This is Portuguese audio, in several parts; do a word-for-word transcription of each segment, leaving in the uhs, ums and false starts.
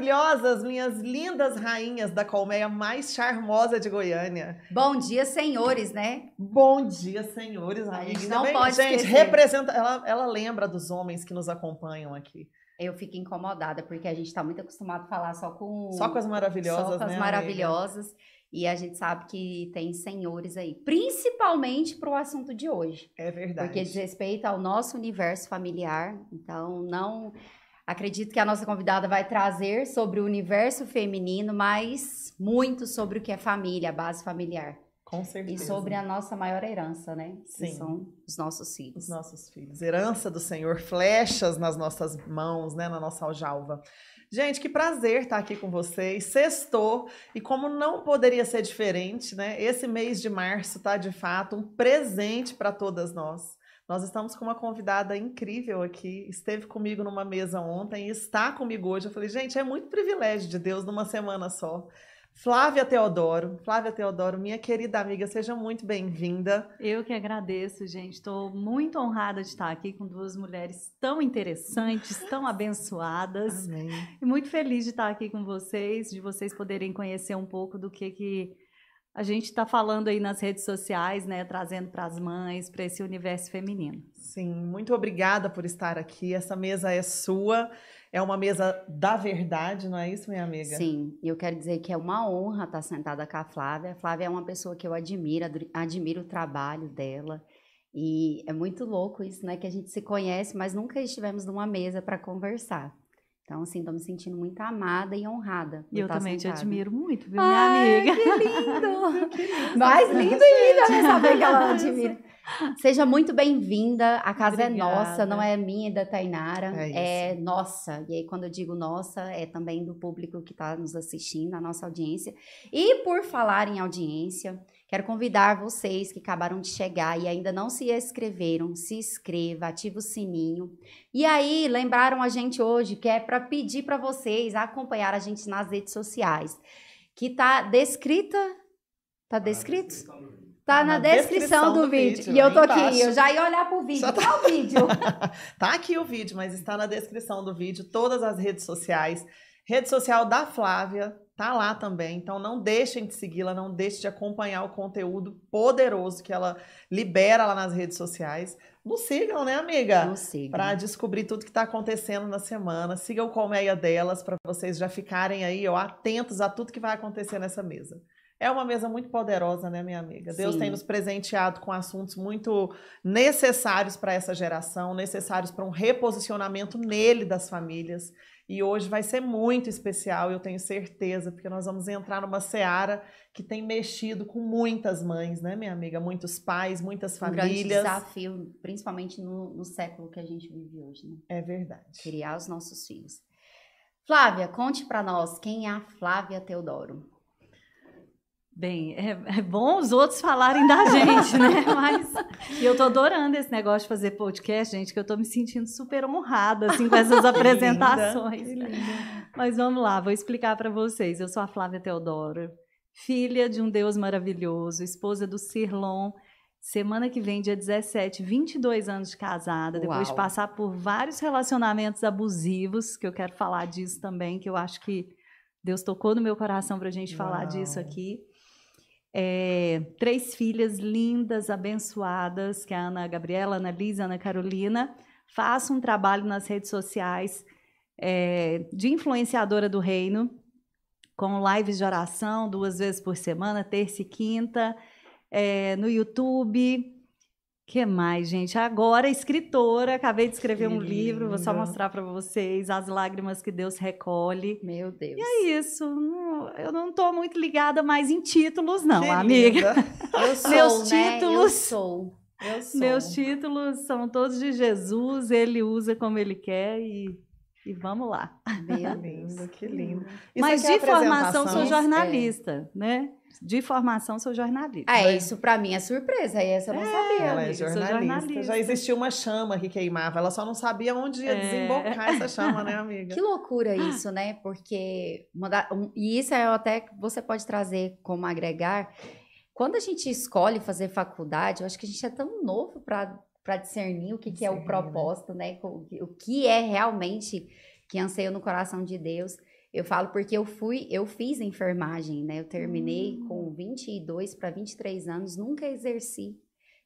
maravilhosas, minhas lindas rainhas da colmeia mais charmosa de Goiânia. Bom dia, senhores, né? Bom dia, senhores, rainhas. A gente não também, pode gente, esquecer. Representa, ela, ela lembra dos homens que nos acompanham aqui. Eu fico incomodada, porque a gente está muito acostumado a falar só com... Só com as maravilhosas, Só com as né, maravilhosas. Amiga? E a gente sabe que tem senhores aí, principalmente para o assunto de hoje. É verdade. Porque diz respeito ao nosso universo familiar. Então, não... Acredito que a nossa convidada vai trazer sobre o universo feminino, mas muito sobre o que é família, a base familiar. Com certeza. E sobre a nossa maior herança, né? Sim. Que são os nossos filhos. Os nossos filhos. Herança do Senhor, flechas nas nossas mãos, né? Na nossa aljava. Gente, que prazer estar aqui com vocês. Sextou. E como não poderia ser diferente, né? Esse mês de março tá, de fato, um presente para todas nós. Nós estamos com uma convidada incrível aqui, esteve comigo numa mesa ontem e está comigo hoje. Eu falei, gente, é muito privilégio de Deus numa semana só. Flávia Teodoro, Flávia Teodoro, minha querida amiga, seja muito bem-vinda. Eu que agradeço, gente. Estou muito honrada de estar aqui com duas mulheres tão interessantes, tão abençoadas. Amém. E muito feliz de estar aqui com vocês, de vocês poderem conhecer um pouco do que que... a gente está falando aí nas redes sociais, né? Trazendo para as mães, para esse universo feminino. Sim, muito obrigada por estar aqui. Essa mesa é sua, é uma mesa da verdade, não é isso, minha amiga? Sim, eu quero dizer que é uma honra estar sentada com a Flávia. A Flávia é uma pessoa que eu admiro, admiro o trabalho dela. E é muito louco isso, né? Que a gente se conhece, mas nunca estivemos numa mesa para conversar. Então, assim, tô me sentindo muito amada e honrada. E eu também sentada. Te admiro muito, viu, minha Ai, amiga? Que lindo! Que lindo. Mais linda ainda, né? Saber que ela admira. Seja muito bem-vinda. A casa Obrigada. É nossa, não é minha e da Thaynara. É, é nossa. E aí, quando eu digo nossa, é também do público que está nos assistindo, a nossa audiência. E por falar em audiência, quero convidar vocês que acabaram de chegar e ainda não se inscreveram, se inscreva, ativa o sininho. E aí, lembraram a gente hoje que é para pedir para vocês acompanhar a gente nas redes sociais, que tá descrita, tá descrito? Tá na, na descrição, descrição do, do vídeo. vídeo. E eu tô aqui, embaixo. Eu já ia olhar pro vídeo. Tá... Qual o vídeo? Tá aqui o vídeo, mas está na descrição do vídeo, todas as redes sociais. Rede social da Flávia tá lá também, então não deixem de segui-la, não deixem de acompanhar o conteúdo poderoso que ela libera lá nas redes sociais. Nos sigam, né, amiga? Nos sigam. Para descobrir tudo que está acontecendo na semana. Sigam o Colmeia delas, para vocês já ficarem aí ó, atentos a tudo que vai acontecer nessa mesa. É uma mesa muito poderosa, né, minha amiga? Deus Sim. tem nos presenteado com assuntos muito necessários para essa geração, necessários para um reposicionamento nele das famílias. E hoje vai ser muito especial, eu tenho certeza, porque nós vamos entrar numa seara que tem mexido com muitas mães, né, minha amiga? Muitos pais, muitas famílias. Um grande desafio, principalmente no, no século que a gente vive hoje, né? É verdade. Criar os nossos filhos. Flávia, conte para nós, quem é a Flávia Teodoro? Bem, é, é bom os outros falarem da gente, né? Mas eu tô adorando esse negócio de fazer podcast, gente, que eu tô me sentindo super honrada, assim, com essas apresentações. Que linda, que linda. Mas vamos lá, vou explicar para vocês. Eu sou a Flávia Teodoro, filha de um Deus maravilhoso, esposa do Cirlon. Semana que vem, dia dezessete, vinte e dois anos de casada, depois Uau. De passar por vários relacionamentos abusivos, que eu quero falar disso também, que eu acho que Deus tocou no meu coração pra gente Uau. Falar disso aqui. É, três filhas lindas, abençoadas, que é a Ana Gabriela, Ana Lisa, Ana Carolina. Faço um trabalho nas redes sociais é, de influenciadora do reino, com lives de oração duas vezes por semana, terça e quinta, é, no YouTube. Que mais, gente? Agora, escritora, acabei de escrever que um lindo. Livro, vou só mostrar para vocês, As Lágrimas Que Deus Recolhe. Meu Deus. E é isso, né? Eu não tô muito ligada mais em títulos, não, Querida. Amiga. Eu sou, meus títulos, né? Eu sou. Eu sou. Meus títulos são todos de Jesus, ele usa como ele quer e, e vamos lá. Meu Deus, que lindo. Isso Mas de formação sou jornalista, é. Né? De formação sou jornalista. Ah, é, isso pra mim é surpresa, essa eu não é, sabia. Ela amiga, é jornalista. jornalista. Já existia uma chama que queimava, ela só não sabia onde ia é. Desembocar essa chama, né, amiga? Que loucura isso, né? Porque, uma da, um, e isso é até, você pode trazer como agregar, quando a gente escolhe fazer faculdade, eu acho que a gente é tão novo pra, pra discernir o que, que é o propósito, né? O que é realmente que anseia no coração de Deus. Eu falo porque eu fui, eu fiz enfermagem, né? Eu terminei hum. com vinte e dois para vinte e três anos, nunca exerci.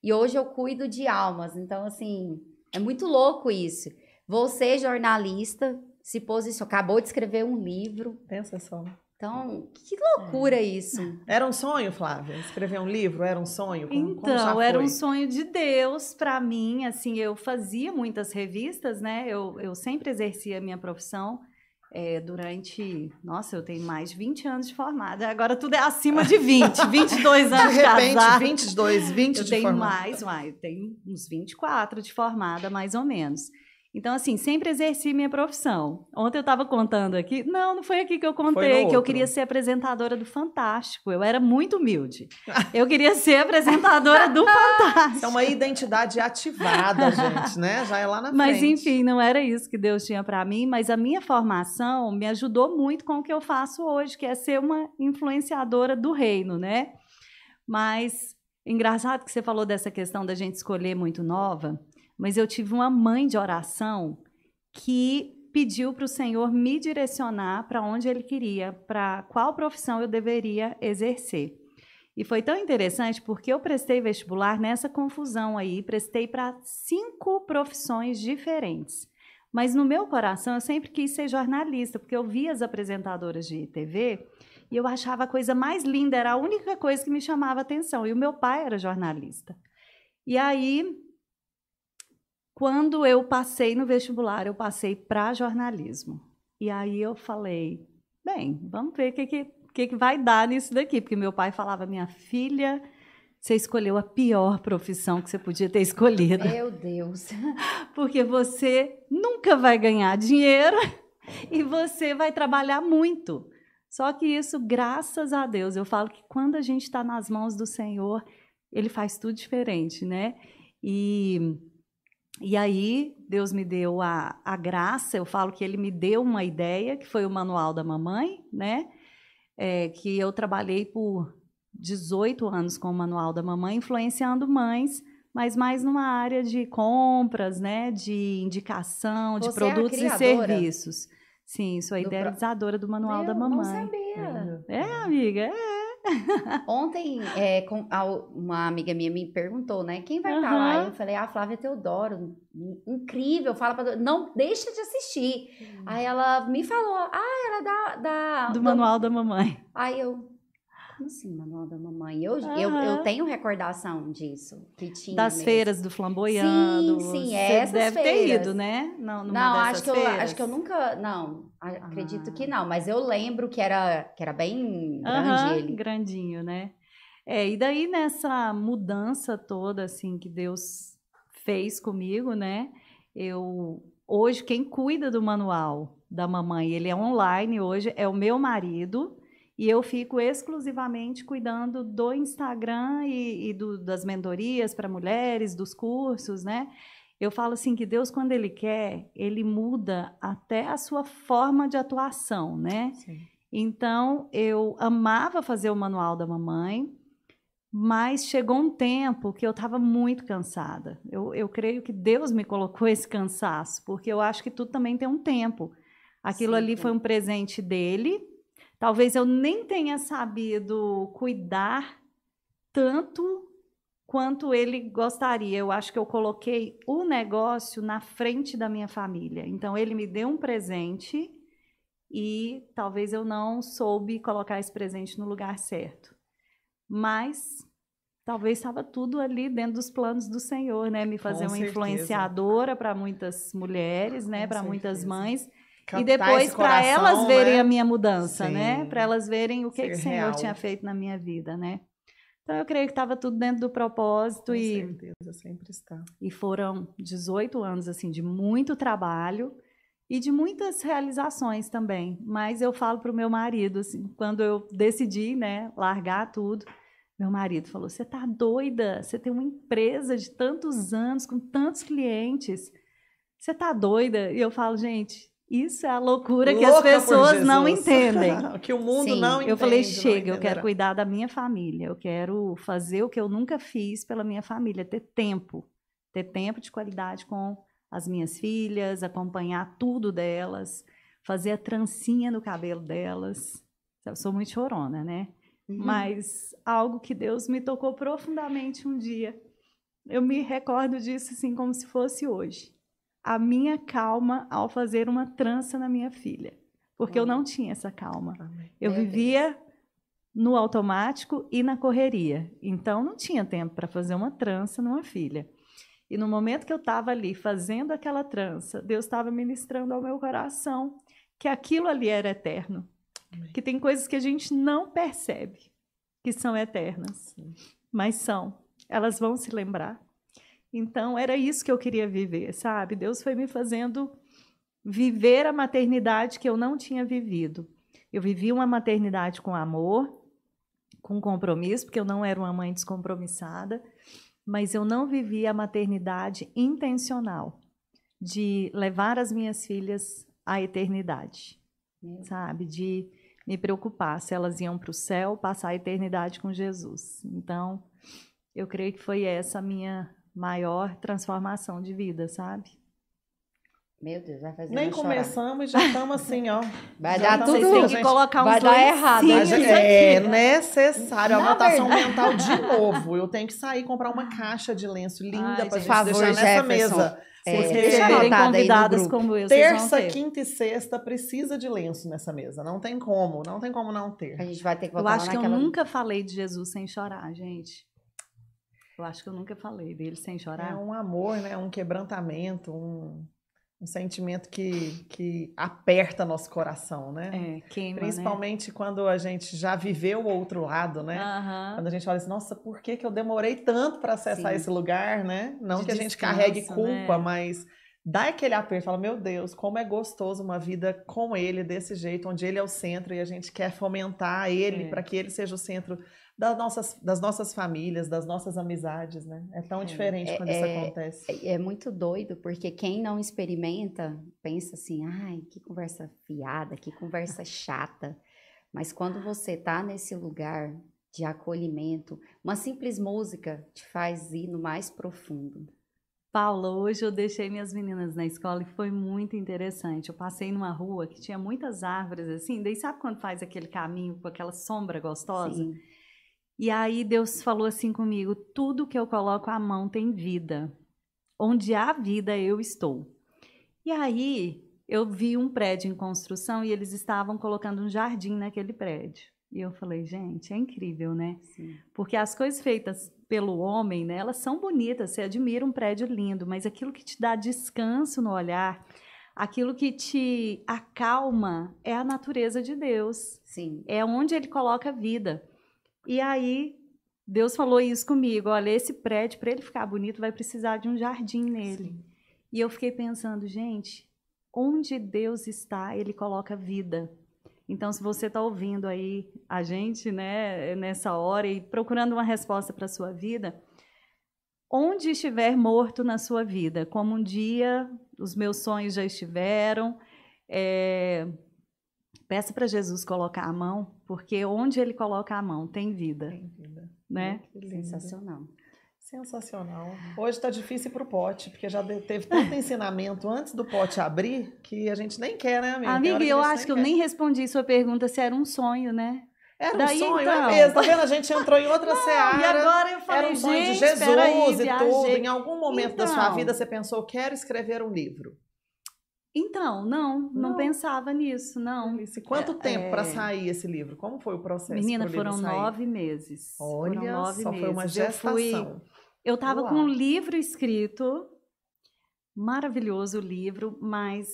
E hoje eu cuido de almas. Então, assim, é muito louco isso. Você, jornalista, se posicionou, acabou de escrever um livro. Pensa só. Então, que loucura é. isso. Era um sonho, Flávia? Escrever um livro era um sonho? Como, então, como já foi? Era um sonho de Deus para mim. Assim, eu fazia muitas revistas, né? Eu, eu sempre exercia a minha profissão. É, durante, nossa, eu tenho mais de vinte anos de formada, agora tudo é acima de vinte, vinte e dois anos de repente, casada. vinte e dois, vinte eu de tenho formada. Mais, mais, tenho uns vinte e quatro de formada, mais ou menos. Então, assim, sempre exerci minha profissão. Ontem eu estava contando aqui, não, não foi aqui que eu contei, que eu queria ser apresentadora do Fantástico, eu era muito humilde. Eu queria ser apresentadora do Fantástico. É uma identidade ativada, gente, né? Já é lá na mas, frente. Mas, enfim, não era isso que Deus tinha para mim, mas a minha formação me ajudou muito com o que eu faço hoje, que é ser uma influenciadora do reino, né? Mas, engraçado que você falou dessa questão da gente escolher muito nova, mas eu tive uma mãe de oração que pediu para o Senhor me direcionar para onde Ele queria, para qual profissão eu deveria exercer. E foi tão interessante porque eu prestei vestibular nessa confusão aí, prestei para cinco profissões diferentes. Mas no meu coração eu sempre quis ser jornalista, porque eu via as apresentadoras de T V e eu achava a coisa mais linda, era a única coisa que me chamava atenção. E o meu pai era jornalista. E aí... Quando eu passei no vestibular, eu passei para jornalismo. E aí eu falei, bem, vamos ver o que, que, que, que vai dar nisso daqui. Porque meu pai falava, minha filha, você escolheu a pior profissão que você podia ter escolhido. Meu Deus! Porque você nunca vai ganhar dinheiro e você vai trabalhar muito. Só que isso, graças a Deus, eu falo que quando a gente está nas mãos do Senhor, Ele faz tudo diferente, né? E... E aí, Deus me deu a, a graça, eu falo que Ele me deu uma ideia, que foi o Manual da Mamãe, né? É, que eu trabalhei por dezoito anos com o Manual da Mamãe, influenciando mães, mas mais numa área de compras, né? De indicação, de você produtos é e serviços. Sim, sou a idealizadora do Manual eu da Mamãe. Eu não sabia. É, é amiga, é. Ontem, é, com, uma amiga minha me perguntou, né? Quem vai estar uhum. lá? Eu falei, ah, Flávia Teodoro, incrível, fala pra... Não deixa de assistir. Uhum. Aí ela me falou, ah, era da... da do, do Manual da Mamãe. Aí eu, como assim, Manual da Mamãe? Eu, uhum. eu, eu tenho recordação disso, que tinha... Das mesmo. Feiras do Flamboyante. Sim, sim, é essas feiras. Você deve ter ido, né? Não, não acho que, eu, acho que eu nunca... Não. Acredito ah. que não, mas eu lembro que era, que era bem grande uhum, ele. Grandinho, né? É, e daí nessa mudança toda, assim, que Deus fez comigo, né? Eu, hoje, quem cuida do Manual da Mamãe, ele é online hoje, é o meu marido, e eu fico exclusivamente cuidando do Instagram e, e do, das mentorias para mulheres, dos cursos, né? Eu falo assim que Deus, quando Ele quer, Ele muda até a sua forma de atuação, né? Sim. Então, eu amava fazer o Manual da Mamãe, mas chegou um tempo que eu estava muito cansada. Eu, eu creio que Deus me colocou esse cansaço, porque eu acho que tudo também tem um tempo. Aquilo Sim, ali foi um presente dEle. Talvez eu nem tenha sabido cuidar tanto... quanto ele gostaria. Eu acho que eu coloquei o negócio na frente da minha família. Então, ele me deu um presente e talvez eu não soube colocar esse presente no lugar certo. Mas, talvez estava tudo ali dentro dos planos do Senhor, né? Me fazer Com uma certeza. influenciadora para muitas mulheres, né? Para muitas mães. Captar e depois para elas verem né? a minha mudança, Sim. né? Para elas verem o que, que o Senhor real. tinha feito na minha vida, né? Então, eu creio que estava tudo dentro do propósito. Com e, certeza, sempre está. E foram dezoito anos, assim, de muito trabalho e de muitas realizações também. Mas eu falo para o meu marido, assim, quando eu decidi, né, largar tudo, meu marido falou, você tá doida? Você tem uma empresa de tantos anos, com tantos clientes. Você tá doida? E eu falo, gente... Isso é a loucura Louca que as pessoas não entendem. Que o mundo Sim, não entende. Eu falei, chega, eu quero cuidar da minha família. Eu quero fazer o que eu nunca fiz pela minha família, ter tempo. Ter tempo de qualidade com as minhas filhas, acompanhar tudo delas, fazia trancinha no cabelo delas. Eu sou muito chorona, né? Uhum. Mas algo que Deus me tocou profundamente um dia. Eu me recordo disso assim como se fosse hoje. A minha calma ao fazer uma trança na minha filha. Porque Amém. Eu não tinha essa calma. Amém. Eu Meu vivia Deus. No automático e na correria. Então, não tinha tempo para fazer uma trança numa filha. E no momento que eu estava ali fazendo aquela trança, Deus estava ministrando ao meu coração que aquilo ali era eterno. Amém. Que tem coisas que a gente não percebe que são eternas. Sim. Mas são. Elas vão se lembrar. Então, era isso que eu queria viver, sabe? Deus foi me fazendo viver a maternidade que eu não tinha vivido. Eu vivi uma maternidade com amor, com compromisso, porque eu não era uma mãe descompromissada, mas eu não vivi a maternidade intencional de levar as minhas filhas à eternidade, hum. sabe? De me preocupar se elas iam para o céu, passar a eternidade com Jesus. Então, eu creio que foi essa a minha maior transformação de vida, sabe? Meu Deus, vai fazer Nem começamos, chorar. Já estamos assim, ó. Vai já dar tudo, tem que colocar vai uns dar errado. É aqui, né? Necessário a votação mental de novo. Eu tenho que sair e comprar uma caixa de lenço linda para gente favor, deixar nessa Jefferson. Mesa. Se é, vocês serem convidadas como eu, terça, ter. Quinta e sexta precisa de lenço nessa mesa. Não tem como, não tem como não ter. A gente vai ter que votar. Eu acho naquela... que eu nunca falei de Jesus sem chorar, gente. Eu acho que eu nunca falei dele sem chorar. É um amor, né? Um quebrantamento, um, um sentimento que, que aperta nosso coração, né? É, queima, principalmente né? Quando a gente já viveu o outro lado, né? Uh-huh. Quando a gente olha assim, nossa, por que que eu demorei tanto para acessar Sim. esse lugar, né? Não De que a gente carregue culpa, né? Mas dá aquele aperto, fala, meu Deus, como é gostoso uma vida com ele, desse jeito, onde ele é o centro e a gente quer fomentar ele é. Para que ele seja o centro... Das nossas, das nossas famílias, das nossas amizades, né? É tão é, diferente quando é, isso acontece. É, é muito doido, porque quem não experimenta, pensa assim, ai, que conversa fiada, que conversa chata. Mas quando você tá nesse lugar de acolhimento, uma simples música te faz ir no mais profundo. Paula, hoje eu deixei minhas meninas na escola e foi muito interessante. Eu passei numa rua que tinha muitas árvores, assim, daí sabe quando faz aquele caminho com aquela sombra gostosa? Sim. E aí Deus falou assim comigo, tudo que eu coloco a mão tem vida. Onde há vida, eu estou. E aí eu vi um prédio em construção e eles estavam colocando um jardim naquele prédio. E eu falei, gente, é incrível, né? Sim. Porque as coisas feitas pelo homem, né, elas são bonitas, você admira um prédio lindo, mas aquilo que te dá descanso no olhar... Aquilo que te acalma é a natureza de Deus. Sim. É onde ele coloca a vida. E aí, Deus falou isso comigo, olha, esse prédio, para ele ficar bonito, vai precisar de um jardim nele. Sim. E eu fiquei pensando, gente, onde Deus está, ele coloca vida. Então, se você está ouvindo aí a gente, né, nessa hora e procurando uma resposta para a sua vida, onde estiver morto na sua vida, como um dia os meus sonhos já estiveram, é... Peça para Jesus colocar a mão, porque onde ele coloca a mão tem vida. Tem vida. Né? Sensacional. Sensacional. Hoje está difícil para o pote, porque já teve tanto ensinamento antes do pote abrir que a gente nem quer, né, amiga? Amiga, eu acho que eu nem respondi sua pergunta se era um sonho, né? Era Daí, um sonho, então... é mesmo. Tá vendo? A gente entrou em outra não, seara. E agora eu falei, era um sonho de Jesus aí, e viajei. Tudo. Em algum momento então... da sua vida você pensou, quero escrever um livro. Então, não, não, não pensava nisso, não. Alice, quanto tempo é... para sair esse livro? Como foi o processo? Menina, pro foram nove meses. Olha, foram nove só meses. Foi uma gestação. Eu estava fui... com um livro escrito, maravilhoso o livro, mas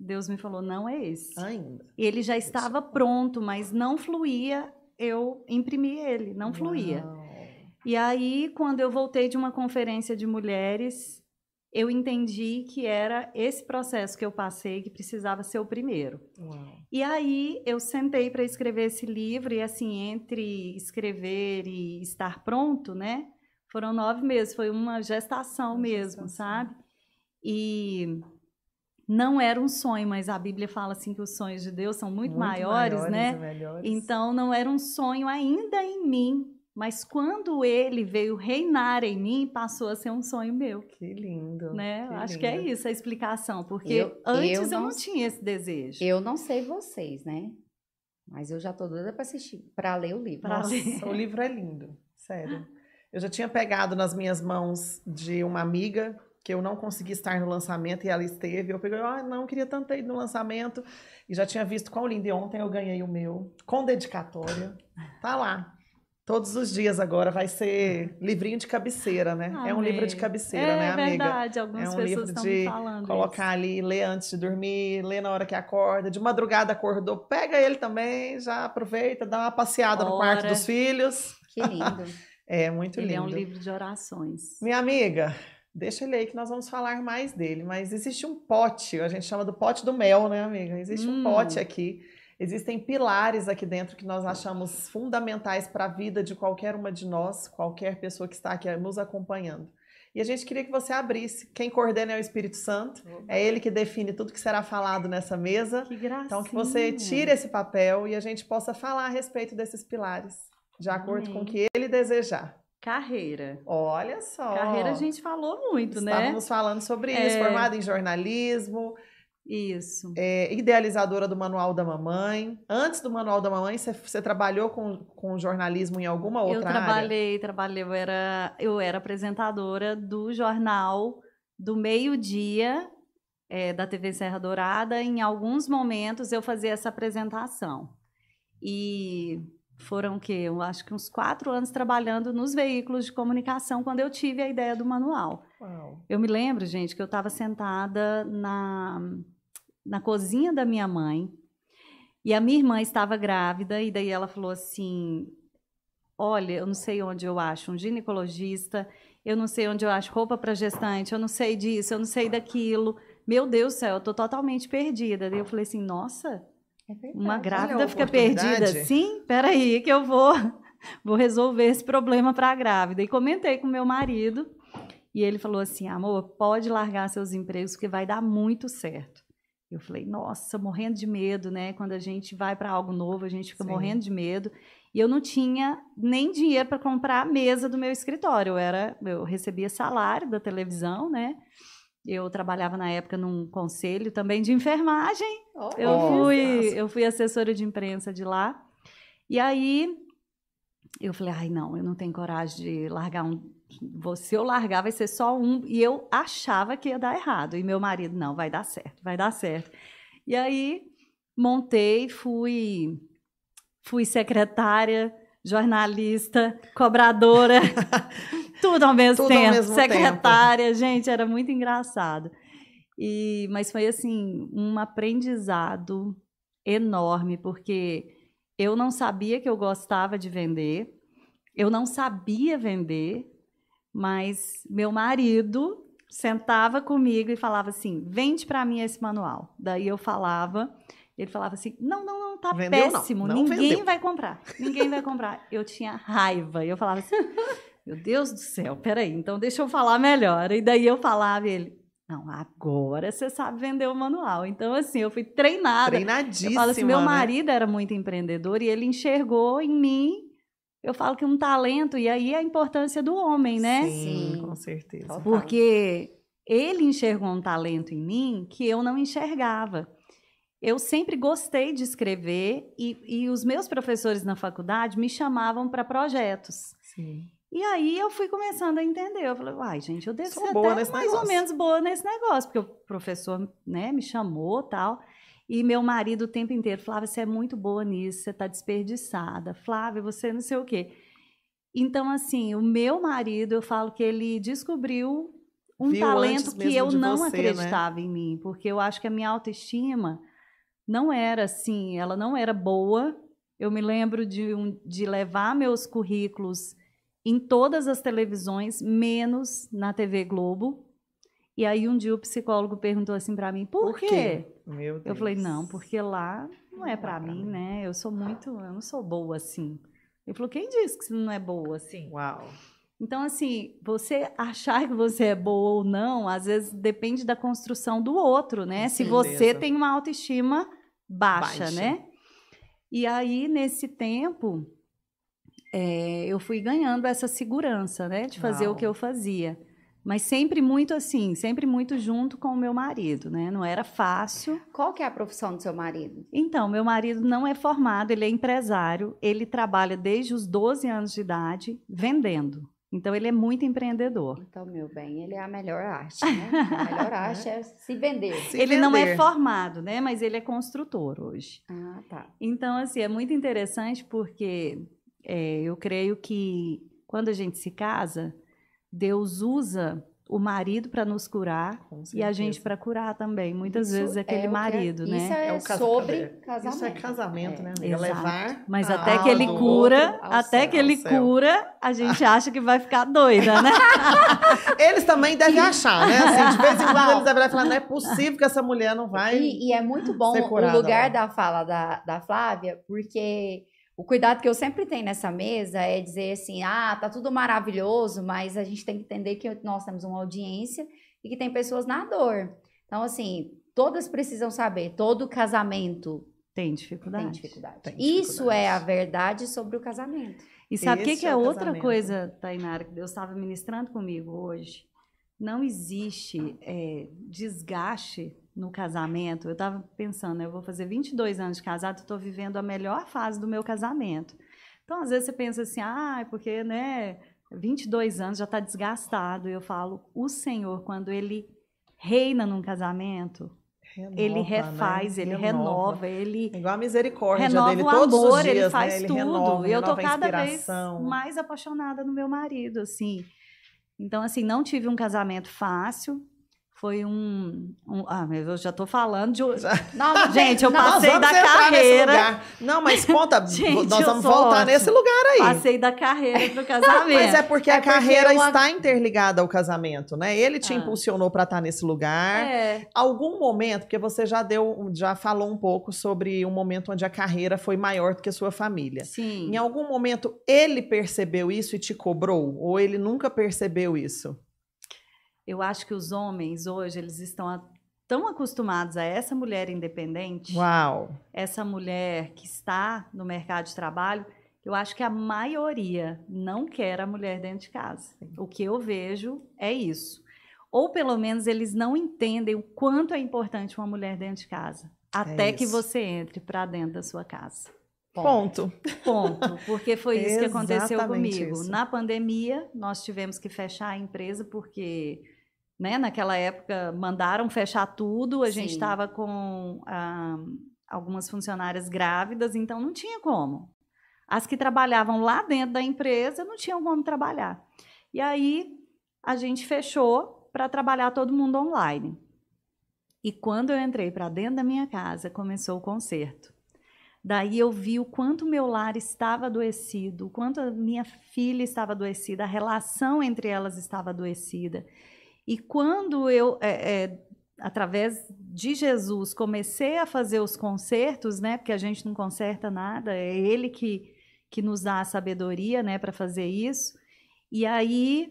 Deus me falou, não é esse. Ainda. Ele já estava pronto, mas não fluía, eu imprimi ele, não fluía. Não. E aí, quando eu voltei de uma conferência de mulheres... Eu entendi que era esse processo que eu passei que precisava ser o primeiro. Uau. E aí eu sentei para escrever esse livro e assim, entre escrever e estar pronto, né? Foram nove meses, foi uma gestação uma mesmo, gestação. Sabe? E não era um sonho, mas a Bíblia fala assim que os sonhos de Deus são muito, muito maiores, maiores, né? Então não era um sonho ainda em mim. Mas quando ele veio reinar em mim, passou a ser um sonho meu. Que lindo. Né? Que Acho lindo. que é isso a explicação, porque eu, antes eu não, eu não tinha esse desejo. Eu não sei vocês, né? Mas eu já tô doida para assistir, para ler o livro. Nossa, ler. O livro é lindo, sério. Eu já tinha pegado nas minhas mãos de uma amiga que eu não consegui estar no lançamento e ela esteve. Eu peguei, ah, não queria tanto ir no lançamento. E já tinha visto quão lindo. E ontem eu ganhei o meu, com dedicatória. Tá lá. Todos os dias agora vai ser livrinho de cabeceira, né? Amém. É um livro de cabeceira, é, né, amiga? É verdade, algumas é um pessoas estão me falando colocar isso. ali, ler antes de dormir, ler na hora que acorda, de madrugada acordou, pega ele também, já aproveita, dá uma passeada Ora. no quarto dos filhos. Que lindo. É, muito ele lindo. Ele é um livro de orações. Minha amiga, deixa ele aí que nós vamos falar mais dele, mas existe um pote, a gente chama do pote do mel, né, amiga? Existe hum. um pote aqui. Existem pilares aqui dentro que nós achamos fundamentais para a vida de qualquer uma de nós, qualquer pessoa que está aqui nos acompanhando. E a gente queria que você abrisse. Quem coordena é o Espírito Santo, é ele que define tudo que será falado nessa mesa. Que gracinha. Então que você tire esse papel e a gente possa falar a respeito desses pilares, de acordo Amém. com o que ele desejar. Carreira. Olha só. Carreira a gente falou muito, né? Estávamos falando sobre é... isso, formada em jornalismo... Isso. É, idealizadora do Manual da Mamãe. Antes do Manual da Mamãe, você, você trabalhou com, com jornalismo em alguma outra eu trabalhei, área? Trabalhei, eu era, eu era apresentadora do jornal do meio-dia é, da T V Serra Dourada. Em alguns momentos eu fazia essa apresentação. E foram o quê? Eu acho que uns quatro anos trabalhando nos veículos de comunicação quando eu tive a ideia do manual. Uau. Eu me lembro, gente, que eu estava sentada na... na cozinha da minha mãe, e a minha irmã estava grávida, e daí ela falou assim, olha, eu não sei onde eu acho um ginecologista, eu não sei onde eu acho roupa para gestante, eu não sei disso, eu não sei daquilo, meu Deus do céu, eu tô totalmente perdida. Daí eu falei assim, nossa, é verdade, uma grávida fica perdida assim? Peraí que eu vou, vou resolver esse problema para a grávida. E comentei com meu marido, e ele falou assim, amor, pode largar seus empregos que vai dar muito certo. Eu falei, nossa, morrendo de medo, né? Quando a gente vai para algo novo, a gente fica Sim. morrendo de medo. E eu não tinha nem dinheiro para comprar a mesa do meu escritório. Eu, era, eu recebia salário da televisão, né? Eu trabalhava na época num conselho também de enfermagem. Oh, eu, oh, fui, eu fui assessora de imprensa de lá. E aí eu falei, ai, não, eu não tenho coragem de largar um... Se eu largar, vai ser só um. E eu achava que ia dar errado. E meu marido, não, vai dar certo, vai dar certo. E aí, montei, fui, fui secretária, jornalista, cobradora, tudo ao mesmo tudo tempo. Ao mesmo secretária, tempo. Gente, era muito engraçado. E, mas foi, assim, um aprendizado enorme, porque eu não sabia que eu gostava de vender, eu não sabia vender, mas meu marido sentava comigo e falava assim, vende para mim esse manual. Daí eu falava, ele falava assim, não, não, não, tá vendeu, péssimo, não, não ninguém vendeu. vai comprar, ninguém vai comprar. Eu tinha raiva, eu falava assim, meu Deus do céu, peraí, então deixa eu falar melhor. E daí eu falava e ele, não, agora você sabe vender o manual. Então, assim, eu fui treinada. Treinadíssima, eu falo assim, meu marido né? era muito empreendedor e ele enxergou em mim, eu falo que um talento, e aí a importância do homem, né? Sim, Sim. com certeza. Porque ele enxergou um talento em mim que eu não enxergava. Eu sempre gostei de escrever e, e os meus professores na faculdade me chamavam para projetos. Sim. E aí eu fui começando a entender. Eu falei, uai, gente, eu devo Sou ser boa até mais negócio. ou menos boa nesse negócio, porque o professor, né, me chamou e tal... E meu marido o tempo inteiro, Flávia, você é muito boa nisso, você está desperdiçada. Flávia, você não sei o quê. Então, assim, o meu marido, eu falo que ele descobriu um Viu talento que eu não você, acreditava né? em mim. Porque eu acho que a minha autoestima não era assim, ela não era boa. Eu me lembro de, um, de levar meus currículos em todas as televisões, menos na T V Globo. E aí um dia o psicólogo perguntou assim para mim, por, por quê? quê? Meu Deus. Eu falei, não, porque lá não é para mim, né? Eu sou muito, eu não sou boa assim. Ele falou, quem disse que você não é boa assim? Uau. Então, assim, você achar que você é boa ou não, às vezes depende da construção do outro, né? Se você tem uma autoestima baixa, baixa. né? E aí, nesse tempo, é, eu fui ganhando essa segurança, né, de fazer Uau. O que eu fazia. Mas sempre muito assim, sempre muito junto com o meu marido, né? Não era fácil. Qual que é a profissão do seu marido? Então, meu marido não é formado, ele é empresário, ele trabalha desde os doze anos de idade vendendo. Então, ele é muito empreendedor. Então, meu bem, ele é a melhor arte, né? A melhor arte é se vender. Se ele vender. Não é formado, né? Mas ele é construtor hoje. Ah, tá. Então, assim, é muito interessante porque é, eu creio que quando a gente se casa, Deus usa o marido para nos curar e a gente para curar também. Muitas isso vezes aquele é marido, que é, né? Isso é, é o casamento. Sobre casamento. Isso é casamento, é, né? É levar Mas até que ele cura, até céu, que ele cura, a gente acha que vai ficar doida, né? Eles também devem achar, né? Assim, de vez em quando eles devem falar, não é possível que essa mulher não vai E, e é muito bom o lugar da fala da, da Flávia, porque... O cuidado que eu sempre tenho nessa mesa é dizer assim, ah, tá tudo maravilhoso, mas a gente tem que entender que nós temos uma audiência e que tem pessoas na dor. Então, assim, todas precisam saber, todo casamento tem dificuldade. Tem dificuldade. Tem dificuldade. Isso é a verdade sobre o casamento. E sabe o que, que é, é outra casamento. Coisa, Thaynara, que Deus estava ministrando comigo hoje? Não existe é, desgaste no casamento. Eu estava pensando, eu vou fazer vinte e dois anos de casado, estou vivendo a melhor fase do meu casamento. Então, às vezes, você pensa assim, ah, porque, né, vinte e dois anos já está desgastado. Eu falo, o Senhor, quando Ele reina num casamento, renova, Ele refaz, né? Ele renova, renova, Ele... Igual a misericórdia renova dele, o todos amor, os dias, Ele faz, né? Ele tudo. Renova, e eu estou cada vez mais apaixonada no meu marido, assim. Então, assim, não tive um casamento fácil. Foi um, um... Ah, mas eu já tô falando de... Não, gente, eu não, passei da carreira... Não, mas conta, gente, nós vamos voltar ótimo. Nesse lugar aí. Passei da carreira pro casamento. Mas é porque é a porque carreira eu... está interligada ao casamento, né? Ele te ah. impulsionou para estar nesse lugar. É. Algum momento, porque você já deu, já falou um pouco sobre um momento onde a carreira foi maior do que a sua família. Sim. Em algum momento ele percebeu isso e te cobrou? Ou ele nunca percebeu isso? Eu acho que os homens hoje, eles estão a, tão acostumados a essa mulher independente, Uau. Essa mulher que está no mercado de trabalho, eu acho que a maioria não quer a mulher dentro de casa. O que eu vejo é isso. Ou pelo menos eles não entendem o quanto é importante uma mulher dentro de casa, até é que você entre para dentro da sua casa. Ponto. Ponto, porque foi isso que aconteceu comigo. Isso. Na pandemia, nós tivemos que fechar a empresa porque... Né? Naquela época, mandaram fechar tudo, a Sim. gente estava com ah, algumas funcionárias grávidas, então não tinha como. As que trabalhavam lá dentro da empresa não tinham como trabalhar. E aí, a gente fechou para trabalhar todo mundo online. E quando eu entrei para dentro da minha casa, começou o concerto. Daí eu vi o quanto meu lar estava adoecido, o quanto a minha filha estava adoecida, a relação entre elas estava adoecida. E quando eu, é, é, através de Jesus, comecei a fazer os concertos, né? Porque a gente não conserta nada, é Ele que, que nos dá a sabedoria, né, para fazer isso. E aí,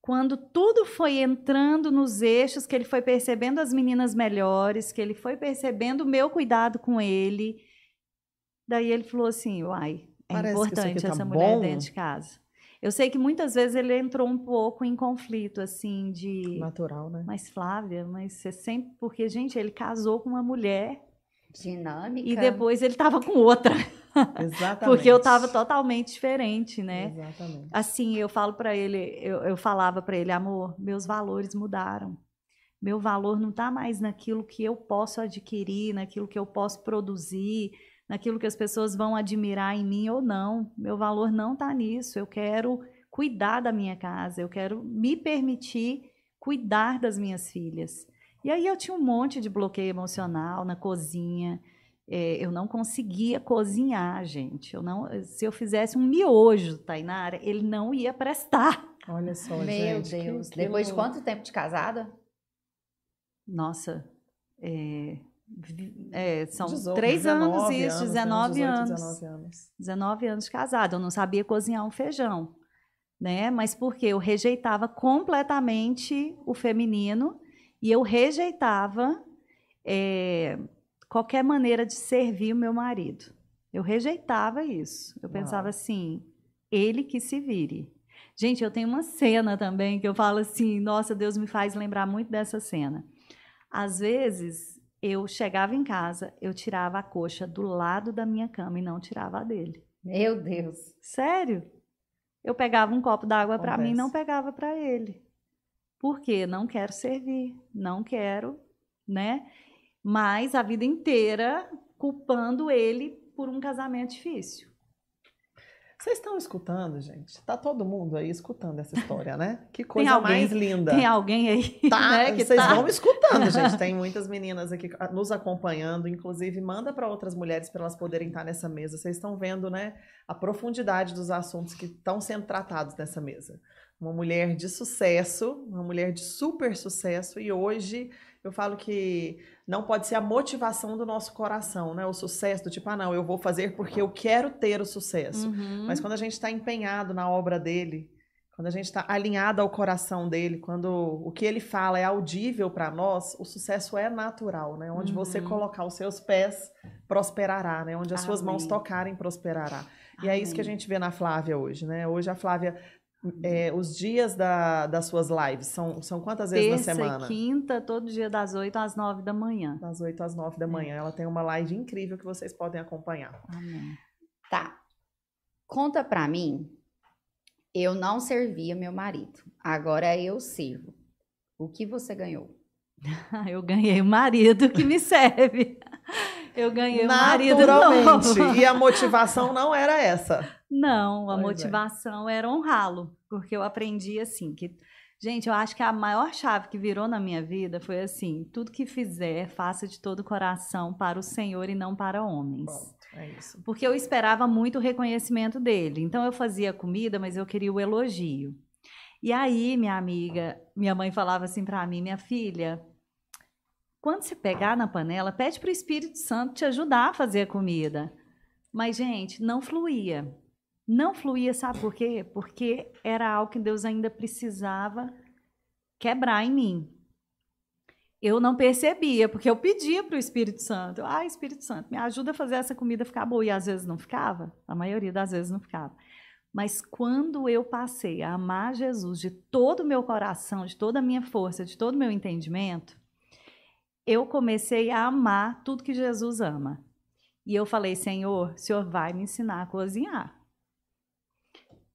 quando tudo foi entrando nos eixos, que Ele foi percebendo as meninas melhores, que Ele foi percebendo o meu cuidado com ele, daí Ele falou assim, uai, é Parece importante tá essa bom. Mulher dentro de casa. Eu sei que muitas vezes ele entrou um pouco em conflito, assim, de... Natural, né? Mas, Flávia, mas você sempre... Porque, gente, ele casou com uma mulher... Dinâmica. E depois ele tava com outra. Exatamente. Porque eu tava totalmente diferente, né? Exatamente. Assim, eu falo pra ele, eu, eu falava pra ele, amor, meus valores mudaram. Meu valor não tá mais naquilo que eu posso adquirir, naquilo que eu posso produzir... naquilo que as pessoas vão admirar em mim ou não. Meu valor não está nisso. Eu quero cuidar da minha casa, eu quero me permitir cuidar das minhas filhas. E aí eu tinha um monte de bloqueio emocional na cozinha. É, eu não conseguia cozinhar, gente. Eu não, se eu fizesse um miojo, Thaynara, ele não ia prestar. Olha só, Meu gente. Meu Deus. Que, Depois que de quanto tempo de casada? Nossa, é... É, são três anos isso, dezenove anos. dezenove anos de casada. Eu não sabia cozinhar um feijão, né? Mas porque eu rejeitava completamente o feminino e eu rejeitava é, qualquer maneira de servir o meu marido. Eu rejeitava isso. Eu Uau. Pensava assim, ele que se vire. Gente, eu tenho uma cena também que eu falo assim, nossa, Deus me faz lembrar muito dessa cena. Às vezes, eu chegava em casa, eu tirava a coxa do lado da minha cama e não tirava a dele. Meu Deus! Sério? Eu pegava um copo d'água para mim e não pegava para ele. Por quê? Não quero servir, não quero, né? Mas a vida inteira culpando ele por um casamento difícil. Vocês estão escutando, gente? Tá todo mundo aí escutando essa história, né? Que coisa alguém, mais linda. Tem alguém aí, tá, né, que vocês tá... vão escutando, gente. Tem muitas meninas aqui nos acompanhando. Inclusive, manda para outras mulheres para elas poderem estar nessa mesa. Vocês estão vendo, né, a profundidade dos assuntos que estão sendo tratados nessa mesa. Uma mulher de sucesso, uma mulher de super sucesso. E hoje eu falo que não pode ser a motivação do nosso coração, né? O sucesso, do tipo, ah, não, eu vou fazer porque eu quero ter o sucesso. Uhum. Mas quando a gente está empenhado na obra dele, quando a gente está alinhado ao coração dele, quando o que ele fala é audível para nós, o sucesso é natural, né? Onde uhum. você colocar os seus pés, prosperará, né? Onde as Amém. Suas mãos tocarem, prosperará. E Amém. É isso que a gente vê na Flávia hoje, né? Hoje a Flávia... É, os dias da, das suas lives são, são quantas vezes Terça na semana? Terça e quinta, todo dia das oito às nove da manhã. Das oito às nove da manhã. É. Ela tem uma live incrível que vocês podem acompanhar. Amém. Tá. Conta pra mim. Eu não servia meu marido. Agora eu sirvo. O que você ganhou? Eu ganhei o marido que me serve. Eu ganhei o marido novo. E a motivação não era essa. Não, a pois motivação é. era honrá-lo, porque eu aprendi assim que, gente, eu acho que a maior chave que virou na minha vida foi assim, tudo que fizer, faça de todo o coração para o Senhor e não para homens. Bom, é isso. Porque eu esperava muito o reconhecimento dele. Então eu fazia comida, mas eu queria o elogio. E aí, minha amiga, minha mãe falava assim para mim, minha filha, quando você pegar na panela, pede para o Espírito Santo te ajudar a fazer a comida. Mas, gente, não fluía. Não fluía, sabe por quê? Porque era algo que Deus ainda precisava quebrar em mim. Eu não percebia, porque eu pedia para o Espírito Santo. Ah, Espírito Santo, me ajuda a fazer essa comida ficar boa. E às vezes não ficava. A maioria das vezes não ficava. Mas quando eu passei a amar Jesus de todo o meu coração, de toda a minha força, de todo o meu entendimento... Eu comecei a amar tudo que Jesus ama. E eu falei, Senhor, o Senhor vai me ensinar a cozinhar.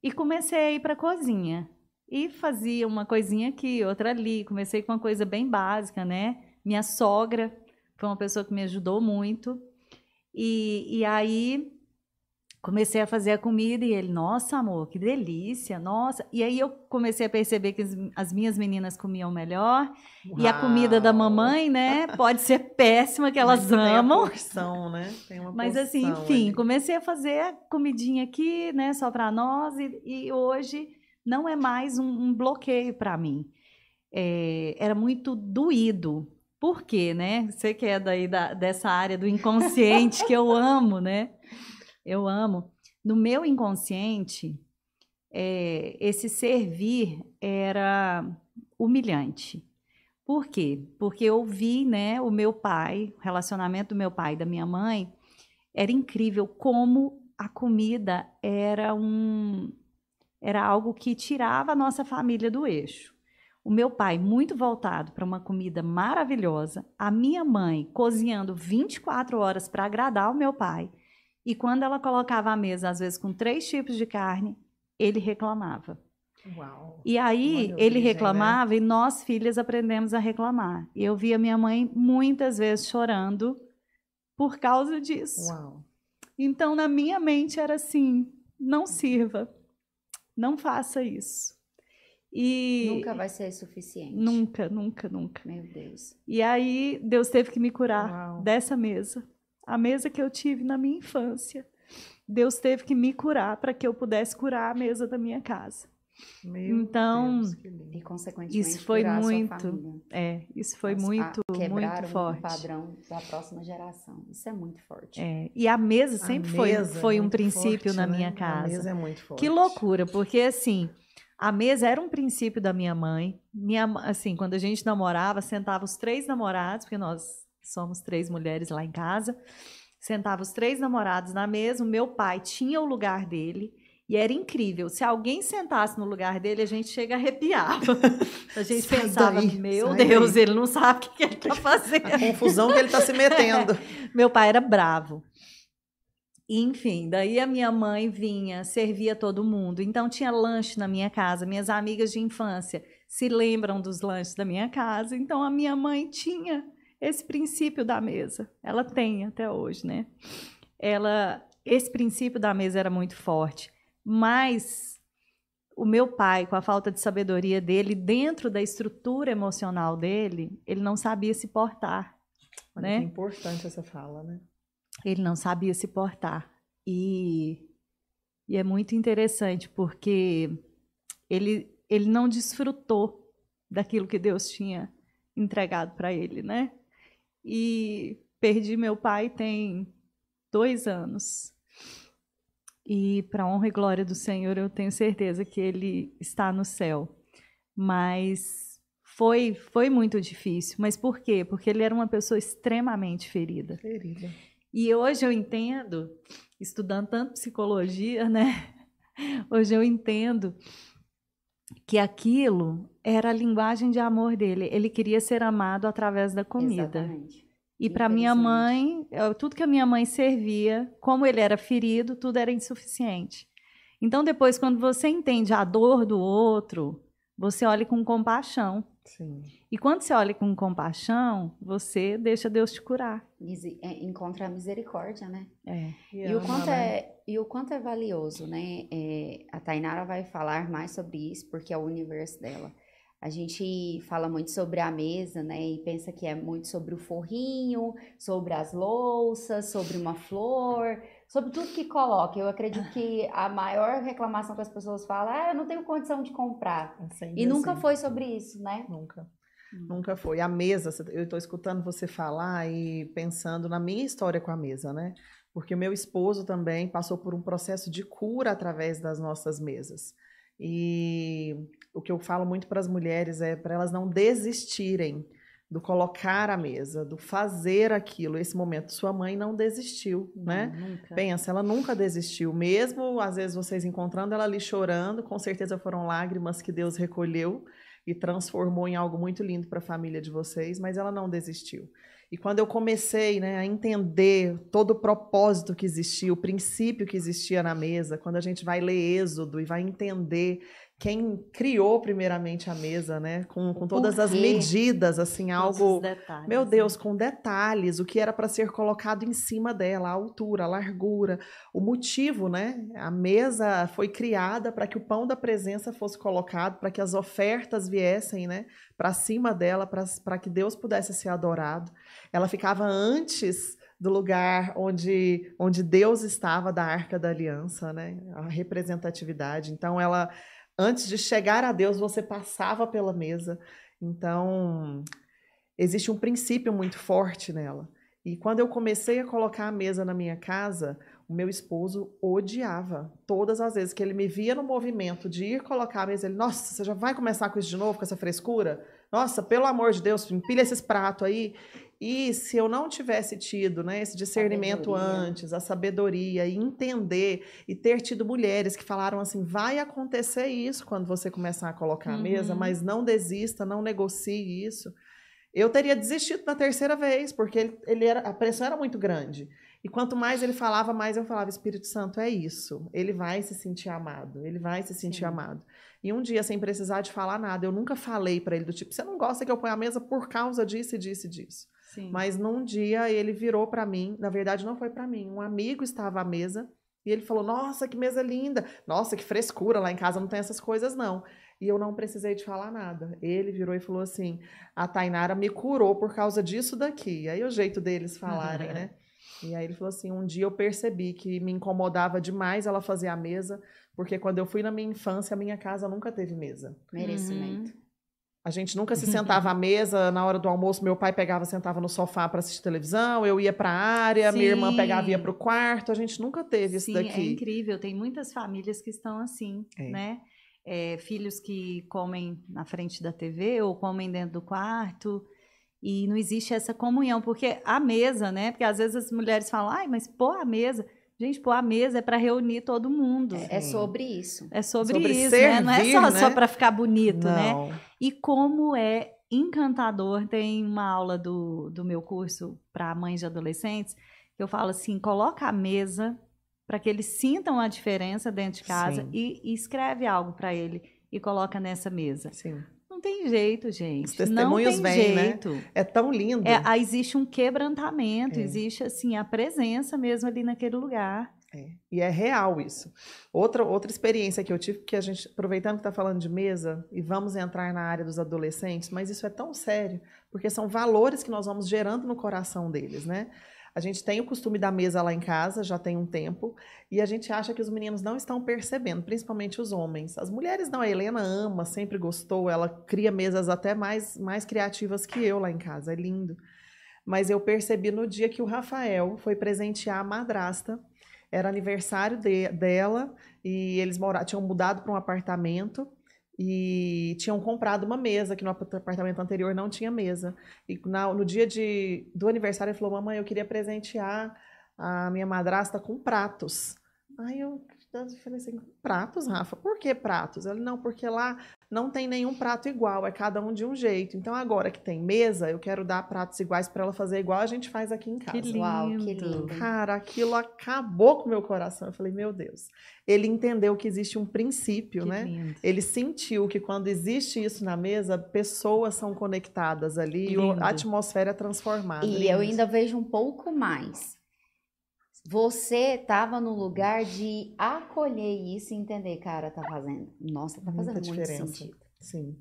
E comecei a ir para a cozinha. E fazia uma coisinha aqui, outra ali. Comecei com uma coisa bem básica, né? Minha sogra foi uma pessoa que me ajudou muito. E, e aí comecei a fazer a comida e ele, nossa, amor, que delícia, nossa. E aí eu comecei a perceber que as minhas meninas comiam melhor. Uau. E a comida da mamãe, né, pode ser péssima, que elas Mas amam. Tem uma porção, né? Tem uma Mas porção, assim, enfim, ali. Comecei a fazer a comidinha aqui, né, só para nós. E, e hoje não é mais um, um bloqueio para mim. É, era muito doído. Por quê, né? Você que é daí da, dessa área do inconsciente que eu amo, né? Eu amo. No meu inconsciente, é, esse servir era humilhante. Por quê? Porque eu vi, né, o meu pai, o relacionamento do meu pai e da minha mãe, era incrível como a comida era, um, era algo que tirava a nossa família do eixo. O meu pai muito voltado para uma comida maravilhosa, a minha mãe cozinhando vinte e quatro horas para agradar o meu pai. E quando ela colocava a mesa, às vezes com três tipos de carne, ele reclamava. Uau, e aí ele origem, reclamava, né? E nós, filhas, aprendemos a reclamar. E eu via minha mãe muitas vezes chorando por causa disso. Uau. Então, na minha mente era assim, não sirva, não faça isso. E nunca vai ser suficiente. Nunca, nunca, nunca. Meu Deus. E aí Deus teve que me curar Uau. Dessa mesa. A mesa que eu tive na minha infância. Deus teve que me curar para que eu pudesse curar a mesa da minha casa. Meu então, Deus, e consequentemente isso foi muito, é, isso foi Mas, muito, a, muito forte. O padrão da próxima geração. Isso é muito forte. É, e a mesa sempre a foi, mesa foi é um princípio forte, na né? minha casa. A mesa é muito forte. Que loucura, porque assim, a mesa era um princípio da minha mãe. Minha, assim, quando a gente namorava, sentava os três namorados, porque nós somos três mulheres lá em casa, sentava os três namorados na mesa, o meu pai tinha o lugar dele, E era incrível. Se alguém sentasse no lugar dele, a gente chega arrepiava. A gente sai pensava, daí, meu Deus, daí. Ele não sabe o que ele está fazendo. A confusão que ele está se metendo. É. Meu pai era bravo. Enfim, daí a minha mãe vinha, servia todo mundo. Então tinha lanche na minha casa. Minhas amigas de infância se lembram dos lanches da minha casa. Então a minha mãe tinha esse princípio da mesa. Ela tem até hoje, né? Ela, esse princípio da mesa era muito forte. Mas o meu pai, com a falta de sabedoria dele, dentro da estrutura emocional dele, ele não sabia se portar. Olha, né? Que importante essa fala, né? Ele não sabia se portar. E, e é muito interessante, porque ele, ele não desfrutou daquilo que Deus tinha entregado para ele, né? E perdi meu pai tem dois anos. E, para a honra e glória do Senhor, eu tenho certeza que ele está no céu. Mas foi, foi muito difícil. Mas por quê? Porque ele era uma pessoa extremamente ferida. Ferida. E hoje eu entendo, estudando tanto psicologia, né? Hoje eu entendo que aquilo era a linguagem de amor dele. Ele queria ser amado através da comida. Exatamente. E para minha mãe, tudo que a minha mãe servia, como ele era ferido, tudo era insuficiente. Então, depois, quando você entende a dor do outro, você olha com compaixão. Sim. E quando você olha com compaixão, você deixa Deus te curar. Encontra a misericórdia, né? É. E, e, o quanto é, e o quanto é valioso, né? É, a Thaynara vai falar mais sobre isso, porque é o universo dela. A gente fala muito sobre a mesa, né? E pensa que é muito sobre o forrinho, sobre as louças, sobre uma flor, sobre tudo que coloca. Eu acredito que a maior reclamação que as pessoas falam é ah, eu não tenho condição de comprar. Assim, e assim. Nunca foi sobre isso, né? Nunca. Hum. Nunca foi. A mesa, eu estou escutando você falar e pensando na minha história com a mesa, né? Porque o meu esposo também passou por um processo de cura através das nossas mesas. E o que eu falo muito para as mulheres é para elas não desistirem do colocar a mesa, do fazer aquilo. Esse momento, sua mãe não desistiu, não, né? Nunca. Pensa, ela nunca desistiu. Mesmo, às vezes, vocês encontrando ela ali chorando, com certeza foram lágrimas que Deus recolheu e transformou em algo muito lindo para a família de vocês, mas ela não desistiu. E quando eu comecei, né, a entender todo o propósito que existia, o princípio que existia na mesa, quando a gente vai ler Êxodo e vai entender quem criou primeiramente a mesa, né, com, com todas as medidas, assim, algo, detalhes, meu Deus, né? Com detalhes, o que era para ser colocado em cima dela, a altura, a largura, o motivo, né, a mesa foi criada para que o pão da presença fosse colocado, para que as ofertas viessem, né, para cima dela, para que Deus pudesse ser adorado. Ela ficava antes do lugar onde, onde Deus estava, da Arca da Aliança, né? A representatividade. Então, ela, antes de chegar a Deus, você passava pela mesa. Então, existe um princípio muito forte nela. E quando eu comecei a colocar a mesa na minha casa, o meu esposo odiava. Todas as vezes que ele me via no movimento de ir colocar a mesa, ele, nossa, você já vai começar com isso de novo, com essa frescura? Nossa, pelo amor de Deus, empilha esses pratos aí. E se eu não tivesse tido, né, esse discernimento sabedoria. antes, a sabedoria e entender e ter tido mulheres que falaram assim, vai acontecer isso quando você começar a colocar uhum. a mesa, mas não desista, não negocie isso. Eu teria desistido na terceira vez, porque ele, ele era, a pressão era muito grande. E quanto mais ele falava, mais eu falava, Espírito Santo, é isso. Ele vai se sentir amado, ele vai se sentir Sim. amado. E um dia, sem precisar de falar nada, eu nunca falei para ele do tipo, você não gosta que eu ponha a mesa por causa disso e disso e disso. Sim. Mas num dia ele virou para mim, na verdade não foi para mim, um amigo estava à mesa e ele falou, nossa, que mesa linda, nossa, que frescura, lá em casa não tem essas coisas não. E eu não precisei de falar nada. Ele virou e falou assim, a Thaynara me curou por causa disso daqui. Aí é o jeito deles falarem, né? E aí ele falou assim, um dia eu percebi que me incomodava demais ela fazer a mesa, porque quando eu fui na minha infância, a minha casa nunca teve mesa. Merecimento. Uhum. A gente nunca se sentava à mesa, na hora do almoço, meu pai pegava, sentava no sofá para assistir televisão, eu ia para a área, Sim. minha irmã pegava e ia para o quarto, a gente nunca teve Sim, isso daqui. Sim, é incrível, tem muitas famílias que estão assim, é. né? É, filhos que comem na frente da T V ou comem dentro do quarto e não existe essa comunhão, porque a mesa, né? Porque às vezes as mulheres falam, ai, mas pô, a mesa... Gente, pô, a mesa é para reunir todo mundo. É, é sobre isso. É sobre, sobre isso, servir, né? Não é só, né? só para ficar bonito, não. né? E como é encantador, tem uma aula do, do meu curso para mães de adolescentes, que eu falo assim, coloca a mesa para que eles sintam a diferença dentro de casa e, e escreve algo para ele e coloca nessa mesa. Sim. Não tem jeito, gente. Os testemunhos não tem vem, jeito. Né? É tão lindo. É, existe um quebrantamento, é. existe assim, a presença mesmo ali naquele lugar. É. E é real isso. Outra, outra experiência que eu tive, que a gente, aproveitando que está falando de mesa, e vamos entrar na área dos adolescentes, mas isso é tão sério, porque são valores que nós vamos gerando no coração deles, né? A gente tem o costume da mesa lá em casa, já tem um tempo, e a gente acha que os meninos não estão percebendo, principalmente os homens. As mulheres não, a Helena ama, sempre gostou, ela cria mesas até mais, mais criativas que eu lá em casa, é lindo. Mas eu percebi no dia que o Rafael foi presentear a madrasta, era aniversário de, dela, e eles moravam, tinham mudado para um apartamento, e tinham comprado uma mesa, que no apartamento anterior não tinha mesa. E na, no dia de, do aniversário, ele falou, mamãe, eu queria presentear a minha madrasta com pratos. Aí eu, eu falei assim, pratos, Rafa? Por que pratos? Ele, não, porque lá não tem nenhum prato igual, é cada um de um jeito. Então, agora que tem mesa, eu quero dar pratos iguais para ela fazer igual a gente faz aqui em casa. Que lindo. Uau, que lindo. Cara, aquilo acabou com o meu coração. Eu falei, meu Deus. Ele entendeu que existe um princípio, que né? Lindo. Ele sentiu que quando existe isso na mesa, pessoas são conectadas ali lindo. e a atmosfera é transformada. E lindo. eu ainda vejo um pouco mais. Você estava no lugar de acolher isso e entender, cara, tá fazendo. Nossa, tá fazendo muita diferença. Muito sentido. Sim,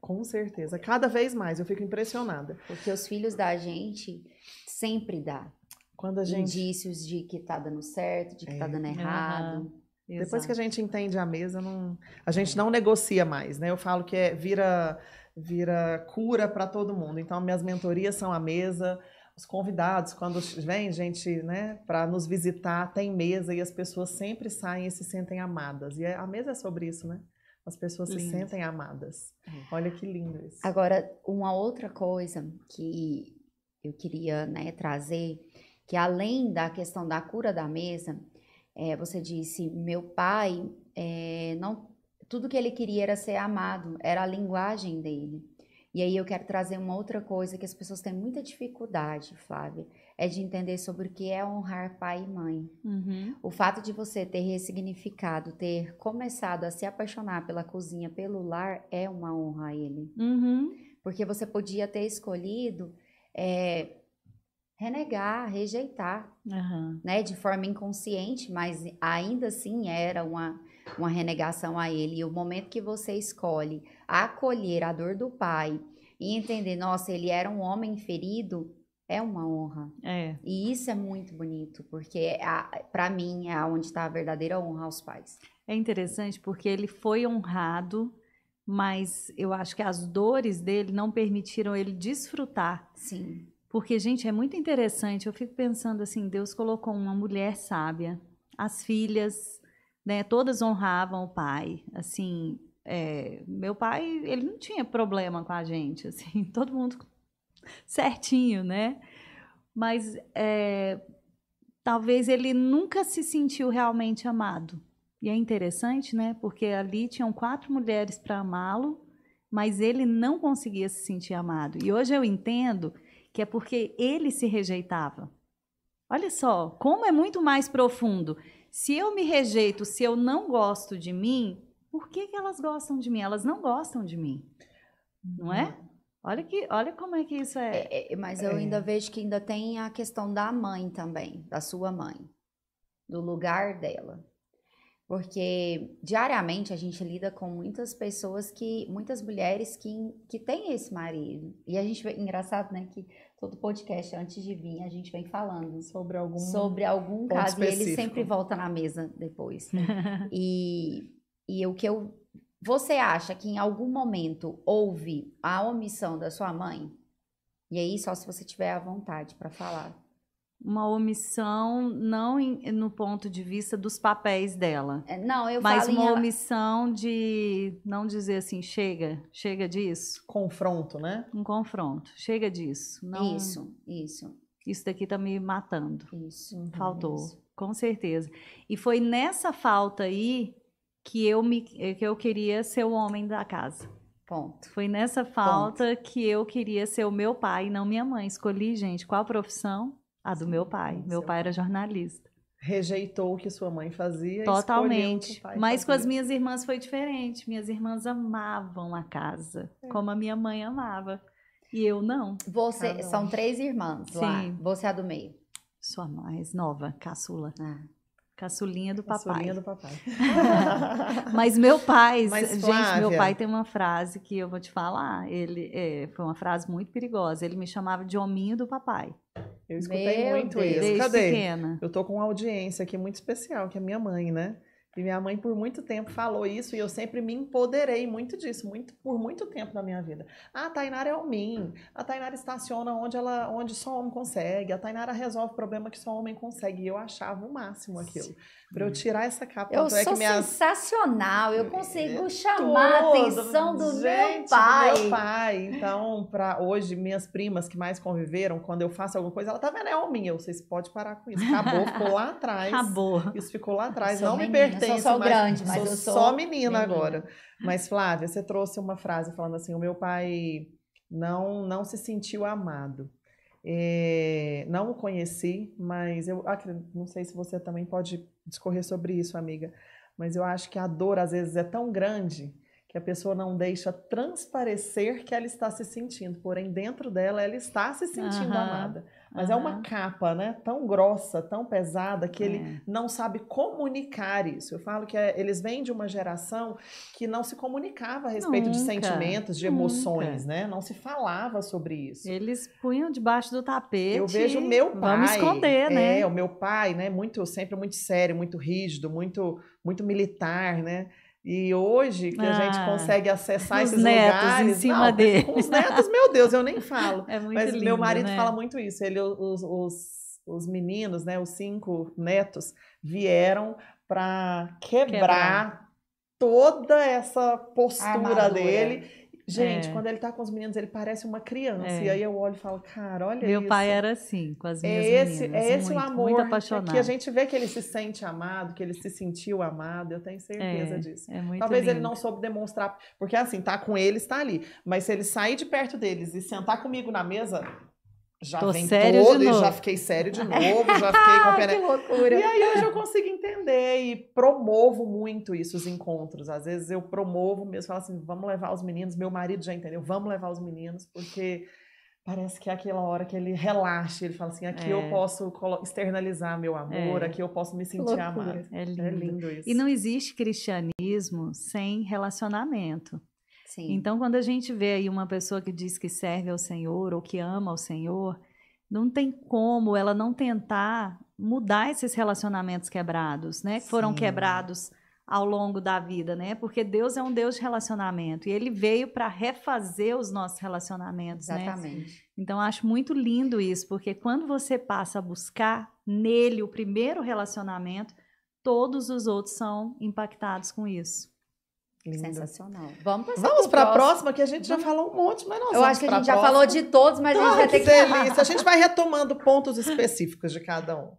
com certeza. Cada vez mais, eu fico impressionada. Porque os filhos da gente sempre dá Quando a gente... indícios de que tá dando certo, de que é. tá dando errado. Uhum. Depois que a gente entende a mesa, não... a gente não negocia mais, né? Eu falo que é, vira, vira cura para todo mundo. Então, minhas mentorias são a mesa. Os convidados, quando vem gente, né, para nos visitar, tem mesa e as pessoas sempre saem e se sentem amadas. E a mesa é sobre isso, né? As pessoas lindo. se sentem amadas. É. Olha que lindo isso. Agora, uma outra coisa que eu queria, né, trazer, que além da questão da cura da mesa, é, você disse, meu pai, é, não, tudo que ele queria era ser amado, era a linguagem dele. E aí eu quero trazer uma outra coisa que as pessoas têm muita dificuldade, Flávia, é de entender sobre o que é honrar pai e mãe. Uhum. O fato de você ter ressignificado, ter começado a se apaixonar pela cozinha, pelo lar, é uma honra a ele. Uhum. Porque você podia ter escolhido é, renegar, rejeitar, uhum. né, de forma inconsciente, mas ainda assim era uma... uma renegação a ele. E o momento que você escolhe acolher a dor do pai e entender, nossa, ele era um homem ferido, é uma honra. É. E isso é muito bonito, porque para mim é onde está a verdadeira honra aos pais. É interessante porque ele foi honrado, mas eu acho que as dores dele não permitiram ele desfrutar. Sim. Porque, gente, é muito interessante. Eu fico pensando assim, Deus colocou uma mulher sábia, as filhas... né, todas honravam o pai, assim, é, meu pai, ele não tinha problema com a gente, assim, todo mundo certinho, né, mas é, talvez ele nunca se sentiu realmente amado, e é interessante, né, porque ali tinham quatro mulheres para amá-lo, mas ele não conseguia se sentir amado, e hoje eu entendo que é porque ele se rejeitava, olha só, como é muito mais profundo. Se eu me rejeito, se eu não gosto de mim, por que que elas gostam de mim? Elas não gostam de mim, não é? Olha, que, olha como é que isso é. é, é mas eu é. ainda vejo que ainda tem a questão da mãe também, da sua mãe, do lugar dela. Porque diariamente a gente lida com muitas pessoas, que muitas mulheres que, que têm esse marido. E a gente vê, engraçado, né, que... todo podcast, antes de vir, a gente vem falando sobre algum, sobre algum caso específico. E ele sempre volta na mesa depois. Né? e, e o que eu... Você acha que em algum momento houve a omissão da sua mãe? E aí, só se você tiver à vontade para falar. Uma omissão, não em, no ponto de vista dos papéis dela. É, não, eu mas falo Mas uma em... omissão de não dizer assim, chega, chega disso. Confronto, né? Um confronto, chega disso. Não... Isso, isso. Isso daqui tá me matando. Isso. Faltou. Isso. com certeza. E foi nessa falta aí que eu, me, que eu queria ser o homem da casa. Ponto. Foi nessa falta Ponto. que eu queria ser o meu pai, não minha mãe. Escolhi, gente, qual a profissão? A do Sim, meu pai. Meu pai era jornalista. Rejeitou o que sua mãe fazia. Totalmente. Pai Mas fazia. com as minhas irmãs foi diferente. Minhas irmãs amavam a casa, é. como a minha mãe amava. E eu não. Você, ah, não. São três irmãs Sim. lá. Você é a do meio? Sou a mais nova, caçula. Ah. Caçulinha do papai. Caçulinha do papai. Mas meu pai, Mas, gente, meu pai tem uma frase que eu vou te falar. Ele é, foi uma frase muito perigosa. Ele me chamava de hominho do papai. Eu escutei meu muito Deus. isso. Cadê? Pequena. Eu tô com uma audiência aqui muito especial, que é minha mãe, né? E minha mãe por muito tempo falou isso e eu sempre me empoderei muito disso, muito, por muito tempo na minha vida. Ah, a Thaynara é homem, a Thaynara estaciona onde, ela, onde só homem consegue, a Thaynara resolve o problema que só homem consegue. E eu achava o máximo aquilo. Pra eu tirar essa capa. Eu sou é minha... sensacional, eu consigo é, chamar todo, a atenção do gente, meu pai. Do meu pai. Então, pra hoje, minhas primas que mais conviveram, quando eu faço alguma coisa, ela tá vendo, é homem. Eu, vocês podem parar com isso. Acabou, ficou lá atrás. Acabou. Isso ficou lá atrás, não menina. me perdi. Eu sou só mas, grande, mas sou eu sou só menina, menina agora. Mas, Flávia, você trouxe uma frase falando assim, o meu pai não, não se sentiu amado. É, não o conheci, mas eu não sei se você também pode discorrer sobre isso, amiga. Mas eu acho que a dor, às vezes, é tão grande que a pessoa não deixa transparecer que ela está se sentindo. Porém, dentro dela, ela está se sentindo uhum. amada. Mas uhum. é uma capa, né? Tão grossa, tão pesada, que é. ele não sabe comunicar isso. Eu falo que é, eles vêm de uma geração que não se comunicava a respeito nunca, de sentimentos, de emoções, nunca. né? Não se falava sobre isso. Eles punham debaixo do tapete. Eu vejo o meu pai... Vamos esconder, né? É, o meu pai, né? Muito, sempre muito sério, muito rígido, muito, muito militar, né? E hoje que a ah, gente consegue acessar esses lugares em cima não, dele. Com os netos, meu Deus, eu nem falo. É muito Mas lindo, meu marido né? fala muito isso. Ele, os, os, os meninos, né, os cinco netos, vieram para quebrar, quebrar toda essa postura Armadura. dele. Gente, é. quando ele tá com os meninos, ele parece uma criança. É. E aí eu olho e falo, cara, olha Meu isso. Meu pai era assim, com as minhas é esse, meninas. É esse muito, o amor muito apaixonado. Que a gente vê que ele se sente amado, que ele se sentiu amado. Eu tenho certeza é, disso. É muito Talvez lindo. ele não soube demonstrar. Porque assim, tá com eles, tá ali. Mas se ele sair de perto deles e sentar comigo na mesa... Já Tô vem sério todo, de novo. já fiquei sério de novo, já fiquei com a pena... Que loucura! E aí hoje eu consigo entender e promovo muito isso, os encontros. Às vezes eu promovo mesmo, falo assim, vamos levar os meninos, meu marido já entendeu, vamos levar os meninos, porque parece que é aquela hora que ele relaxa, ele fala assim, aqui é. eu posso externalizar meu amor, é. aqui eu posso me sentir amada. É lindo. É lindo isso. E não existe cristianismo sem relacionamento. Sim. Então, quando a gente vê aí uma pessoa que diz que serve ao Senhor ou que ama ao Senhor, não tem como ela não tentar mudar esses relacionamentos quebrados, né? Que foram quebrados ao longo da vida, né? Porque Deus é um Deus de relacionamento e Ele veio para refazer os nossos relacionamentos, né? Exatamente. Então, acho muito lindo isso, porque quando você passa a buscar nele o primeiro relacionamento, todos os outros são impactados com isso. Lindo. Sensacional. Vamos para Vamos para a próxima, que a gente já falou um monte, mas não. Eu acho que a gente já falou de todos, mas não, a gente vai ter que delícia. A gente vai retomando pontos específicos de cada um.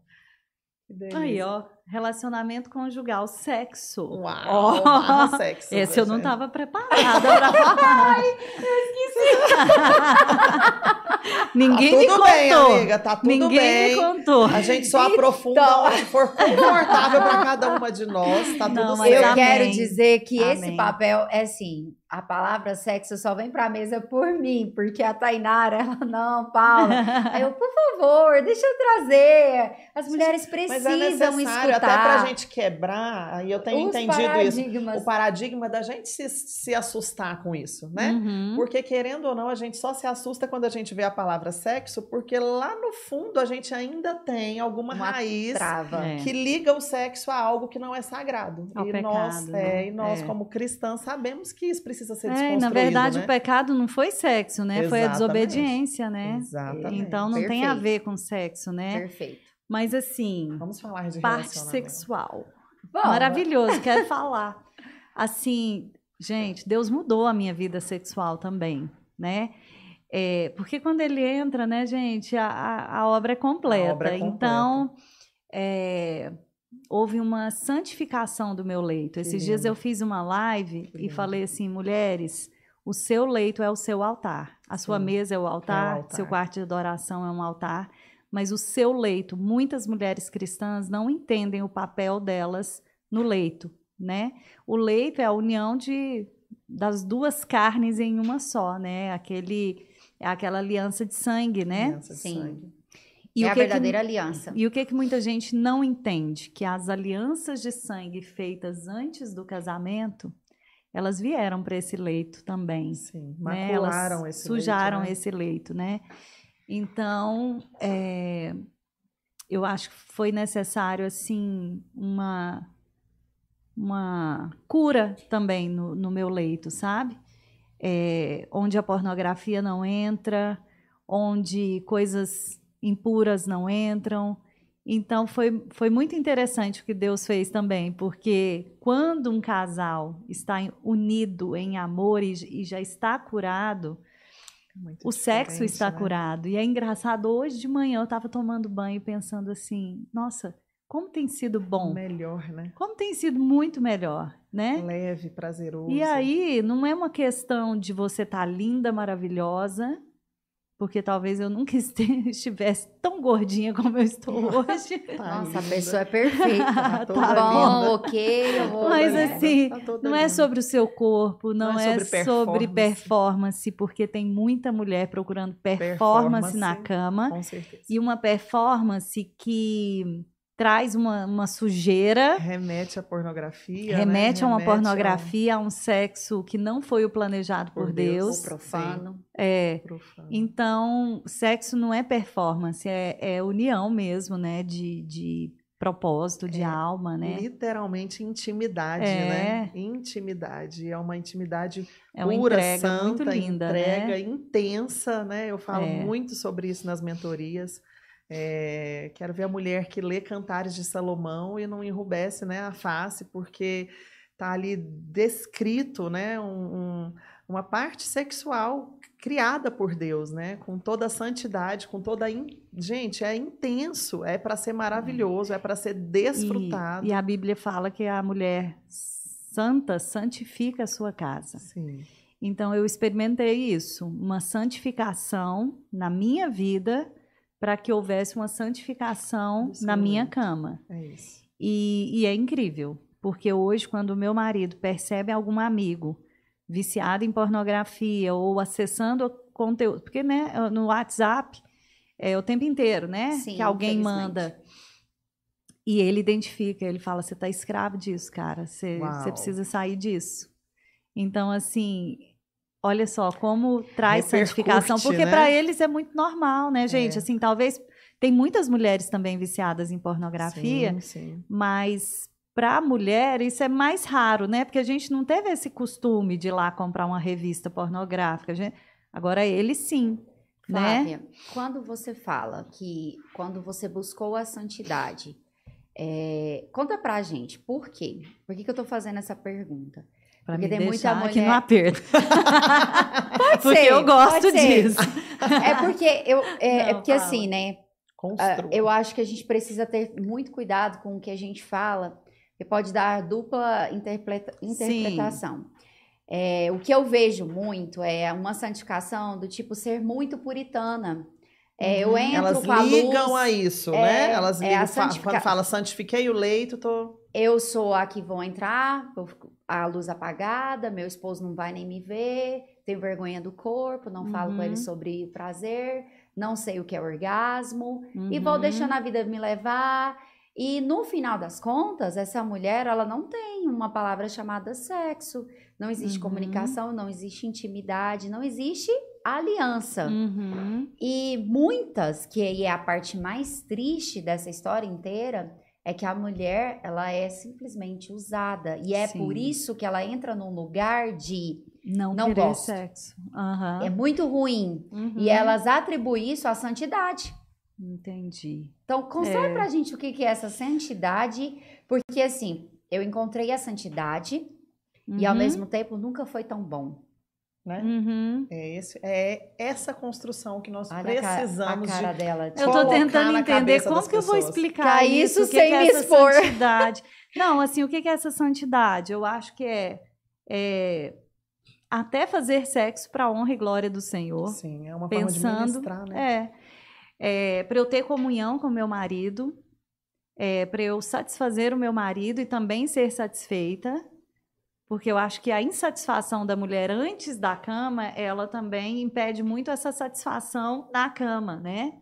Que delícia. Aí, ó, relacionamento conjugal, sexo. Uau, oh, sexo. Esse eu gente. não estava preparada para falar. Ai, eu esqueci. Ninguém tá me contou. Tudo bem, amiga, tá tudo Ninguém bem. Ninguém me contou. A gente só então... aprofunda onde for confortável para cada uma de nós, tá não, tudo certo. Eu amém. quero dizer que amém. esse papel é assim, a palavra sexo só vem para a mesa por mim, porque a Thaynara, ela não, Paula. Aí eu, por favor, deixa eu trazer. As mulheres precisam escutar. Até pra gente quebrar, aí eu tenho Os entendido paradigmas. isso. O paradigma da gente se, se assustar com isso, né? Uhum. Porque querendo ou não, a gente só se assusta quando a gente vê a palavra sexo, porque lá no fundo a gente ainda tem alguma Uma raiz trava. É. que liga o sexo a algo que não é sagrado. Ao e, pecado, nós, né? é, e nós, é. como cristãs, sabemos que isso precisa ser é, desconstruído. Na verdade, né? o pecado não foi sexo, né? Exatamente. Foi a desobediência, né? Exatamente. Então não Perfeito. tem a ver com sexo, né? Perfeito. Mas assim, Vamos falar de parte sexual, Vamos. maravilhoso, quero falar. Assim, gente, Deus mudou a minha vida sexual também, né? É, porque quando ele entra, né, gente, a, a obra é completa. A obra é completa. Então, é, houve uma santificação do meu leito. Esses que dias lindo. Eu fiz uma live que e lindo. Falei assim, mulheres, o seu leito é o seu altar, a sua Sim. mesa é o altar, é o altar, seu quarto de adoração é um altar, mas o seu leito, muitas mulheres cristãs não entendem o papel delas no leito, né? O leito é a união de, das duas carnes em uma só, né? Aquele, aquela aliança de sangue, né? Aliança de Sim. sangue. E é a verdadeira que, aliança. E o que, que muita gente não entende? Que as alianças de sangue feitas antes do casamento, elas vieram para esse leito também. Sim, né? Macularam elas esse sujaram leito, né? esse leito, né? Então, é, eu acho que foi necessário, assim, uma, uma cura também no, no meu leito, sabe? É, onde a pornografia não entra, onde coisas impuras não entram. Então, foi, foi muito interessante o que Deus fez também, porque quando um casal está unido em amor e, e já está curado, muito o sexo está né? curado. E é engraçado, hoje de manhã eu estava tomando banho pensando assim, nossa, como tem sido bom. Melhor, né? Como tem sido muito melhor, né? Leve, prazeroso. E aí, não é uma questão de você estar tá linda, maravilhosa, porque talvez eu nunca estivesse tão gordinha como eu estou hoje. Tá Nossa, linda. A pessoa é perfeita. Tá, tá bom, ok. Eu vou Mas olhar. Assim, tá não linda. É sobre o seu corpo, não, não é, sobre, é performance. sobre performance, porque tem muita mulher procurando performance, performance na cama. Com certeza. E uma performance que traz uma, uma sujeira. Remete à pornografia. Remete né? a uma remete pornografia, a um... a um sexo que não foi o planejado por, por Deus. Deus. O profano. É. Profano. Então, sexo não é performance, é, é união mesmo, né? De, de propósito, de é, alma, né? Literalmente intimidade, é. Né? Intimidade. É uma intimidade é uma pura, entrega, santa, muito linda, entrega, né? intensa, né? Eu falo é. muito sobre isso nas mentorias. É, quero ver a mulher que lê Cantares de Salomão e não enrubesce, né, a face, porque está ali descrito, né, um, um, uma parte sexual criada por Deus, né, com toda a santidade, com toda a... In... Gente, é intenso, é para ser maravilhoso, é para ser desfrutado. E, e a Bíblia fala que a mulher santa santifica a sua casa. Sim. Então, eu experimentei isso, uma santificação na minha vida, para que houvesse uma santificação Sim. na minha cama. É isso. E, e é incrível, porque hoje, quando o meu marido percebe algum amigo viciado em pornografia ou acessando conteúdo, porque né, no WhatsApp é o tempo inteiro, né? Sim, que alguém manda. E ele identifica, ele fala, você está escravo disso, cara, você precisa sair disso. Então, assim... Olha só, como traz santificação, porque né? para eles é muito normal, né, gente? É. Assim, talvez, tem muitas mulheres também viciadas em pornografia, sim, sim. mas para a mulher isso é mais raro, né? Porque a gente não teve esse costume de ir lá comprar uma revista pornográfica. Gente... Agora, eles sim, Flávia, né? Quando você fala que, quando você buscou a santidade, é... conta pra gente, por quê? Por que que eu tô fazendo essa pergunta? Pra Porque me tem muita mulher... aqui no aperto. pode porque ser, eu gosto disso. É porque, eu, é, Não, é porque assim, né? Construa. Eu acho que a gente precisa ter muito cuidado com o que a gente fala, que pode dar dupla interpreta... interpretação. É, o que eu vejo muito é uma santificação do tipo ser muito puritana. É, eu entro Elas com a luz... Elas ligam a isso, é, né? Elas ligam, é santifica... quando fala santifiquei o leito, tô... Eu sou a que vou entrar, a luz apagada, meu esposo não vai nem me ver, tenho vergonha do corpo, não uhum. falo com ele sobre prazer, não sei o que é orgasmo, uhum. e vou deixando a vida me levar. E no final das contas, essa mulher, ela não tem uma palavra chamada sexo, não existe uhum. comunicação, não existe intimidade, não existe aliança. Uhum. E muitas, que aí é a parte mais triste dessa história inteira... É que a mulher, ela é simplesmente usada. E é Sim. por isso que ela entra num lugar de não, não querer gosto. Sexo. Uhum. É muito ruim. Uhum. E elas atribuem isso à santidade. Entendi. Então, constrói é. pra gente o que, que é essa santidade. Porque, assim, eu encontrei a santidade. Uhum. E, ao mesmo tempo, nunca foi tão bom. Né? Uhum. É, esse, é essa construção que nós Olha precisamos a cara, a cara de dela, de eu tô tentando entender como que eu vou explicar que isso, isso que sem que é me expor. Santidade. Não, assim, o que é essa santidade? Eu acho que é, é até fazer sexo para a honra e glória do Senhor. Sim, é uma pensando, forma de ministrar, né? É, é, para eu ter comunhão com meu marido, é, para eu satisfazer o meu marido e também ser satisfeita. Porque eu acho que a insatisfação da mulher antes da cama, ela também impede muito essa satisfação na cama, né?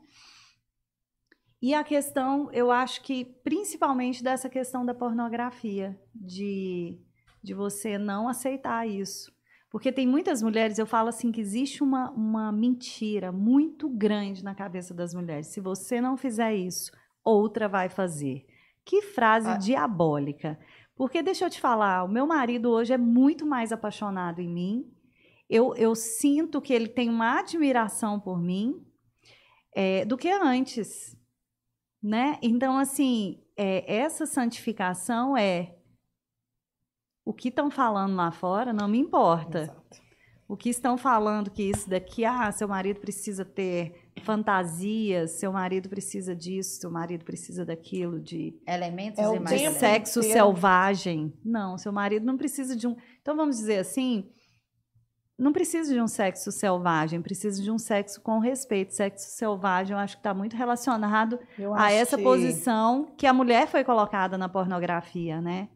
E a questão, eu acho que principalmente dessa questão da pornografia, de, de você não aceitar isso. Porque tem muitas mulheres, eu falo assim, que existe uma, uma mentira muito grande na cabeça das mulheres. Se você não fizer isso, outra vai fazer. Que frase ah. diabólica. Porque, deixa eu te falar, o meu marido hoje é muito mais apaixonado em mim. Eu, eu sinto que ele tem uma admiração por mim é, do que antes, né? Então, assim, é, essa santificação é... O que estão falando lá fora não me importa. Exato. O que estão falando que isso daqui... Ah, seu marido precisa ter... fantasias, seu marido precisa disso, seu marido precisa daquilo, de elementos é e mais de sexo inteiro. Selvagem. Não, seu marido não precisa de um... Então, vamos dizer assim, não precisa de um sexo selvagem, precisa de um sexo com respeito. Sexo selvagem, eu acho que está muito relacionado eu a essa que... posição que a mulher foi colocada na pornografia, né?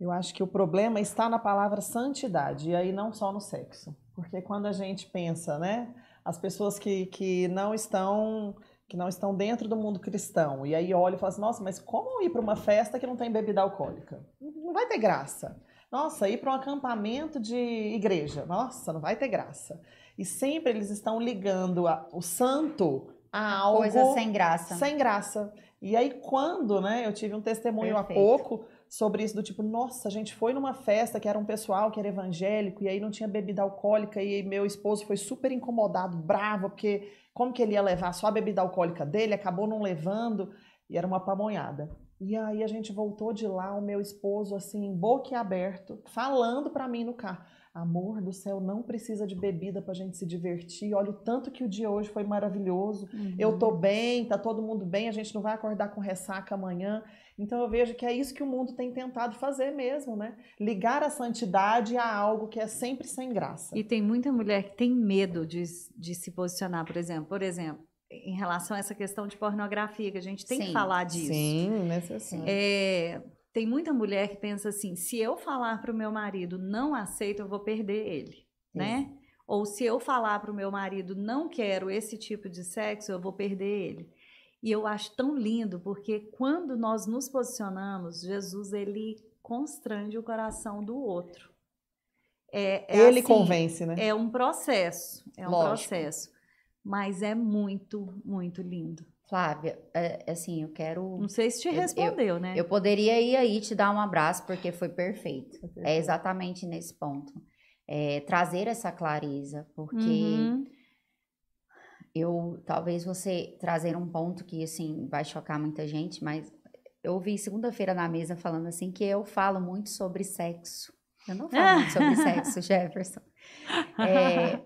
Eu acho que o problema está na palavra santidade, e aí não só no sexo. Porque quando a gente pensa, né? As pessoas que, que, não estão, que não estão dentro do mundo cristão. E aí olha e fala assim, nossa, mas como ir para uma festa que não tem bebida alcoólica? Não vai ter graça. Nossa, ir para um acampamento de igreja. Nossa, não vai ter graça. E sempre eles estão ligando a, o santo a algo... Coisa sem graça. Sem graça. E aí quando, né, eu tive um testemunho Perfeito. há pouco... sobre isso, do tipo, nossa, a gente foi numa festa que era um pessoal que era evangélico e aí não tinha bebida alcoólica e meu esposo foi super incomodado, bravo, porque como que ele ia levar só a bebida alcoólica dele, acabou não levando e era uma pamonhada. E aí a gente voltou de lá, o meu esposo assim, boquiaberto, falando pra mim no carro, amor do céu, não precisa de bebida pra gente se divertir, olha o tanto que o dia hoje foi maravilhoso, uhum. eu tô bem, tá todo mundo bem, a gente não vai acordar com ressaca amanhã. Então eu vejo que é isso que o mundo tem tentado fazer mesmo, né? Ligar a santidade a algo que é sempre sem graça. E tem muita mulher que tem medo de, de se posicionar, por exemplo. Por exemplo, em relação a essa questão de pornografia, que a gente tem Sim. que falar disso. Sim, necessário. É, tem muita mulher que pensa assim, se eu falar para o meu marido, não aceito, eu vou perder ele, né? Isso. Ou se eu falar para o meu marido, não quero esse tipo de sexo, eu vou perder ele. E eu acho tão lindo, porque quando nós nos posicionamos, Jesus, ele constrange o coração do outro. É, é ele assim, convence, né? É um processo, é Lógico. um processo. Mas é muito, muito lindo. Flávia, é, assim, eu quero... Não sei se te respondeu, eu, né? Eu poderia ir aí te dar um abraço, porque foi perfeito. Foi perfeito. É exatamente nesse ponto. É, trazer essa clareza, porque... Uhum. Eu, talvez você trazer um ponto que, assim, vai chocar muita gente, mas eu ouvi segunda-feira na mesa falando, assim, que eu falo muito sobre sexo. Eu não falo muito sobre sexo, Jefferson. É,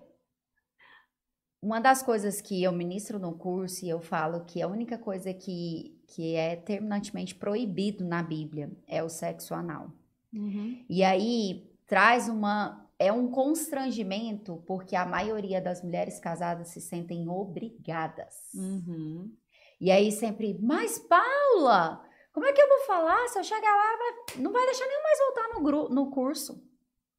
uma das coisas que eu ministro no curso e eu falo que a única coisa que, que é terminantemente proibido na Bíblia é o sexo anal. Uhum. E aí, traz uma... É um constrangimento, porque a maioria das mulheres casadas se sentem obrigadas. Uhum. E aí sempre, mas Paula, como é que eu vou falar? Se eu chegar lá, vai... não vai deixar nem mais voltar no, gru... no curso.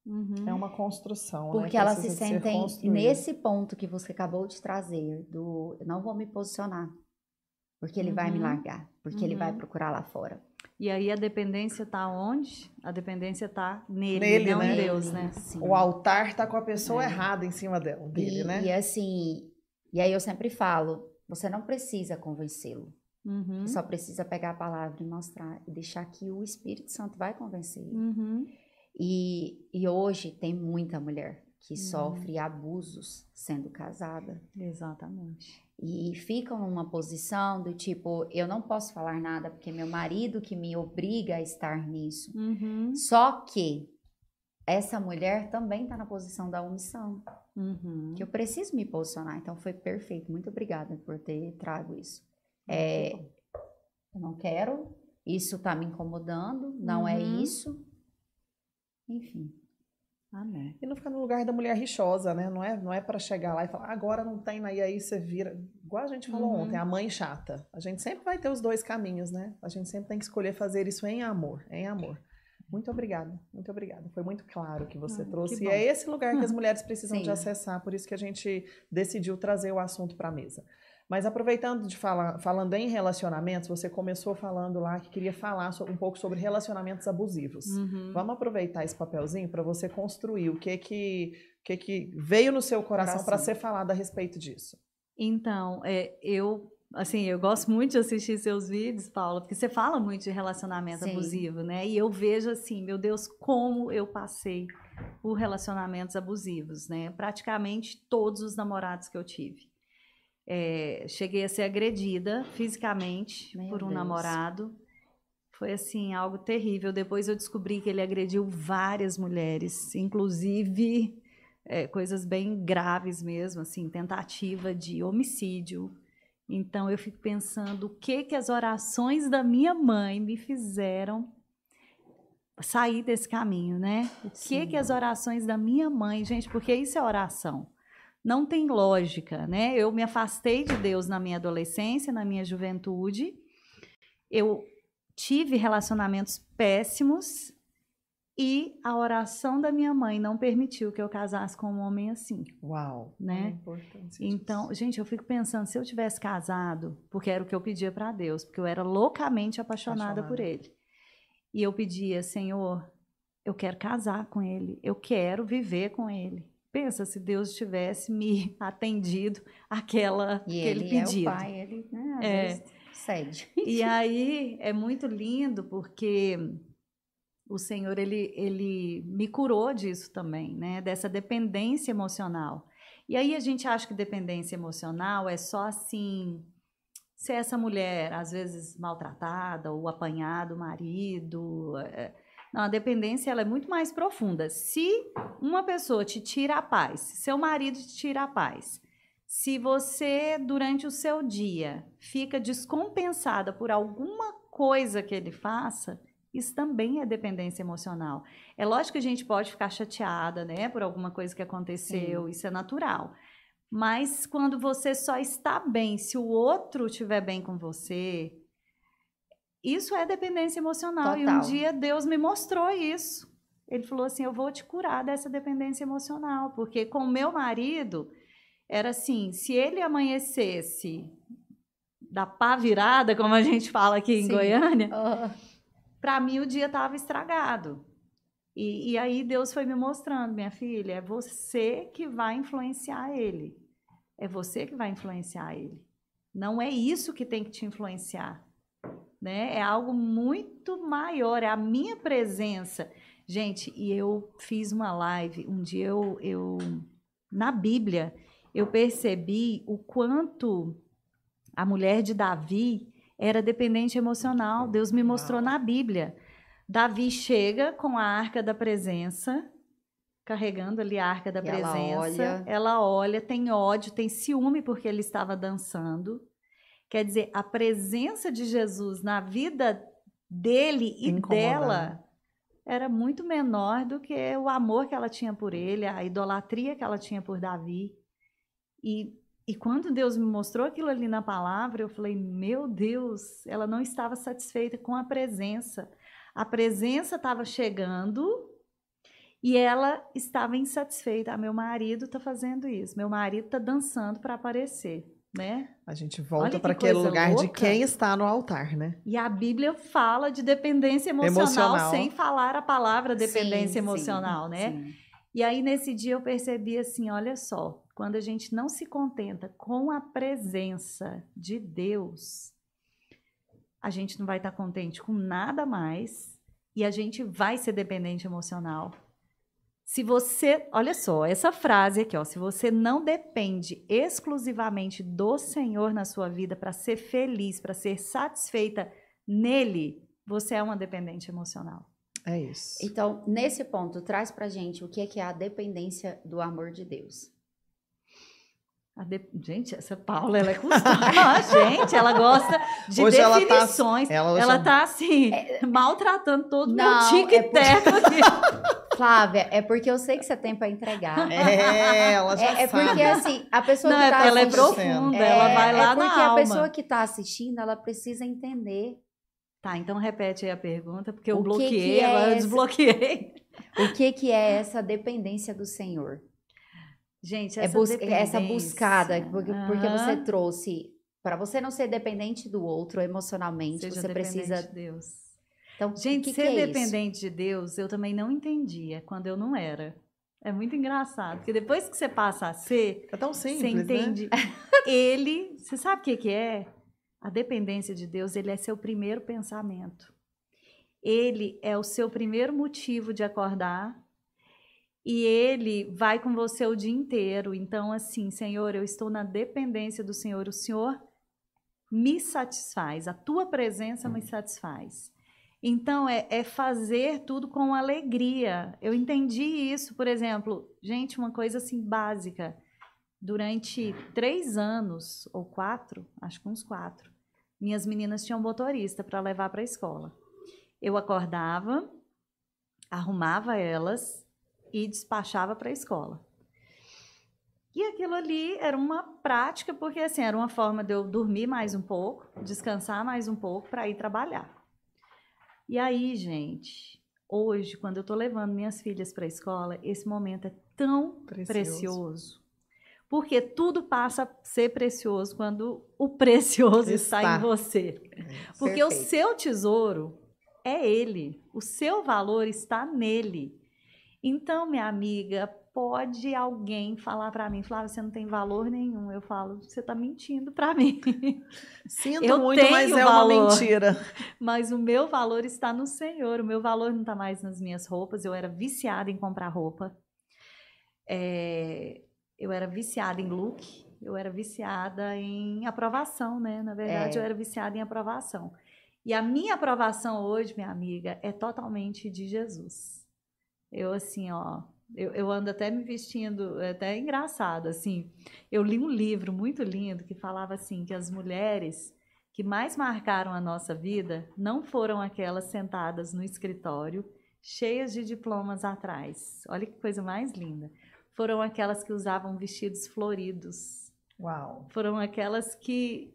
Uhum. É uma construção, porque né? Porque elas se sentem nesse ponto que você acabou de trazer, do eu não vou me posicionar, porque ele uhum. vai me largar, porque uhum. ele vai procurar lá fora. E aí a dependência tá onde? A dependência tá nele, nele não né? em Deus, né? Sim. O altar tá com a pessoa é. errada em cima dela, dele, e, né? E assim, e aí eu sempre falo, você não precisa convencê-lo. Uhum. Só precisa pegar a palavra e mostrar, e deixar que o Espírito Santo vai convencer ele. Uhum. E, e hoje tem muita mulher que uhum. sofre abusos sendo casada. Exatamente. E ficam numa posição do tipo, eu não posso falar nada porque meu marido que me obriga a estar nisso. Uhum. Só que essa mulher também está na posição da omissão, uhum. que eu preciso me posicionar. Então, foi perfeito. Muito obrigada por ter trago isso. É, eu não quero, isso está me incomodando, não uhum. é isso. Enfim. Amém. E não ficar no lugar da mulher rixosa, né? Não é, não é para chegar lá e falar, agora não tem, né? E aí você vira... Igual a gente falou uhum. ontem, a mãe chata. A gente sempre vai ter os dois caminhos, né? A gente sempre tem que escolher fazer isso em amor, em amor. Muito obrigada, muito obrigada. Foi muito claro que você ah, trouxe. Que e é esse lugar que as mulheres precisam Sim. de acessar, por isso que a gente decidiu trazer o assunto para a mesa. Mas aproveitando de falar, falando em relacionamentos, você começou falando lá que queria falar um pouco sobre relacionamentos abusivos. Uhum. Vamos aproveitar esse papelzinho para você construir o que, que, que, que veio no seu coração para ser falado a respeito disso. Então, é, eu... Assim, eu gosto muito de assistir seus vídeos, Paula, porque você fala muito de relacionamento Sim. abusivo, né? E eu vejo assim, meu Deus, como eu passei por relacionamentos abusivos, né? Praticamente todos os namorados que eu tive. É, cheguei a ser agredida fisicamente meu por um Deus. namorado. Foi, assim, algo terrível. Depois eu descobri que ele agrediu várias mulheres, inclusive é, coisas bem graves mesmo, assim, tentativa de homicídio. Então, eu fico pensando o que, que as orações da minha mãe me fizeram sair desse caminho, né? O que, que as orações da minha mãe... Gente, porque isso é oração. Não tem lógica, né? Eu me afastei de Deus na minha adolescência, na minha juventude. Eu tive relacionamentos péssimos e a oração da minha mãe não permitiu que eu casasse com um homem assim. Uau! Né? É importante isso. Então, gente, eu fico pensando, se eu tivesse casado, porque era o que eu pedia para Deus, porque eu era loucamente apaixonada, apaixonada por ele. E eu pedia, Senhor, eu quero casar com ele, eu quero viver com ele. Pensa se Deus tivesse me atendido àquela, e aquele ele pedido. É o pai, ele, né, às é. vezes cede. E aí, é muito lindo, porque... O Senhor, ele, ele me curou disso também, né? Dessa dependência emocional. E aí a gente acha que dependência emocional é só assim, se essa mulher, às vezes, maltratada ou apanhada, o marido... Não, a dependência, ela é muito mais profunda. Se uma pessoa te tira a paz, seu marido te tira a paz, se você, durante o seu dia, fica descompensada por alguma coisa que ele faça... Isso também é dependência emocional. É lógico que a gente pode ficar chateada, né, por alguma coisa que aconteceu, Sim. isso é natural. Mas quando você só está bem, se o outro estiver bem com você, isso é dependência emocional. Total. E um dia Deus me mostrou isso. Ele falou assim, eu vou te curar dessa dependência emocional. Porque com meu marido, era assim, se ele amanhecesse da pá virada, como a gente fala aqui em Sim. Goiânia... Oh. Para mim, o dia estava estragado. E, e aí, Deus foi me mostrando, minha filha, é você que vai influenciar ele. É você que vai influenciar ele. Não é isso que tem que te influenciar. Né? É algo muito maior, é a minha presença. Gente, e eu fiz uma live, um dia eu... eu na Bíblia, eu percebi o quanto a mulher de Davi... Era dependente emocional. Deus me mostrou na Bíblia. Davi chega com a arca da presença, carregando ali a arca da presença. Ela olha. Ela olha, tem ódio, tem ciúme porque ele estava dançando. Quer dizer, a presença de Jesus na vida dele e dela era muito menor do que o amor que ela tinha por ele, a idolatria que ela tinha por Davi. E... E quando Deus me mostrou aquilo ali na palavra, eu falei, meu Deus, ela não estava satisfeita com a presença. A presença estava chegando e ela estava insatisfeita. Ah, meu marido está fazendo isso, meu marido está dançando para aparecer, né? A gente volta para aquele lugar louca. de quem está no altar, né? E a Bíblia fala de dependência emocional, emocional. sem falar a palavra dependência sim, emocional, sim, né? Sim. E aí, nesse dia, eu percebi assim, olha só, quando a gente não se contenta com a presença de Deus, a gente não vai estar contente com nada mais e a gente vai ser dependente emocional. Se você, olha só, essa frase aqui, ó, se você não depende exclusivamente do Senhor na sua vida para ser feliz, para ser satisfeita nele, você é uma dependente emocional. É isso. Então, nesse ponto, traz pra gente o que é que é a dependência do amor de Deus. A de... Gente, essa Paula, ela é custódia. Gente, ela gosta de hoje definições. Ela tá, ela, ela já... tá assim, é... maltratando todo o tique-teco aqui. Flávia, é porque eu sei que você tem pra entregar. É, ela já é, é sabe. É porque, assim, a pessoa Não, que tá assistindo... Ela é profunda, é, ela vai lá é na alma. É porque a pessoa que tá assistindo, ela precisa entender. Tá, então repete aí a pergunta, porque eu o bloqueei, que que é agora essa... eu desbloqueei. O que que é essa dependência do Senhor? Gente, essa, é bus essa buscada, porque, ah. porque você trouxe, para você não ser dependente do outro emocionalmente, Seja você precisa... de Deus. Então, gente, que ser que é dependente isso? de Deus, eu também não entendia quando eu não era. É muito engraçado, porque depois que você passa a ser, é tão simples, você entende, né? Ele, você sabe o que que é? A dependência de Deus, ele é seu primeiro pensamento. Ele é o seu primeiro motivo de acordar. E ele vai com você o dia inteiro. Então, assim, Senhor, eu estou na dependência do Senhor. O Senhor me satisfaz. A tua presença me satisfaz. Então, é, é fazer tudo com alegria. Eu entendi isso, por exemplo. Gente, uma coisa assim básica. Durante três anos, ou quatro, acho que uns quatro, minhas meninas tinham motorista para levar para a escola. Eu acordava, arrumava elas... e despachava para a escola. E aquilo ali era uma prática, porque assim, era uma forma de eu dormir mais um pouco, descansar mais um pouco para ir trabalhar. E aí, gente, hoje, quando eu estou levando minhas filhas para a escola, esse momento é tão precioso. precioso. Porque tudo passa a ser precioso quando o precioso está, está em você. É, porque perfeito. O seu tesouro é ele. O seu valor está nele. Então, minha amiga, pode alguém falar para mim, Flávia, você não tem valor nenhum. Eu falo, você está mentindo para mim. Sinto eu muito, tenho mas é valor, uma mentira. Mas o meu valor está no Senhor. O meu valor não está mais nas minhas roupas. Eu era viciada em comprar roupa. É, eu era viciada em look. Eu era viciada em aprovação, né? Na verdade, é. eu era viciada em aprovação. E a minha aprovação hoje, minha amiga, é totalmente de Jesus. Eu, assim, ó, eu, eu ando até me vestindo, até engraçado, assim. Eu li um livro muito lindo que falava, assim, que as mulheres que mais marcaram a nossa vida não foram aquelas sentadas no escritório, cheias de diplomas atrás. Olha que coisa mais linda. Foram aquelas que usavam vestidos floridos. Uau! Foram aquelas que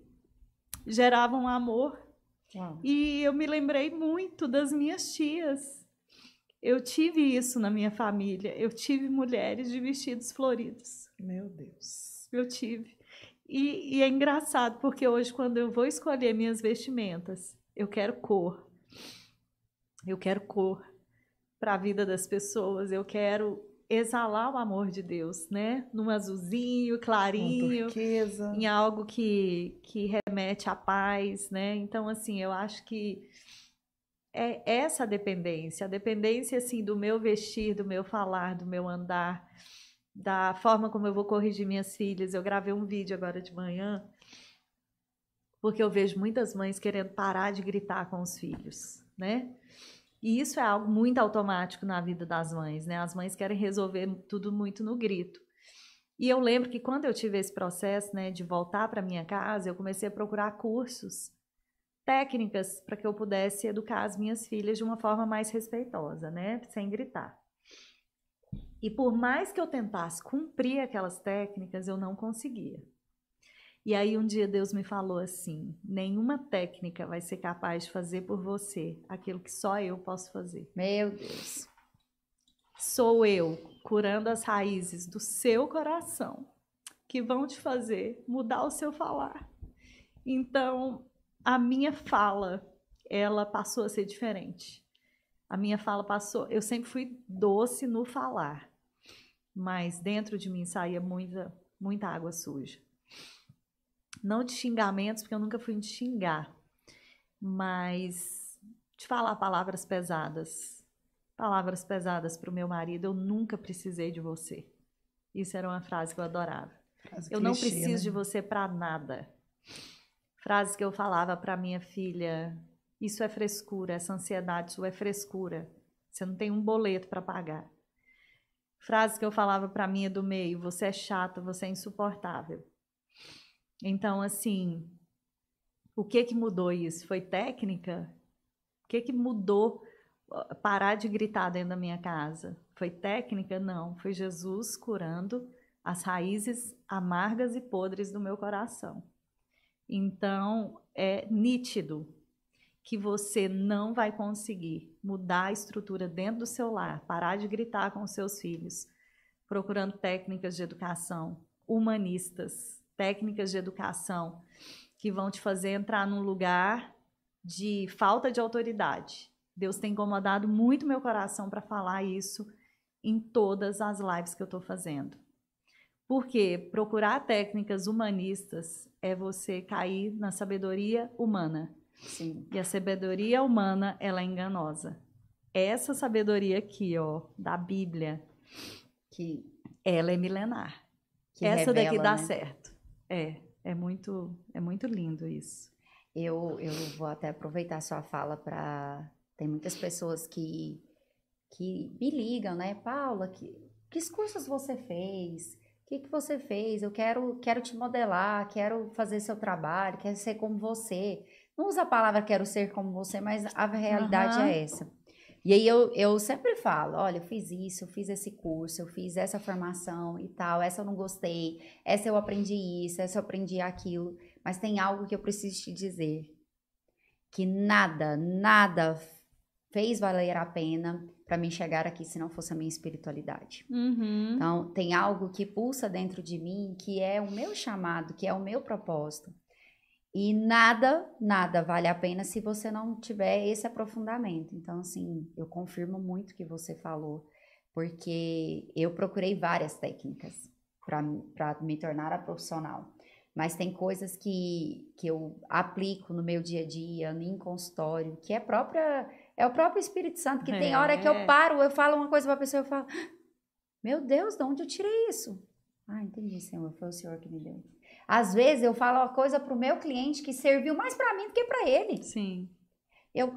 geravam amor. Uau. E eu me lembrei muito das minhas tias. Eu tive isso na minha família. Eu tive mulheres de vestidos floridos. Meu Deus. Eu tive. E, e é engraçado, porque hoje, quando eu vou escolher minhas vestimentas, eu quero cor. Eu quero cor para a vida das pessoas. Eu quero exalar o amor de Deus, né? Num azulzinho, clarinho. Em algo que, que remete à paz, né? Então, assim, eu acho que... é essa dependência, a dependência assim, do meu vestir, do meu falar, do meu andar, da forma como eu vou corrigir minhas filhas. Eu gravei um vídeo agora de manhã, porque eu vejo muitas mães querendo parar de gritar com os filhos, né? E isso é algo muito automático na vida das mães, né? As mães querem resolver tudo muito no grito. E eu lembro que quando eu tive esse processo, né, de voltar para minha casa, eu comecei a procurar cursos, técnicas para que eu pudesse educar as minhas filhas de uma forma mais respeitosa, né? Sem gritar. E por mais que eu tentasse cumprir aquelas técnicas, eu não conseguia. E aí um dia Deus me falou assim, nenhuma técnica vai ser capaz de fazer por você aquilo que só eu posso fazer. Meu Deus! Sou eu curando as raízes do seu coração que vão te fazer mudar o seu falar. Então... a minha fala, ela passou a ser diferente. A minha fala passou... eu sempre fui doce no falar, mas dentro de mim saía muita, muita água suja. Não de xingamentos, porque eu nunca fui de xingar, mas de falar palavras pesadas. Palavras pesadas para o meu marido. Eu nunca precisei de você. Isso era uma frase que eu adorava. Frase eu clichê, não preciso né? de você para nada. Frase que eu falava para minha filha, isso é frescura, essa ansiedade, isso é frescura. Você não tem um boleto para pagar. Frase que eu falava para a minha do meio: você é chata, você é insuportável. Então, assim, o que que mudou isso? Foi técnica? O que que mudou parar de gritar dentro da minha casa? Foi técnica? Não. Foi Jesus curando as raízes amargas e podres do meu coração. Então, é nítido que você não vai conseguir mudar a estrutura dentro do seu lar, parar de gritar com os seus filhos, procurando técnicas de educação humanistas, técnicas de educação que vão te fazer entrar num lugar de falta de autoridade. Deus tem incomodado muito meu coração para falar isso em todas as lives que eu estou fazendo. Porque procurar técnicas humanistas é você cair na sabedoria humana. Sim. E a sabedoria humana, ela é enganosa. Essa sabedoria aqui, ó, da Bíblia, que ela é milenar. Que essa revela, daqui dá, né? Certo. É, é muito, é muito lindo isso. Eu, eu vou até aproveitar sua fala para... Tem muitas pessoas que, que me ligam, né? Paula, que, que cursos você fez? O que, que você fez? Eu quero, quero te modelar, quero fazer seu trabalho, quero ser como você. Não usa a palavra quero ser como você, mas a realidade uhum. é essa. E aí eu, eu sempre falo, olha, eu fiz isso, eu fiz esse curso, eu fiz essa formação e tal, essa eu não gostei, essa eu aprendi isso, essa eu aprendi aquilo. Mas tem algo que eu preciso te dizer, que nada, nada... fez valer a pena para mim chegar aqui se não fosse a minha espiritualidade. Uhum. Então, tem algo que pulsa dentro de mim, que é o meu chamado, que é o meu propósito. E nada, nada vale a pena se você não tiver esse aprofundamento. Então, assim, eu confirmo muito o que você falou, porque eu procurei várias técnicas para me tornar a profissional. Mas tem coisas que, que eu aplico no meu dia a dia, em consultório, que é própria... É o próprio Espírito Santo, que é, tem hora que eu paro, eu falo uma coisa pra pessoa, eu falo, meu Deus, de onde eu tirei isso? Ah, entendi, Senhor, foi o Senhor que me deu. Às vezes eu falo uma coisa pro meu cliente que serviu mais pra mim do que pra ele. Sim. Eu,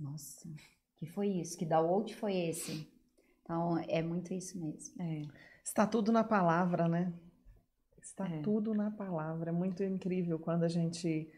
nossa, que foi isso? Que download foi esse? Então, é muito isso mesmo. É. Está tudo na palavra, né? Está é. tudo na palavra. É muito incrível quando a gente...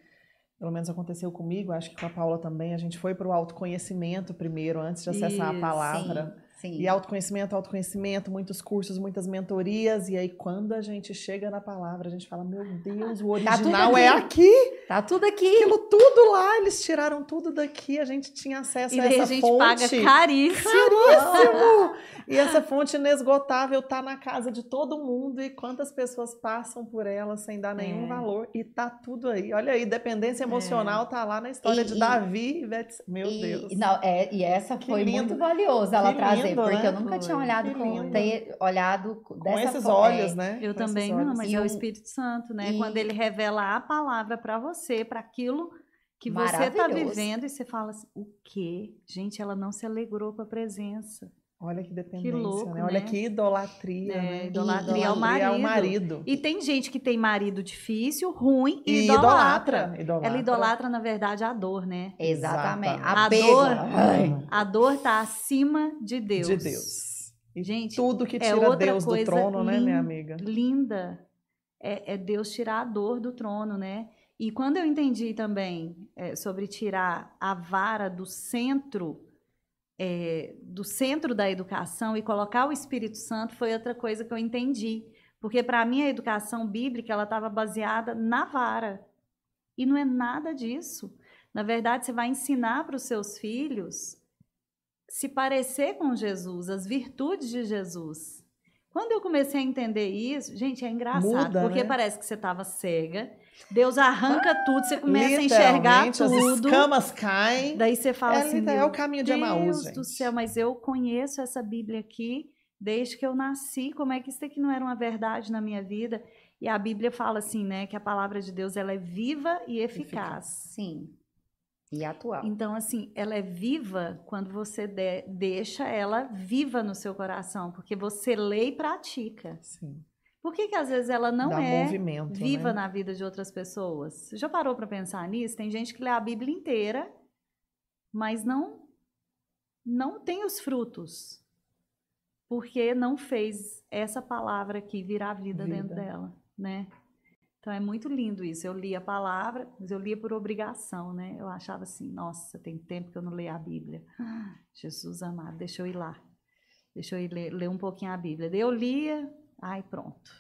Pelo menos aconteceu comigo, acho que com a Paula também. A gente foi para o autoconhecimento primeiro, antes de acessar Isso, a palavra. Sim, sim. E autoconhecimento, autoconhecimento, muitos cursos, muitas mentorias. E aí, quando a gente chega na palavra, a gente fala, meu Deus, o original tá aqui. É aqui. Tá tudo aqui. Aquilo tudo lá, eles tiraram tudo daqui. A gente tinha acesso e a essa a gente fonte. Paga caríssimo. Caríssimo. E essa fonte inesgotável tá na casa de todo mundo. E quantas pessoas passam por ela sem dar nenhum é. valor. E tá tudo aí. Olha aí, dependência emocional é. tá lá na história e, de Davi e Beth. Meu e, Deus. Não, é, e essa que foi lindo. Muito valiosa ela que trazer. Lindo, porque né? eu nunca foi. tinha olhado com, ter, olhado com dessa esses forma. olhos, né? Eu com também não, mas é o Espírito Santo, né? E... Quando ele revela a palavra para você, para aquilo... que você tá vivendo e você fala assim, o quê? Gente, ela não se alegrou com a presença. Olha que dependência, que louco, né? Olha né? que idolatria, é, né? Idolatria, idolatria ao, marido. ao marido. E tem gente que tem marido difícil, ruim e, e idolatra. Idolatra. idolatra. Ela idolatra, na verdade, a dor, né? Exatamente. A, a dor, a dor tá acima de Deus. De Deus. E gente, tudo que tira é Deus do trono, linda, né, minha amiga? Linda. É, é Deus tirar a dor do trono, né? E quando eu entendi também é, sobre tirar a vara do centro, é, do centro da educação e colocar o Espírito Santo, foi outra coisa que eu entendi. Porque para mim a educação bíblica, ela estava baseada na vara. E não é nada disso. Na verdade, você vai ensinar para os seus filhos se parecer com Jesus, as virtudes de Jesus. Quando eu comecei a entender isso, gente, é engraçado, Muda, porque né? parece que você estava cega, Deus arranca tudo, você começa a enxergar tudo. As escamas caem. Daí você fala é, assim, é o caminho de Emaús, gente. Meu Deus do céu, mas eu conheço essa Bíblia aqui desde que eu nasci, como é que isso aqui não era uma verdade na minha vida? E a Bíblia fala assim, né, que a palavra de Deus, ela é viva e eficaz. Sim. E atual. Então, assim, ela é viva quando você de, deixa ela viva no seu coração, porque você lê e pratica. Sim. Por que que às vezes ela não Dá é viva né? na vida de outras pessoas? Você já parou para pensar nisso? Tem gente que lê a Bíblia inteira, mas não não tem os frutos, porque não fez essa palavra aqui virar vida, vida. dentro dela, né? Então é muito lindo isso. Eu li a palavra, mas eu lia por obrigação, né? Eu achava assim, nossa, tem tempo que eu não leio a Bíblia. Ah, Jesus amado, deixa eu ir lá. Deixa eu ir ler, ler um pouquinho a Bíblia. Eu lia, ai, pronto.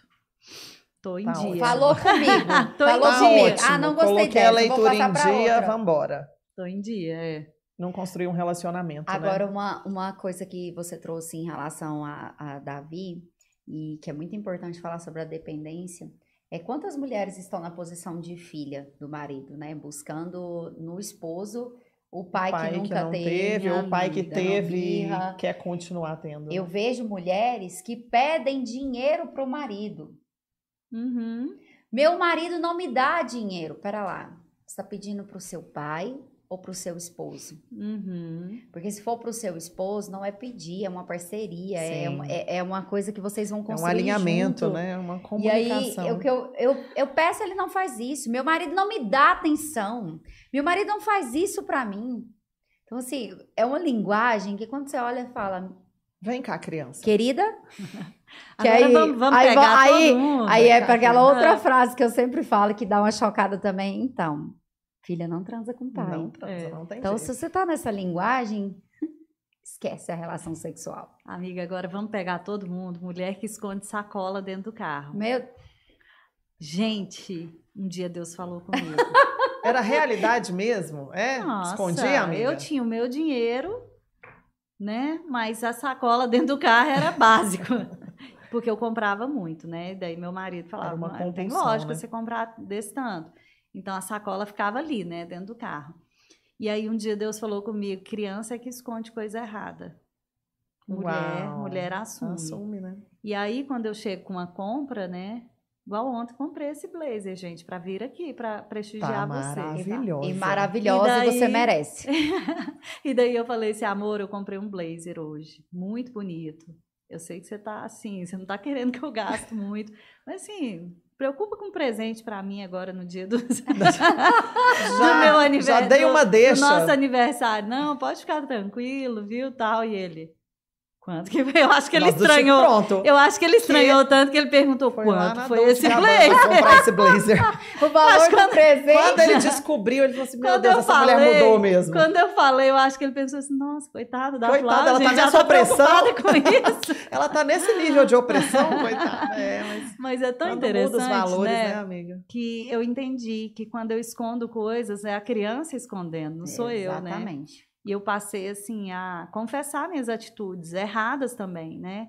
Tô em tá dia. Falou comigo. Tô Falou em comigo. Ótimo. Ah, não gostei Coloquei dessa. Coloquei a leitura em dia, vamos embora. Tô em dia, é. Não construir um relacionamento, Agora, né? uma, uma coisa que você trouxe em relação a, a Davi, e que é muito importante falar sobre a dependência... É quantas mulheres estão na posição de filha do marido, né? Buscando no esposo o pai, o pai que nunca que não teve, teve ou o pai que teve e quer continuar tendo. Eu vejo mulheres que pedem dinheiro pro marido. Uhum. Meu marido não me dá dinheiro. Pera lá, você tá pedindo pro seu pai ou pro seu esposo? Uhum. Porque se for pro seu esposo, não é pedir, é uma parceria, é uma, é, é uma coisa que vocês vão construir. É um alinhamento, junto. né? Uma comunicação. E aí, eu, eu, eu, eu peço, ele não faz isso. Meu marido não me dá atenção. Meu marido não faz isso pra mim. Então, assim, é uma linguagem que quando você olha e fala... Vem cá, criança. Querida? Que aí, vamos, vamos aí, pegar aí, todo mundo. Aí é pra aquela outra frase que eu sempre falo, que dá uma chocada também. Então... Filha não transa com o pai. Não transa, é. não tem Então, jeito. Se você tá nessa linguagem, esquece a relação sexual. Amiga, agora vamos pegar todo mundo. Mulher que esconde sacola dentro do carro. Meu... Gente, um dia Deus falou comigo. Era realidade mesmo? É? Nossa, escondia, amiga? Eu tinha o meu dinheiro, né? Mas a sacola dentro do carro era básico. Porque eu comprava muito, né? Daí meu marido falava, não tem lógica, né? Você comprar desse tanto. Então, a sacola ficava ali, né, dentro do carro. E aí, um dia, Deus falou comigo, criança é que esconde coisa errada. Mulher, Uau. mulher assume. Assume, né? E aí, quando eu chego com uma compra, né, igual ontem, comprei esse blazer, gente, pra vir aqui, pra prestigiar tá você. Maravilhosa. E maravilhosa, e daí... você merece. E daí, eu falei assim, amor, eu comprei um blazer hoje, muito bonito. Eu sei que você tá assim, você não tá querendo que eu gaste muito, mas assim... Preocupa com um presente pra mim agora no dia do, já, do meu aniversário. Já dei uma deixa. Do nosso aniversário. Não, pode ficar tranquilo, viu, tal. E ele, quanto que veio? Eu acho que ele Nossa, estranhou. Pronto. Eu acho que ele estranhou que... tanto que ele perguntou foi quanto foi esse blazer. Comprar esse blazer. O valor quando, do presente. Quando ele descobriu, ele falou assim, meu Deus, essa falei, mulher mudou mesmo. Quando eu falei, eu acho que ele pensou assim, nossa, coitada da Flávia. Coitada, ela tá nessa opressão. Com isso. Ela tá nesse nível de opressão, coitada. É, mas... mas é tão quando interessante, os valores, né, né, amiga? Que eu entendi que quando eu escondo coisas, é a criança escondendo, não sou é, eu, né? Exatamente. E eu passei, assim, a confessar minhas atitudes erradas também, né?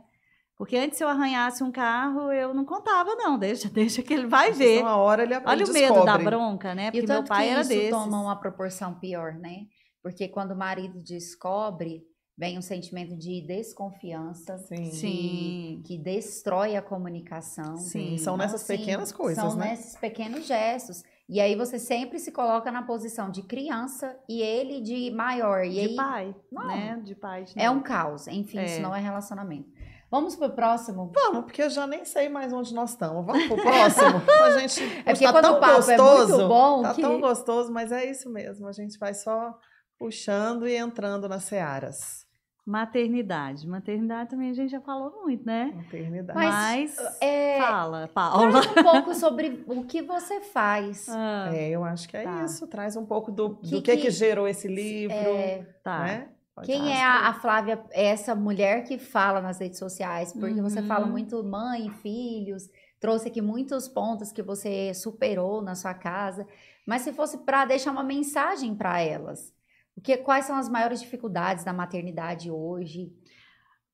Porque antes, se eu arranhasse um carro, eu não contava, não. Deixa, deixa que ele vai Mas ver. Uma hora ele Olha ele o descobre. medo da bronca, né? Porque meu pai era desses. E tanto que isso toma uma proporção pior, né? Porque quando o marido descobre, vem um sentimento de desconfiança. Sim. Sim. Que destrói a comunicação. Sim, são nessas então, pequenas sim, coisas, são né? São nesses pequenos gestos. E aí você sempre se coloca na posição de criança e ele de maior. E de aí, pai, não, né? De pai. De é um caos. Enfim, é. isso não é relacionamento. Vamos pro próximo? Vamos, porque eu já nem sei mais onde nós estamos. Vamos pro próximo? A gente é porque tá quando tão o papo gostoso, é muito bom tá que... tão gostoso, mas é isso mesmo. A gente vai só puxando e entrando nas searas. Maternidade. Maternidade também a gente já falou muito, né? Maternidade. Mas, Mas é, fala, Paula. Fala um pouco sobre o que você faz. Ah, é, eu acho que é tá. isso. Traz um pouco do que, do que, que, que gerou esse livro. É, tá. né? Quem é a, a Flávia, essa mulher que fala nas redes sociais? Porque uhum. você fala muito mãe, filhos, trouxe aqui muitos pontos que você superou na sua casa. Mas se fosse para deixar uma mensagem para elas, Porque, quais são as maiores dificuldades da maternidade hoje?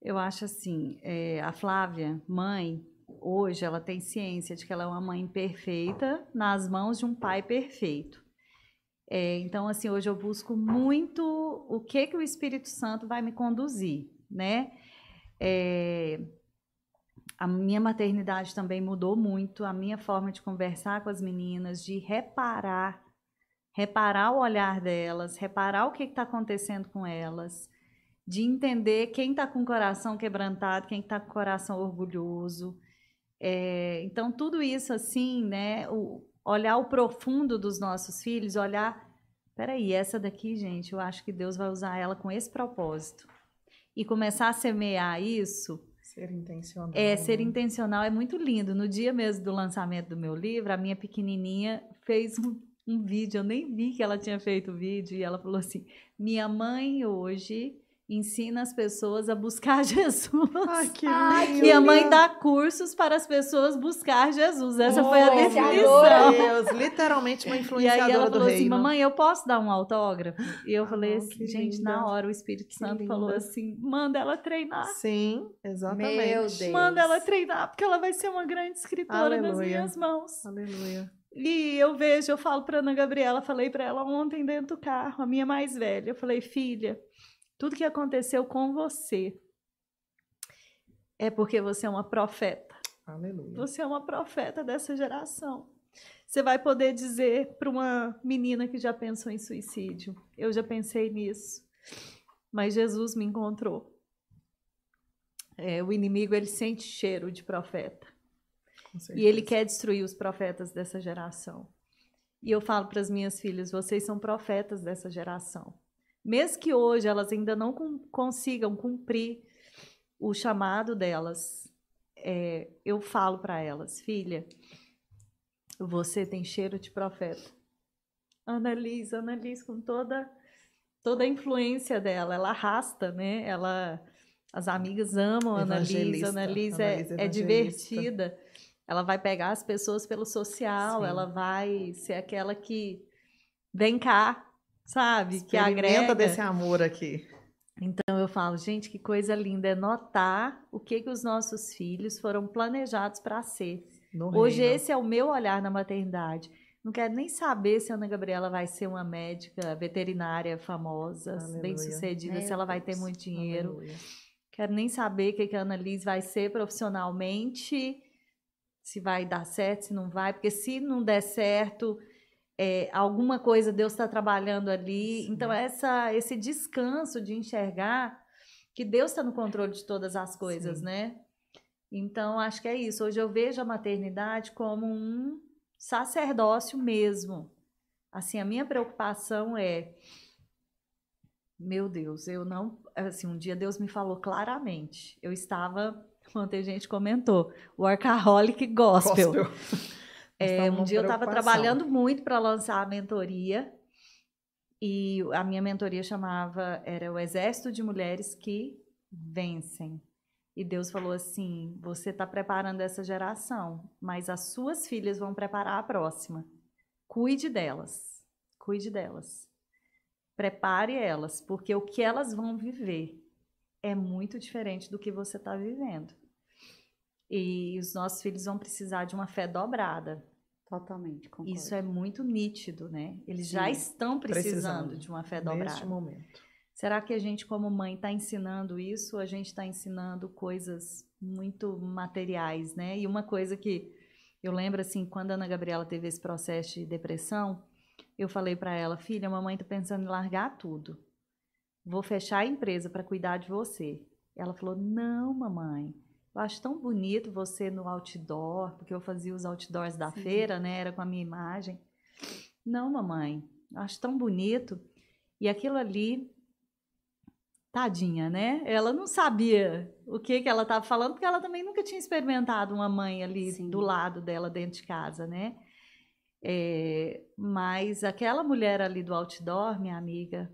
Eu acho assim, é, a Flávia, mãe, hoje ela tem ciência de que ela é uma mãe perfeita nas mãos de um pai perfeito. É, então, assim, hoje eu busco muito o que, que o Espírito Santo vai me conduzir, né? É, a minha maternidade também mudou muito, a minha forma de conversar com as meninas, de reparar reparar o olhar delas, reparar o que está acontecendo com elas, de entender quem está com o coração quebrantado, quem está com o coração orgulhoso. É, então, tudo isso assim, né? O, olhar o profundo dos nossos filhos, olhar... Peraí, essa daqui, gente, eu acho que Deus vai usar ela com esse propósito. e começar a semear isso... Ser intencional. É, ser né? intencional é muito lindo. No dia mesmo do lançamento do meu livro, a minha pequenininha fez um, um vídeo, eu nem vi que ela tinha feito o vídeo, e ela falou assim, minha mãe hoje... ensina as pessoas a buscar Jesus. Ai, que Ai, minha que mãe dá cursos para as pessoas buscar Jesus. Essa oh, foi a definição. Deus, literalmente uma influenciadora do reino. E aí ela falou assim, mamãe, eu posso dar um autógrafo? E eu ah, falei assim, gente, linda. Na hora o Espírito Santo que falou linda. Assim, manda ela treinar. Sim, exatamente. Meu Deus. Manda ela treinar, porque ela vai ser uma grande escritora Aleluia. Nas minhas mãos. Aleluia. E eu vejo, eu falo para Ana Gabriela, falei para ela ontem dentro do carro, a minha mais velha, eu falei, filha, tudo que aconteceu com você é porque você é uma profeta. Aleluia. Você é uma profeta dessa geração. Você vai poder dizer para uma menina que já pensou em suicídio, eu já pensei nisso, mas Jesus me encontrou. É, o inimigo, ele sente cheiro de profeta. E ele quer destruir os profetas dessa geração. E eu falo para as minhas filhas, vocês são profetas dessa geração. Mesmo que hoje elas ainda não consigam cumprir o chamado delas, é, eu falo para elas, filha, você tem cheiro de profeta. Ana Lisa, Ana Lisa, com toda, toda a influência dela, ela arrasta, né? Ela, as amigas amam Ana Lisa, Ana Lisa é, é divertida, ela vai pegar as pessoas pelo social, Sim. ela vai ser aquela que vem cá, sabe, que agrega desse amor aqui. Então eu falo, gente, que coisa linda é notar o que que os nossos filhos foram planejados para ser. Hoje esse é o meu olhar na maternidade. Não quero nem saber se a Ana Gabriela vai ser uma médica veterinária famosa, bem-sucedida, se ela vai ter muito dinheiro. Aleluia. Quero nem saber o que que a Ana Lisa vai ser profissionalmente, se vai dar certo, se não vai, porque se não der certo, É, alguma coisa Deus está trabalhando ali. Sim. Então essa, esse descanso de enxergar que Deus está no controle de todas as coisas, Sim. né? Então acho que é isso. Hoje eu vejo a maternidade como um sacerdócio mesmo. Assim, a minha preocupação é, meu Deus, eu não, assim, um dia Deus me falou claramente. Eu estava, ontem a gente comentou, o workaholic gospel. gospel. É, um dia eu estava trabalhando muito para lançar a mentoria e a minha mentoria chamava, era o Exército de Mulheres que Vencem. E Deus falou assim, você está preparando essa geração, mas as suas filhas vão preparar a próxima. Cuide delas, cuide delas. Prepare elas, porque o que elas vão viver é muito diferente do que você está vivendo. E os nossos filhos vão precisar de uma fé dobrada. Totalmente, concordo. Isso é muito nítido, né? Eles Sim, já estão precisando, precisando de uma fé dobrada. Neste momento. Será que a gente, como mãe, está ensinando isso? A gente está ensinando coisas muito materiais, né? E uma coisa que eu lembro, assim, quando a Ana Gabriela teve esse processo de depressão, eu falei para ela, filha, a mamãe está pensando em largar tudo. Vou fechar a empresa para cuidar de você. Ela falou, não, mamãe. Eu acho tão bonito você no outdoor, porque eu fazia os outdoors da Sim. feira, né? Era com a minha imagem. Não, mamãe, eu acho tão bonito. E aquilo ali, tadinha, né? Ela não sabia o que que ela estava falando, porque ela também nunca tinha experimentado uma mãe ali Sim. do lado dela, dentro de casa, né? É, mas aquela mulher ali do outdoor, minha amiga,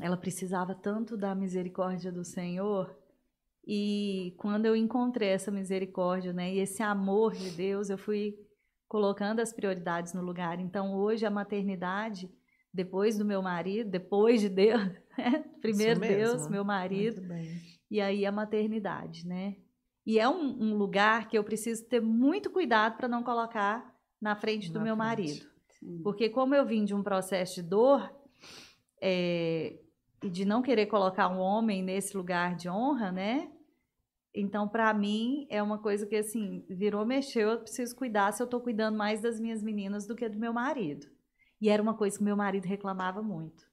ela precisava tanto da misericórdia do Senhor. E quando eu encontrei essa misericórdia, né, e esse amor de Deus, eu fui colocando as prioridades no lugar. Então, hoje, a maternidade, depois do meu marido, depois de Deus, né? Primeiro Deus, meu marido, e aí a maternidade, né? E é um, um lugar que eu preciso ter muito cuidado para não colocar na frente do meu marido. Sim. Porque como eu vim de um processo de dor, é... e de não querer colocar um homem nesse lugar de honra, né? Então, para mim, é uma coisa que, assim, virou, mexeu, eu preciso cuidar se eu tô cuidando mais das minhas meninas do que do meu marido. E era uma coisa que meu marido reclamava muito.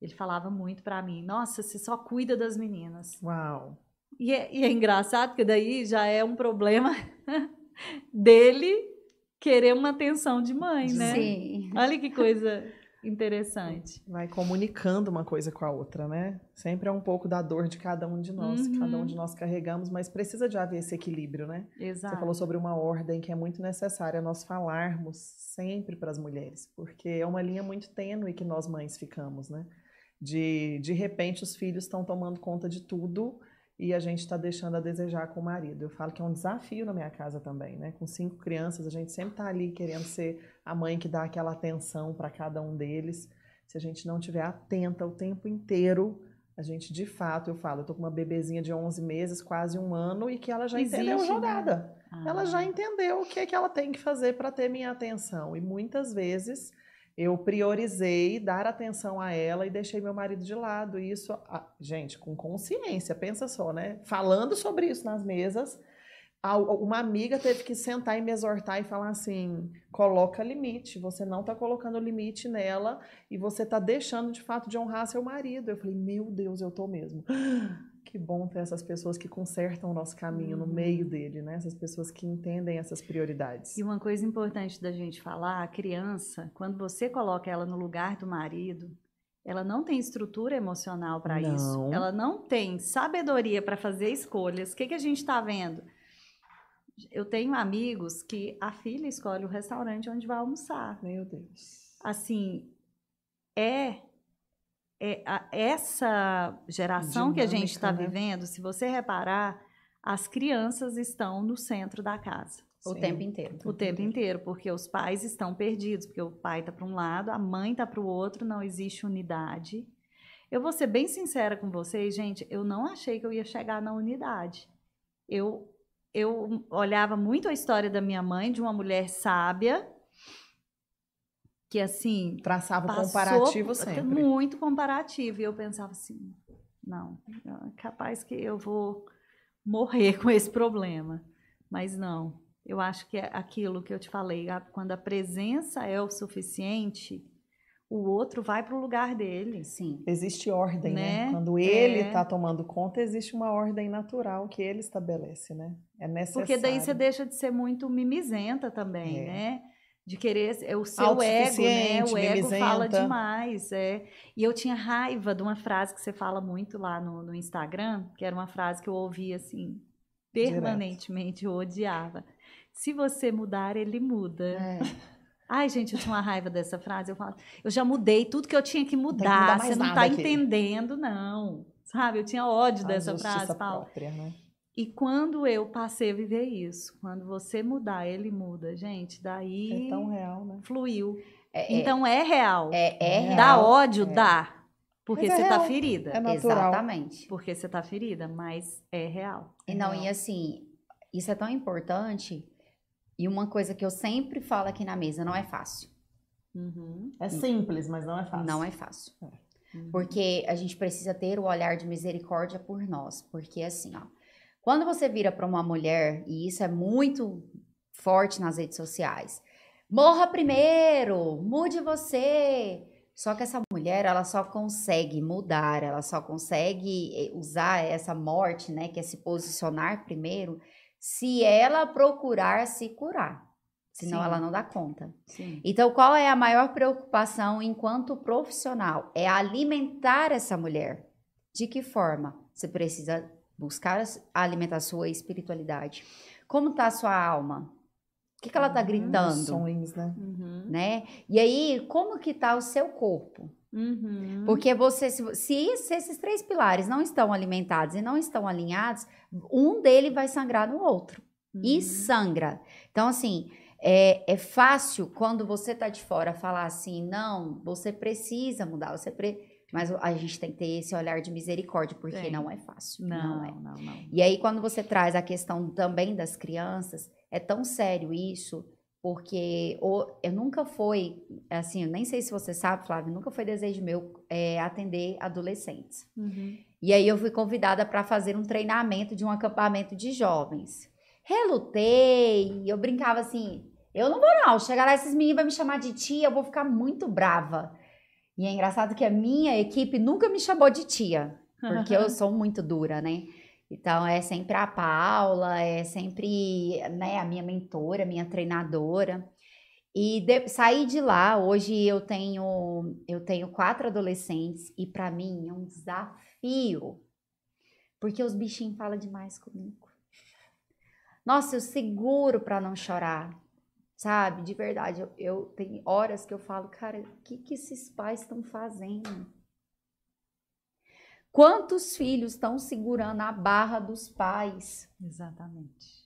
Ele falava muito para mim, nossa, você só cuida das meninas. Uau! E é, e é engraçado, porque daí já é um problema dele querer uma atenção de mãe, né? Sim. Olha que coisa... interessante. Vai comunicando uma coisa com a outra, né? Sempre é um pouco da dor de cada um de nós, uhum. que cada um de nós carregamos, mas precisa de haver esse equilíbrio, né? Exato. Você falou sobre uma ordem que é muito necessária nós falarmos sempre para as mulheres, porque é uma linha muito tênue que nós mães ficamos, né? De, de repente os filhos estão tomando conta de tudo e a gente está deixando a desejar com o marido. Eu falo que é um desafio na minha casa também, né? Com cinco crianças, a gente sempre está ali querendo ser a mãe que dá aquela atenção para cada um deles. Se a gente não estiver atenta o tempo inteiro, a gente, de fato, eu falo, eu tô com uma bebezinha de onze meses, quase um ano, e que ela já Existe, entendeu a jogada. Né? Ah. Ela já entendeu o que é que ela tem que fazer para ter minha atenção. E muitas vezes eu priorizei dar atenção a ela e deixei meu marido de lado. E isso, gente, com consciência, pensa só, né? Falando sobre isso nas mesas, uma amiga teve que sentar e me exortar e falar assim, coloca limite, você não tá colocando limite nela e você tá deixando, de fato, de honrar seu marido. Eu falei, meu Deus, eu tô mesmo. Que bom ter essas pessoas que consertam o nosso caminho uhum. no meio dele, né? Essas pessoas que entendem essas prioridades. E uma coisa importante da gente falar, a criança, quando você coloca ela no lugar do marido, ela não tem estrutura emocional para isso. Ela não tem sabedoria para fazer escolhas. O que, que a gente está vendo? Eu tenho amigos que a filha escolhe o restaurante onde vai almoçar. Meu Deus. Assim, é... É, a, essa geração dinâmica, que a gente está né? vivendo, se você reparar, as crianças estão no centro da casa. Sim, o tempo inteiro. O tempo inteiro, porque os pais estão perdidos, porque o pai está para um lado, a mãe está para o outro, não existe unidade. Eu vou ser bem sincera com vocês, gente, eu não achei que eu ia chegar na unidade. Eu, eu olhava muito a história da minha mãe, de uma mulher sábia, que assim... Traçava comparativo sempre. Muito comparativo. E eu pensava assim, não, é capaz que eu vou morrer com esse problema. Mas não, eu acho que é aquilo que eu te falei, quando a presença é o suficiente, o outro vai para o lugar dele. Sim. Existe ordem, né? né? Quando ele está é... tomando conta, existe uma ordem natural que ele estabelece, né? É necessário. Porque daí você deixa de ser muito mimizenta também, é. né? De querer, o seu ego, né? O ego fala demais. É. E eu tinha raiva de uma frase que você fala muito lá no, no Instagram, que era uma frase que eu ouvia assim, permanentemente, eu odiava. Se você mudar, ele muda. É. Ai, gente, eu tinha uma raiva dessa frase. Eu falo, eu já mudei tudo que eu tinha que mudar. Não tem que mudar mais nada, você não tá entendendo, não. Sabe? Eu tinha ódio dessa frase, Paula. Própria, né? E quando eu passei a viver isso, quando você mudar, ele muda, gente, daí... É tão real, né? Fluiu. É, então, é, é real. É, é real. Dá ódio? É. Dá. Porque você é tá ferida. É natural. Exatamente. Porque você tá ferida, mas é real. E não, é. e assim, isso é tão importante. E uma coisa que eu sempre falo aqui na mesa, não é fácil. Uhum. É simples, mas não é fácil. Não é fácil. É. Uhum. Porque a gente precisa ter o olhar de misericórdia por nós. Porque assim, ó. Quando você vira para uma mulher, e isso é muito forte nas redes sociais, morra primeiro, mude você. Só que essa mulher, ela só consegue mudar, ela só consegue usar essa morte, né, que é se posicionar primeiro, se ela procurar se curar. Senão Sim. ela não dá conta. Sim. Então, qual é a maior preocupação enquanto profissional? É alimentar essa mulher. De que forma? Você precisa... buscar alimentar a sua espiritualidade. Como tá a sua alma? O que, que ela tá gritando? Os sonhos, né? Uhum. né? E aí, como que tá o seu corpo? Uhum. Porque você, se, se esses três pilares não estão alimentados e não estão alinhados, um dele vai sangrar no outro. Uhum. E sangra. Então, assim, é, é fácil quando você tá de fora falar assim, não, você precisa mudar, você precisa... Mas a gente tem que ter esse olhar de misericórdia, porque Sim. não é fácil. Não, não é. Não, não. E aí, quando você traz a questão também das crianças, é tão sério isso, porque ou, eu nunca foi, assim, eu nem sei se você sabe, Flávia, nunca foi desejo meu é, atender adolescentes. Uhum. E aí, eu fui convidada para fazer um treinamento de um acampamento de jovens. Relutei, eu brincava assim, eu não vou não, chegar lá, esses meninos vão me chamar de tia, eu vou ficar muito brava. E é engraçado que a minha equipe nunca me chamou de tia, porque eu sou muito dura, né? Então, é sempre a Paula, é sempre né, a minha mentora, a minha treinadora. E de, saí de lá, hoje eu tenho, eu tenho quatro adolescentes e para mim é um desafio, porque os bichinhos falam demais comigo. Nossa, eu seguro para não chorar, sabe? De verdade, eu, eu tenho horas que eu falo, cara, o que, que esses pais estão fazendo? Quantos filhos estão segurando a barra dos pais? Exatamente.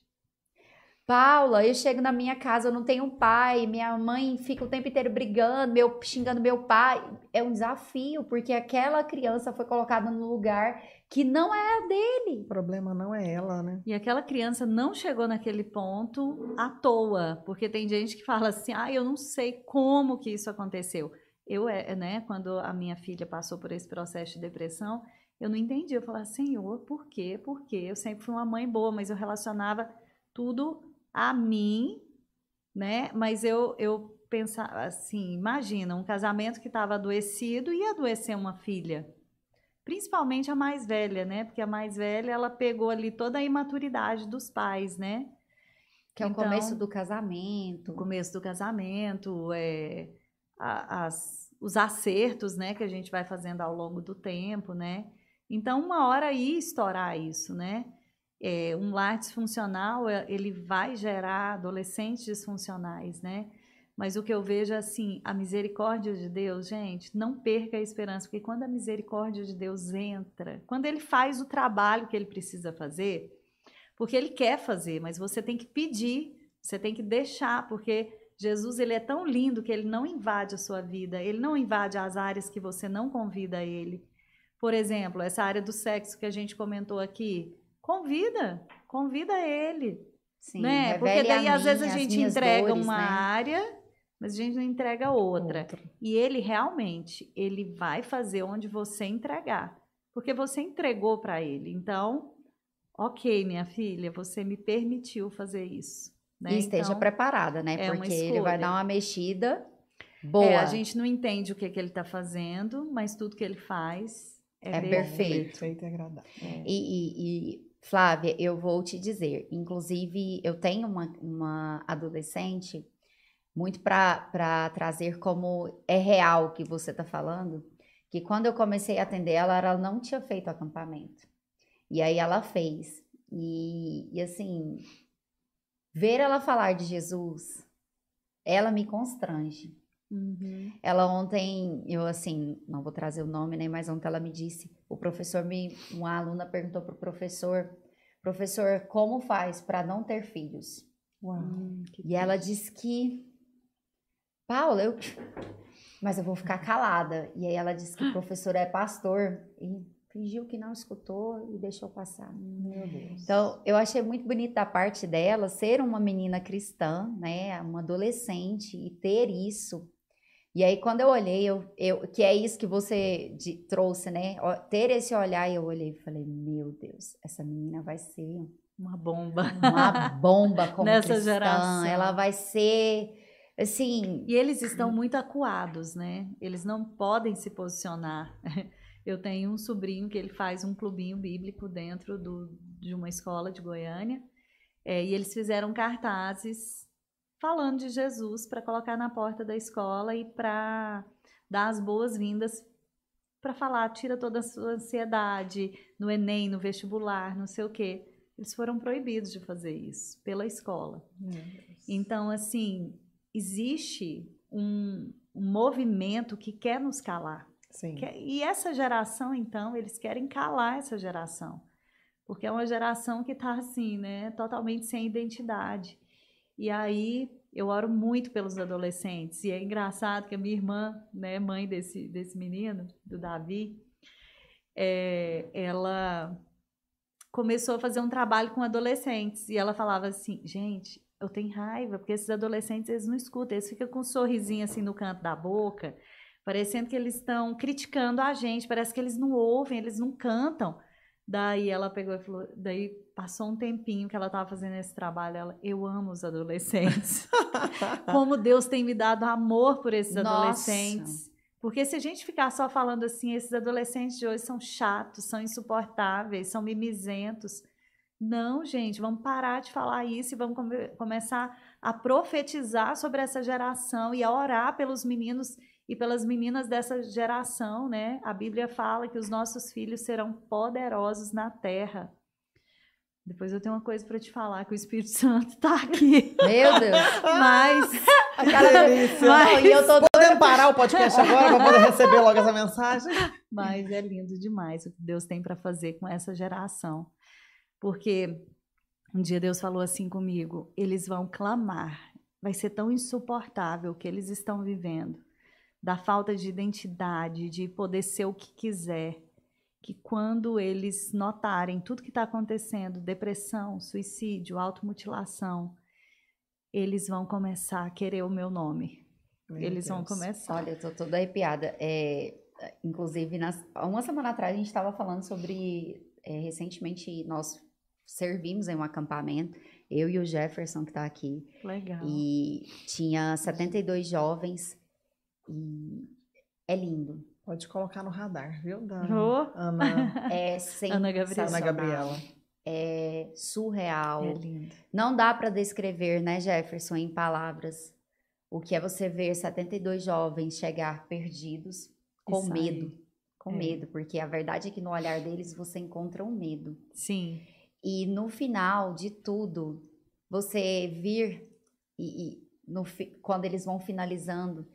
Paula, eu chego na minha casa, eu não tenho um pai, minha mãe fica o tempo inteiro brigando, meu, xingando meu pai. É um desafio, porque aquela criança foi colocada num lugar que não é a dele. O problema não é ela, né? E aquela criança não chegou naquele ponto à toa, porque tem gente que fala assim, ah, eu não sei como que isso aconteceu. Eu, né, quando a minha filha passou por esse processo de depressão, eu não entendi, eu falava, Senhor, por quê? Por quê? Eu sempre fui uma mãe boa, mas eu relacionava tudo a mim, né? Mas eu, eu pensava assim, imagina, um casamento que estava adoecido e adoecer uma filha. Principalmente a mais velha, né? Porque a mais velha, ela pegou ali toda a imaturidade dos pais, né? Que é o então, começo do casamento. O começo do casamento, é, a, as, os acertos, né? Que a gente vai fazendo ao longo do tempo, né? Então, uma hora ia estourar isso, né? É, um lar disfuncional, ele vai gerar adolescentes disfuncionais, né? Mas o que eu vejo é assim, a misericórdia de Deus, gente, não perca a esperança, porque quando a misericórdia de Deus entra, quando ele faz o trabalho que ele precisa fazer, porque ele quer fazer, mas você tem que pedir, você tem que deixar, porque Jesus, ele é tão lindo que ele não invade a sua vida, ele não invade as áreas que você não convida a ele. Por exemplo, essa área do sexo que a gente comentou aqui, convida, convida ele, sim, né? Porque daí às vezes a gente entrega uma área, mas a gente não entrega outra. outra. E ele realmente, ele vai fazer onde você entregar, porque você entregou para ele. Então, ok, minha filha, você me permitiu fazer isso. Né? E esteja então, preparada, né? É porque ele vai dar uma mexida boa. É, a gente não entende o que, que ele está fazendo, mas tudo que ele faz é, é perfeito. perfeito é agradável. É. E, e, e... Flávia, eu vou te dizer, inclusive eu tenho uma, uma adolescente muito para trazer como é real o que você está falando, que quando eu comecei a atender ela, ela não tinha feito acampamento, e aí ela fez, e, e assim, ver ela falar de Jesus, ela me constrange. Uhum. Ela ontem, eu assim, não vou trazer o nome, né, mas ontem ela me disse, o professor me, uma aluna perguntou pro professor, professor, como faz para não ter filhos? Uau, e ela disse que, Paula, eu, mas eu vou ficar calada. E aí ela disse que o professor é pastor e fingiu que não escutou e deixou passar. Meu Deus. Então, eu achei muito bonita a parte dela ser uma menina cristã, né, uma adolescente e ter isso. E aí, quando eu olhei, eu, eu, que é isso que você de, trouxe, né? Ter esse olhar, eu olhei e falei, meu Deus, essa menina vai ser... Uma bomba. Uma bomba como nessa cristã. Geração. Ela vai ser, assim... E eles estão muito acuados, né? Eles não podem se posicionar. Eu tenho um sobrinho que ele faz um clubinho bíblico dentro do, de uma escola de Goiânia. É, e eles fizeram cartazes... falando de Jesus para colocar na porta da escola e para dar as boas-vindas, para falar, tira toda a sua ansiedade no Enem, no vestibular, não sei o quê. Eles foram proibidos de fazer isso pela escola. Então, assim, existe um, um movimento que quer nos calar. Sim. E essa geração, então, eles querem calar essa geração, porque é uma geração que está assim, né, totalmente sem identidade. E aí, eu oro muito pelos adolescentes. E é engraçado que a minha irmã, né, mãe desse, desse menino, do Davi, é, ela começou a fazer um trabalho com adolescentes. E ela falava assim, gente, eu tenho raiva, porque esses adolescentes, eles não escutam. Eles ficam com um sorrisinho assim no canto da boca, parecendo que eles estão criticando a gente. Parece que eles não ouvem, eles não cantam. Daí ela pegou e falou, daí passou um tempinho que ela estava fazendo esse trabalho, ela, eu amo os adolescentes, como Deus tem me dado amor por esses Nossa. adolescentes, porque se a gente ficar só falando assim, esses adolescentes de hoje são chatos, são insuportáveis, são mimizentos, Não, gente, vamos parar de falar isso e vamos come começar a profetizar sobre essa geração e a orar pelos meninos e pelas meninas dessa geração, né? A Bíblia fala que os nossos filhos serão poderosos na terra. Depois eu tenho uma coisa para te falar, que o Espírito Santo tá aqui. Meu Deus! Mas... Cara, mas... eu tô podemos parar o podcast agora para poder receber logo essa mensagem? Mas é lindo demais o que Deus tem para fazer com essa geração. Porque um dia Deus falou assim comigo, eles vão clamar. Vai ser tão insuportável o que eles estão vivendo, da falta de identidade, de poder ser o que quiser, que quando eles notarem tudo que está acontecendo, depressão, suicídio, automutilação, eles vão começar a querer o meu nome. Meu eles Deus. Vão começar. Olha, eu tô toda arrepiada. É, inclusive, nas, uma semana atrás, a gente estava falando sobre... É, recentemente, nós servimos em um acampamento, eu e o Jefferson, que está aqui. Legal. E tinha setenta e dois jovens e é lindo. Pode colocar no radar, viu, Dana? Oh. Ana, é Ana Gabriela. Ana Gabriela. É surreal. É lindo. Não dá para descrever, né, Jefferson, em palavras, o que é você ver setenta e dois jovens chegar perdidos com Isso medo. Aí. Com é. medo, porque a verdade é que no olhar deles você encontra um medo. Sim. E no final de tudo, você vir, e, e no, quando eles vão finalizando,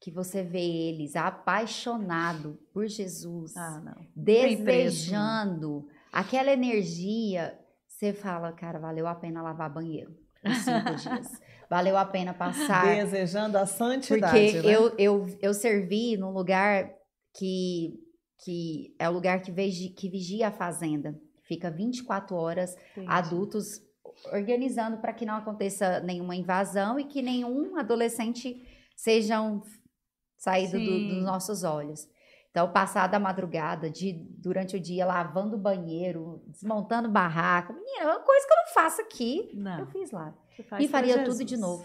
que você vê eles apaixonado por Jesus, ah, não. desejando aquela energia, você fala, cara, valeu a pena lavar banheiro. Cinco dias. Valeu a pena passar. Desejando a santidade. Porque né? eu, eu, eu servi num lugar que... que é o lugar que vigia, que vigia a fazenda. Fica vinte e quatro horas, Entendi. Adultos organizando para que não aconteça nenhuma invasão e que nenhum adolescente seja um, saído do, dos nossos olhos. Então, passada a madrugada, de, durante o dia, lavando o banheiro, desmontando barraca. Menina, é uma coisa que eu não faço aqui. Não. Eu fiz lá. E faria tudo de novo.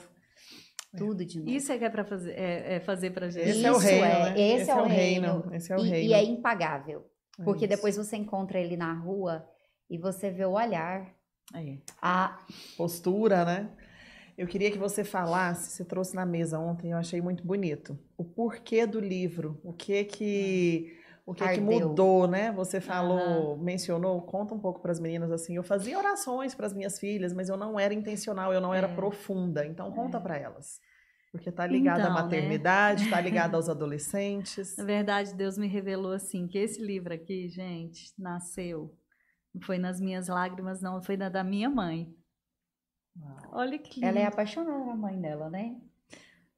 Tudo de novo. Isso é que é para fazer, é, é fazer pra gente. Esse Isso é o reino, é, né? Esse, esse é, é o reino. reino. Esse é o e, reino. E é impagável. É porque isso. Depois você encontra ele na rua e você vê o olhar. Aí. A postura, né? Eu queria que você falasse, você trouxe na mesa ontem, eu achei muito bonito. O porquê do livro, o que que... O que, que mudou, né? Você falou, uhum. mencionou, conta um pouco para as meninas assim. Eu fazia orações para as minhas filhas, mas eu não era intencional, eu não era é. profunda. Então, conta é. para elas. Porque tá ligada então, à maternidade, né? Tá ligada aos adolescentes. Na verdade, Deus me revelou assim, que esse livro aqui, gente, nasceu. Não foi nas minhas lágrimas, não. Foi na da minha mãe. Uau. Olha que lindo. Ela é apaixonada pela mãe dela, né?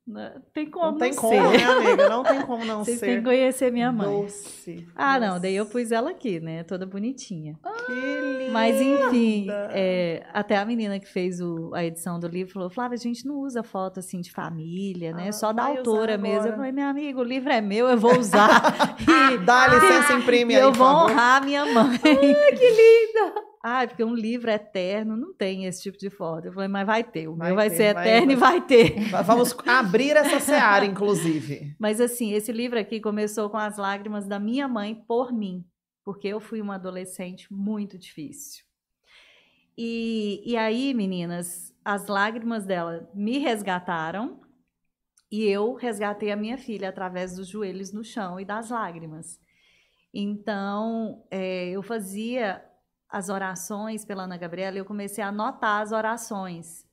Não tem como não, tem não como, ser. Né, amiga? Não tem como não Vocês ser. Vocês têm que conhecer minha mãe. Doce. Ah, doce. Não. Daí eu pus ela aqui, né? Toda bonitinha. Ah, que linda! Mas, enfim, é, até a menina que fez o, a edição do livro falou, Flávia, a gente não usa foto, assim, de família, né? Ah, só da autora mesmo. Eu falei, minha amiga, o livro é meu, eu vou usar. e, Dá licença, imprime aí, eu vou favor. honrar minha mãe. Ai, que linda! Ah, porque um livro eterno não tem esse tipo de foto. Eu falei, mas vai ter. O vai meu vai ter, ser vai, eterno vai, e vai ter. Vamos abrir essa seara, inclusive. Mas assim, esse livro aqui começou com as lágrimas da minha mãe por mim. Porque eu fui uma adolescente muito difícil. E, e aí, meninas, as lágrimas dela me resgataram. E eu resgatei a minha filha através dos joelhos no chão e das lágrimas. Então, é, eu fazia... as orações pela Ana Gabriela, eu comecei a anotar as orações.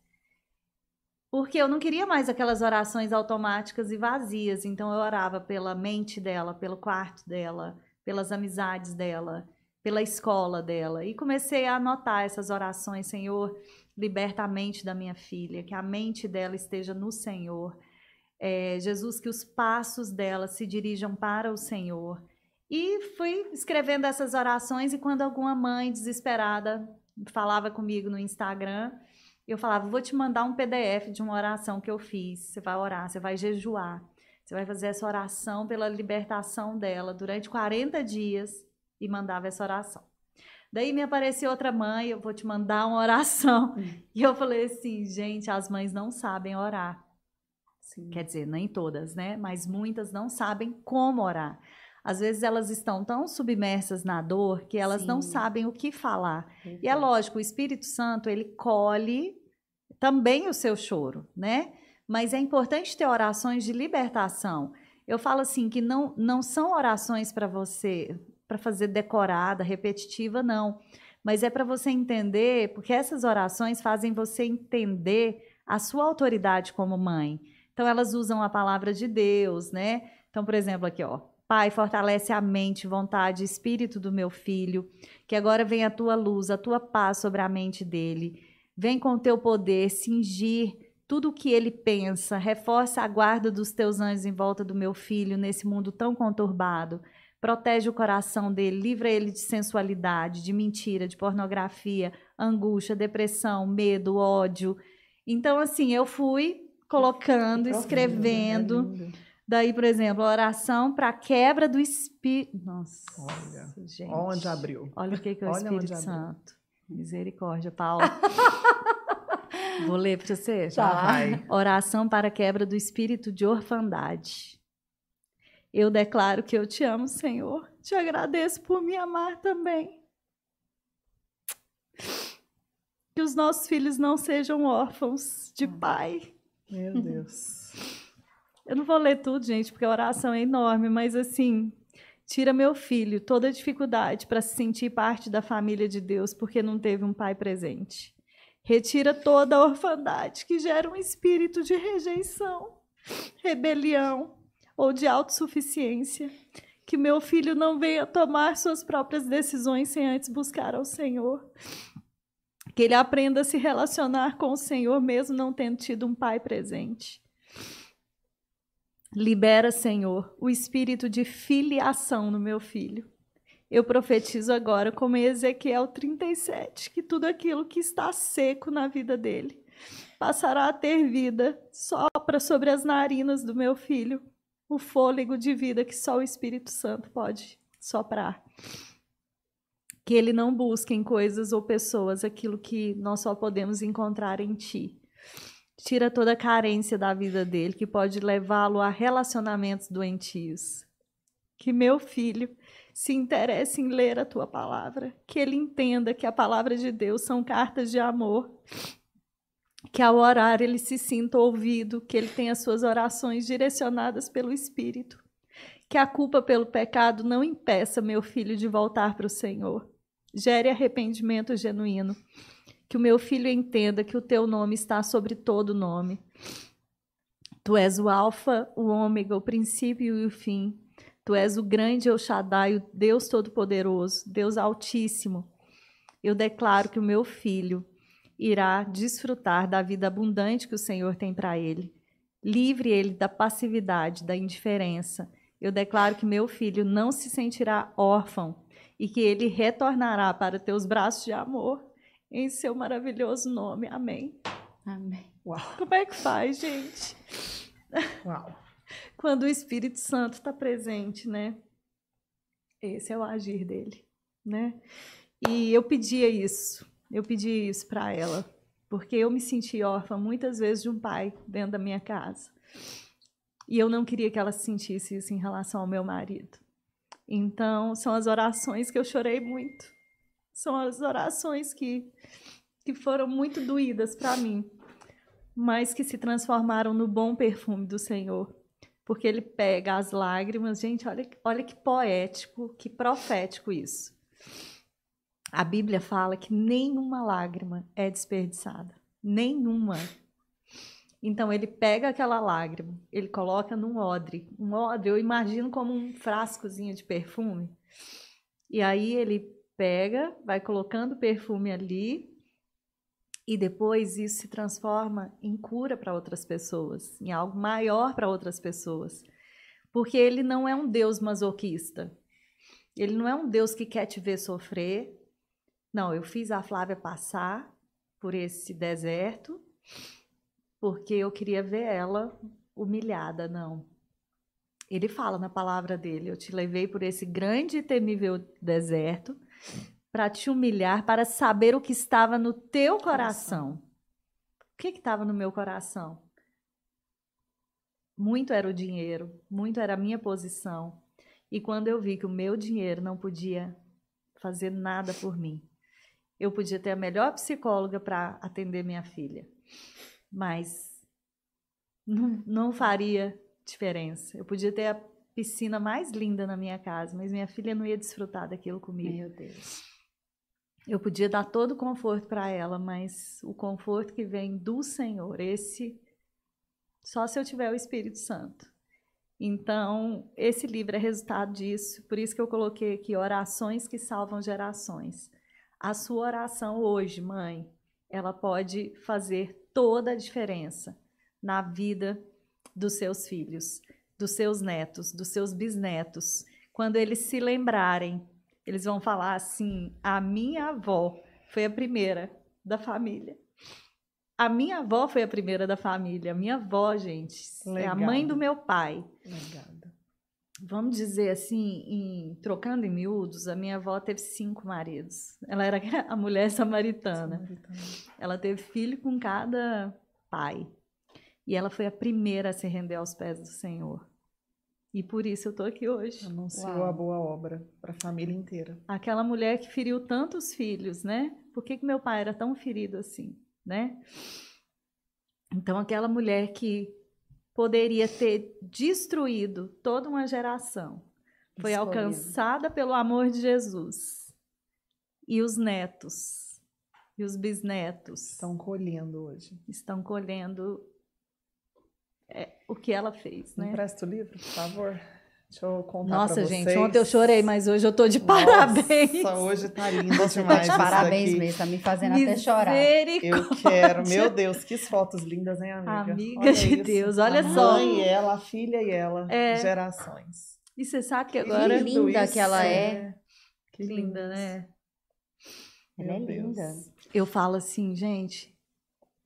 Porque eu não queria mais aquelas orações automáticas e vazias, então eu orava pela mente dela, pelo quarto dela, pelas amizades dela, pela escola dela. E comecei a anotar essas orações, Senhor, liberta a mente da minha filha, que a mente dela esteja no Senhor. É, Jesus, que os passos dela se dirijam para o Senhor. E fui escrevendo essas orações e quando alguma mãe desesperada falava comigo no Instagram, eu falava, vou te mandar um P D F de uma oração que eu fiz, você vai orar, você vai jejuar, você vai fazer essa oração pela libertação dela durante quarenta dias e mandava essa oração. Daí me apareceu outra mãe, eu vou te mandar uma oração. E eu falei assim, gente, as mães não sabem orar. Sim. Quer dizer, nem todas, né? Mas muitas não sabem como orar. Às vezes elas estão tão submersas na dor que elas Sim. não sabem o que falar. Uhum. E é lógico, o Espírito Santo, ele colhe também o seu choro, né? Mas é importante ter orações de libertação. Eu falo assim, que não, não são orações para você, para fazer decorada, repetitiva, não. Mas é para você entender, porque essas orações fazem você entender a sua autoridade como mãe. Então, elas usam a palavra de Deus, né? Então, por exemplo, aqui, ó. Pai, fortalece a mente, vontade e espírito do meu filho, que agora vem a tua luz, a tua paz sobre a mente dele. Vem com o teu poder, cingir tudo o que ele pensa, reforça a guarda dos teus anjos em volta do meu filho nesse mundo tão conturbado. Protege o coração dele, livra ele de sensualidade, de mentira, de pornografia, angústia, depressão, medo, ódio. Então, assim, eu fui colocando, escrevendo. Daí, por exemplo, a oração para a quebra do Espírito. Nossa, olha, gente. Olha onde abriu. Olha o que, que é o olha Espírito Santo. Abriu. Misericórdia, Paula. Vou ler para você? Já vai. Oração para a quebra do espírito de orfandade. Eu declaro que eu te amo, Senhor. Te agradeço por me amar também. Que os nossos filhos não sejam órfãos de pai. Meu Deus. Eu não vou ler tudo, gente, porque a oração é enorme, mas assim, tira meu filho toda a dificuldade para se sentir parte da família de Deus, porque não teve um pai presente. Retira toda a orfandade que gera um espírito de rejeição, rebelião ou de autossuficiência. Que meu filho não venha tomar suas próprias decisões sem antes buscar ao Senhor. Que ele aprenda a se relacionar com o Senhor, mesmo não tendo tido um pai presente. Libera, Senhor, o espírito de filiação no meu filho. Eu profetizo agora, como em Ezequiel trinta e sete, que tudo aquilo que está seco na vida dele passará a ter vida. Sopra sobre as narinas do meu filho o fôlego de vida que só o Espírito Santo pode soprar. Que ele não busque em coisas ou pessoas aquilo que nós só podemos encontrar em ti. Tira toda a carência da vida dele, que pode levá-lo a relacionamentos doentios. Que meu filho se interesse em ler a tua palavra, que ele entenda que a palavra de Deus são cartas de amor, que ao orar ele se sinta ouvido, que ele tenha suas orações direcionadas pelo Espírito, que a culpa pelo pecado não impeça meu filho de voltar para o Senhor. Gere arrependimento genuíno, que o meu filho entenda que o teu nome está sobre todo nome. Tu és o alfa, o ômega, o princípio e o fim. Tu és o grande El Shaddai, o Deus Todo-Poderoso, Deus Altíssimo. Eu declaro que o meu filho irá desfrutar da vida abundante que o Senhor tem para ele. Livre ele da passividade, da indiferença. Eu declaro que meu filho não se sentirá órfão e que ele retornará para teus braços de amor em seu maravilhoso nome. Amém. Amém. Uau. Como é que faz, gente? Uau. Quando o Espírito Santo está presente, né? Esse é o agir dele, né? E eu pedia isso, eu pedia isso para ela, porque eu me senti órfã muitas vezes de um pai dentro da minha casa. E eu não queria que ela sentisse isso em relação ao meu marido. Então, são as orações que eu chorei muito. São as orações que, que foram muito doídas para mim, mas que se transformaram no bom perfume do Senhor. Porque ele pega as lágrimas. Gente, olha, olha que poético, que profético isso. A Bíblia fala que nenhuma lágrima é desperdiçada. Nenhuma. Então, ele pega aquela lágrima, ele coloca num odre. Um odre, eu imagino como um frascozinho de perfume. E aí, ele pega, vai colocando o perfume ali. E depois isso se transforma em cura para outras pessoas, em algo maior para outras pessoas. Porque ele não é um Deus masoquista. Ele não é um Deus que quer te ver sofrer. Não, eu fiz a Flávia passar por esse deserto porque eu queria ver ela humilhada, não. Ele fala na palavra dele, eu te levei por esse grande e temível deserto para te humilhar, para saber o que estava no teu coração. coração. O que que estava no meu coração? Muito era o dinheiro, muito era a minha posição. E quando eu vi que o meu dinheiro não podia fazer nada por mim, eu podia ter a melhor psicóloga para atender minha filha, mas não, não faria diferença. Eu podia ter a piscina mais linda na minha casa, mas minha filha não ia desfrutar daquilo comigo. Meu Deus. Eu podia dar todo o conforto para ela, mas o conforto que vem do Senhor, esse só se eu tiver o Espírito Santo. Então, esse livro é resultado disso, por isso que eu coloquei aqui orações que salvam gerações. A sua oração hoje, mãe, ela pode fazer toda a diferença na vida dos seus filhos, dos seus netos, dos seus bisnetos. Quando eles se lembrarem, eles vão falar assim: a minha avó foi a primeira da família. A minha avó foi a primeira da família. A minha avó, gente, legal, é a mãe do meu pai. Legal. Vamos dizer assim, em, trocando em miúdos, a minha avó teve cinco maridos. Ela era a mulher samaritana. samaritana. Ela teve filho com cada pai. E ela foi a primeira a se render aos pés do Senhor. E por isso eu estou aqui hoje. Anunciou Uau. a boa obra para a família inteira. Aquela mulher que feriu tantos filhos, né? Por que que meu pai era tão ferido assim, né? Então, aquela mulher que poderia ter destruído toda uma geração, foi Escolhido. alcançada pelo amor de Jesus. E os netos, e os bisnetos... Estão colhendo hoje. Estão colhendo é, o que ela fez, né? Empresta o livro, por favor. Deixa eu contar Nossa, pra vocês. Gente, ontem eu chorei, mas hoje eu tô de parabéns. Nossa, hoje tá lindo demais. Parabéns aqui. mesmo, tá me fazendo até chorar. Eu quero, meu Deus, que fotos lindas, hein, amiga? Amiga olha de isso. Deus, olha a só. A mãe e ela, a filha e ela, é... gerações. E você sabe que agora... Que linda isso. que ela é. Que linda, linda né? Ela meu é Deus. linda. Eu falo assim, gente,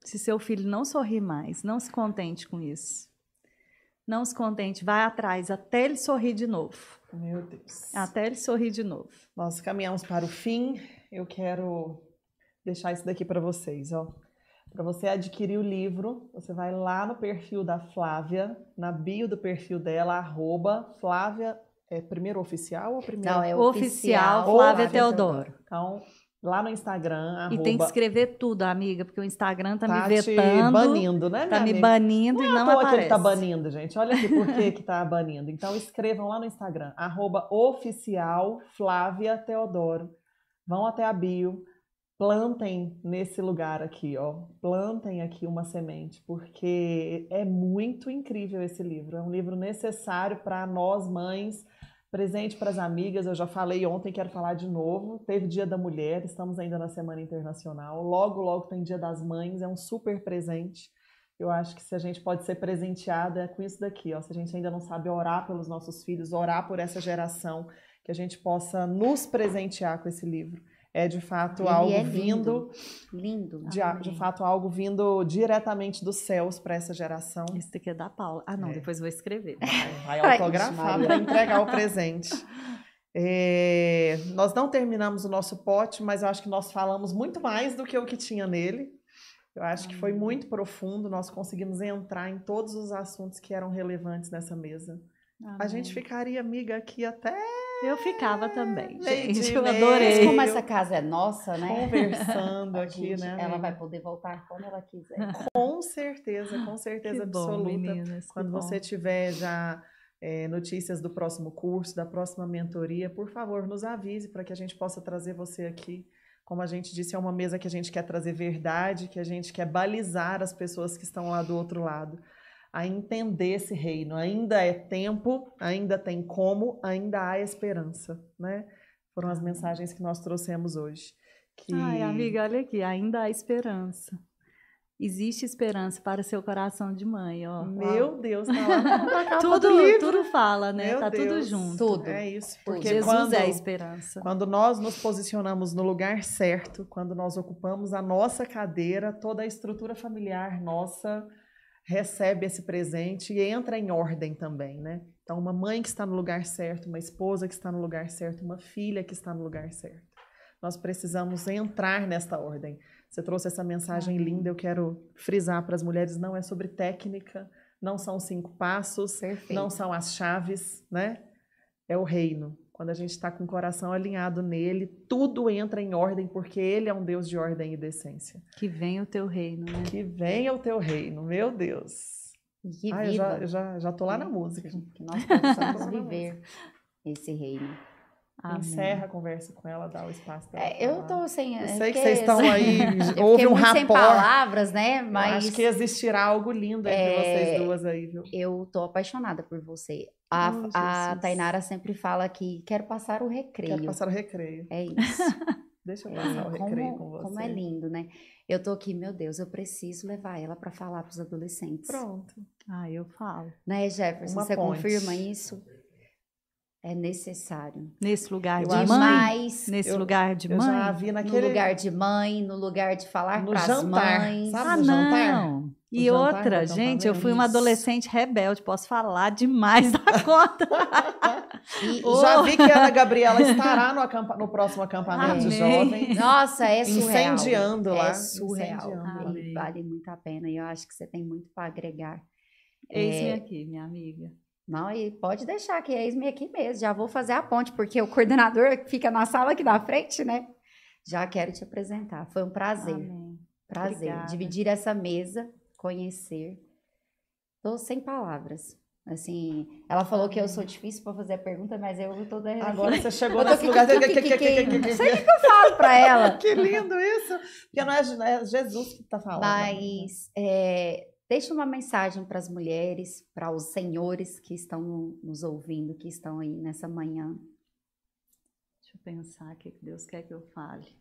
se seu filho não sorrir mais, não se contente com isso. Não se contente, vai atrás, até ele sorrir de novo. Meu Deus. Até ele sorrir de novo. Nós caminhamos para o fim. Eu quero deixar isso daqui para vocês, ó. Para você adquirir o livro, você vai lá no perfil da Flávia, na bio do perfil dela, arroba Flávia, é primeiro oficial ou primeiro? Não, é oficial, oficial Flávia Teodoro. Então, lá no Instagram, arroba... E tem que escrever tudo, amiga, porque o Instagram tá, tá me vetando. Tá banindo, né, Tá amiga? me banindo não e não aparece. Não é que ele tá banindo, gente. Olha aqui por que que tá banindo. Então, escrevam lá no Instagram, arroba oficial Flávia Teodoro. Vão até a bio, plantem nesse lugar aqui, ó. Plantem aqui uma semente, porque é muito incrível esse livro. É um livro necessário para nós, mães... Presente para as amigas, eu já falei ontem, quero falar de novo. Teve Dia da Mulher, estamos ainda na Semana Internacional. Logo, logo tem Dia das Mães, é um super presente. Eu acho que se a gente pode ser presenteada com isso daqui, ó. Se a gente ainda não sabe orar pelos nossos filhos, orar por essa geração, que a gente possa nos presentear com esse livro. É de fato Ele algo é lindo, vindo... Lindo. De, de fato, algo vindo diretamente dos céus para essa geração. Isso daqui é da Paula. Ah, não, é. depois vou escrever. Vai, vai autografar para entregar o presente. É, nós não terminamos o nosso pote, mas eu acho que nós falamos muito mais do que o que tinha nele. Eu acho que foi muito profundo. Nós conseguimos entrar em todos os assuntos que eram relevantes nessa mesa. Amém. A gente ficaria, amiga, aqui até... Eu ficava também, gente, gente eu adorei. Mas como essa casa é nossa, né? Conversando aqui, gente, né? Ela vai poder voltar quando ela quiser. Com certeza, com certeza que absoluta. Bom, meninas, quando você bom. tiver já é, notícias do próximo curso, da próxima mentoria, por favor, nos avise para que a gente possa trazer você aqui. Como a gente disse, é uma mesa que a gente quer trazer verdade, que a gente quer balizar as pessoas que estão lá do outro lado a entender esse reino. Ainda é tempo, ainda tem como, ainda há esperança, né? Foram as mensagens que nós trouxemos hoje. Que... Ai, amiga, olha aqui, ainda há esperança. Existe esperança para seu coração de mãe, ó. Meu Deus, tá lá. tudo, tudo fala, né? Meu tá Deus. tudo junto. Tudo. É isso, porque Jesus quando, é a esperança. Quando nós nos posicionamos no lugar certo, quando nós ocupamos a nossa cadeira, toda a estrutura familiar nossa... recebe esse presente e entra em ordem também, né? Então, uma mãe que está no lugar certo, uma esposa que está no lugar certo, uma filha que está no lugar certo. Nós precisamos entrar nesta ordem. Você trouxe essa mensagem uhum. linda, eu quero frisar para as mulheres, não é sobre técnica, não são cinco passos, Perfeito. não são as chaves, né? é o reino. Quando a gente está com o coração alinhado nele, tudo entra em ordem, porque ele é um Deus de ordem e decência. Que venha o teu reino, né? Que venha o teu reino, meu Deus. Que ah, vida. Eu já, já, já tô lá na música. Que nós possamos viver esse reino. Amém. Encerra a conversa com ela, dá o espaço pra ela. É, eu tô sem... Eu, eu sei que vocês estão aí, houve um rapport. sem palavras, né? Mas... Eu acho que existirá algo lindo entre é... vocês duas aí, viu? Eu tô apaixonada por você. A, oh, a Thaynara sempre fala que quero passar o recreio. Quero passar o recreio. É isso. Deixa eu passar é, o recreio como, com você. Como é lindo, né? Eu tô aqui, meu Deus, eu preciso levar ela para falar pros adolescentes. Pronto. Ah, eu falo. Né, Jefferson? Uma você ponte. confirma isso? É necessário. Nesse lugar eu de mãe? Nesse eu, lugar de eu mãe? Já vi naquele... No lugar de mãe, no lugar de falar para as mães. Sabe, ah, no não. Jantar? E o outra, jantar, gente, eu fui uma adolescente rebelde, posso falar demais da conta. E, oh. Já vi que a Ana Gabriela estará no, acamp no próximo acampamento Amém. jovem. Nossa, é surreal. Incendiando lá. É surreal. Incendiando. E vale muito a pena. E eu acho que você tem muito para agregar. Eis-me é... aqui, minha amiga. Não, e pode deixar que eis-me aqui mesmo. Já vou fazer a ponte, porque o coordenador fica na sala aqui da frente, né? Já quero te apresentar. Foi um prazer. Amém. Prazer. Obrigada. Dividir essa mesa. Conhecer. Tô sem palavras. Assim, ela falou que eu sou difícil para fazer a pergunta, mas eu tô... Agora você chegou nesse lugar... Não sei o que eu falo para ela. Que lindo isso! Porque não é Jesus que tá falando. Mas é, deixa uma mensagem para as mulheres, para os senhores que estão nos ouvindo, que estão aí nessa manhã. Deixa eu pensar o que Deus quer que eu fale.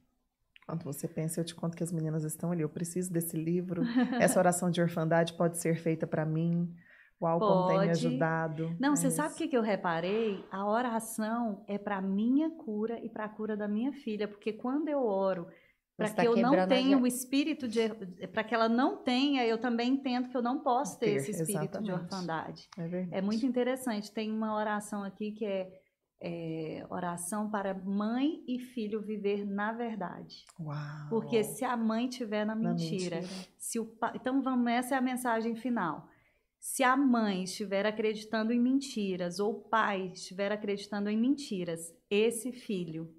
Quando você pensa, eu te conto que as meninas estão ali. Eu preciso desse livro. Essa oração de orfandade pode ser feita para mim. O álcool tem me ajudado. Não, é você isso. sabe o que eu reparei? A oração é para minha cura e para a cura da minha filha. Porque quando eu oro, para que tá eu não tenha a... o espírito de... Para que ela não tenha, eu também entendo que eu não posso ter, ter esse espírito exatamente. de orfandade. É verdade. É muito interessante. Tem uma oração aqui que é... É, oração para mãe e filho viver na verdade. Uau. Porque se a mãe tiver na mentira, na mentira. Se o pa... então vamos, essa é a mensagem final. Se a mãe estiver acreditando em mentiras ou o pai estiver acreditando em mentiras, esse filho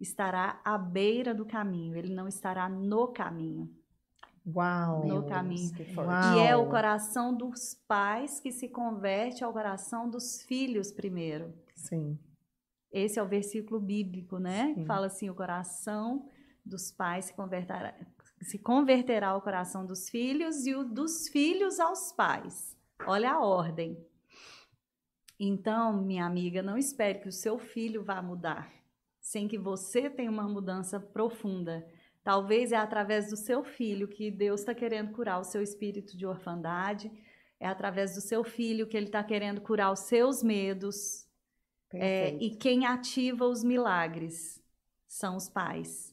estará à beira do caminho, ele não estará no caminho. Uau, no caminho. Uau. E é o coração dos pais que se converte ao coração dos filhos primeiro. Sim. Esse é o versículo bíblico, né? Sim. Fala assim, o coração dos pais se converterá, se converterá ao coração dos filhos e o dos filhos aos pais. Olha a ordem. Então, minha amiga, não espere que o seu filho vá mudar, sem que você tenha uma mudança profunda. Talvez é através do seu filho que Deus está querendo curar o seu espírito de orfandade, é através do seu filho que ele está querendo curar os seus medos. É, e quem ativa os milagres são os pais.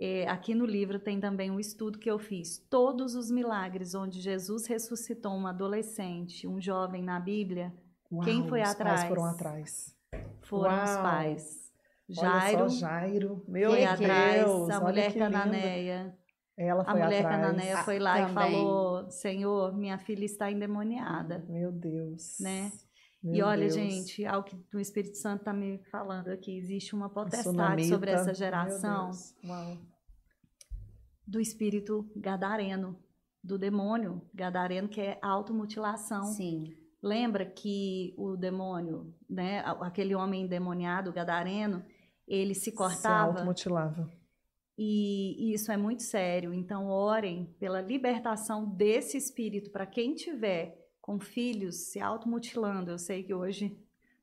É, aqui no livro tem também um estudo que eu fiz. Todos os milagres onde Jesus ressuscitou um adolescente, um jovem na Bíblia, Uau, quem foi os atrás? Pais foram atrás. Foram Uau. os pais. Jairo, olha só, Jairo. Meu Deus, atrás, a mulher cananeia. Ela foi a mulher atrás. cananeia foi lá ah, e falou, Senhor, minha filha está endemoniada. Meu Deus. Né? Meu e olha, Deus. gente, ao que o Espírito Santo está me falando aqui, existe uma potestade sobre essa geração Uau. do espírito gadareno, do demônio gadareno, que é automutilação. Sim. Lembra que o demônio, né, aquele homem endemoniado, gadareno, ele se cortava. Se automutilava. E, e isso é muito sério. Então, orem pela libertação desse espírito para quem tiver... com filhos se automutilando. Eu sei que hoje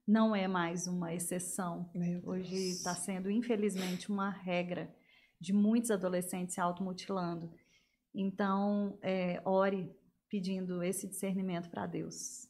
não é mais uma exceção. Hoje está sendo, infelizmente, uma regra de muitos adolescentes se automutilando. Então, é, ore pedindo esse discernimento para Deus.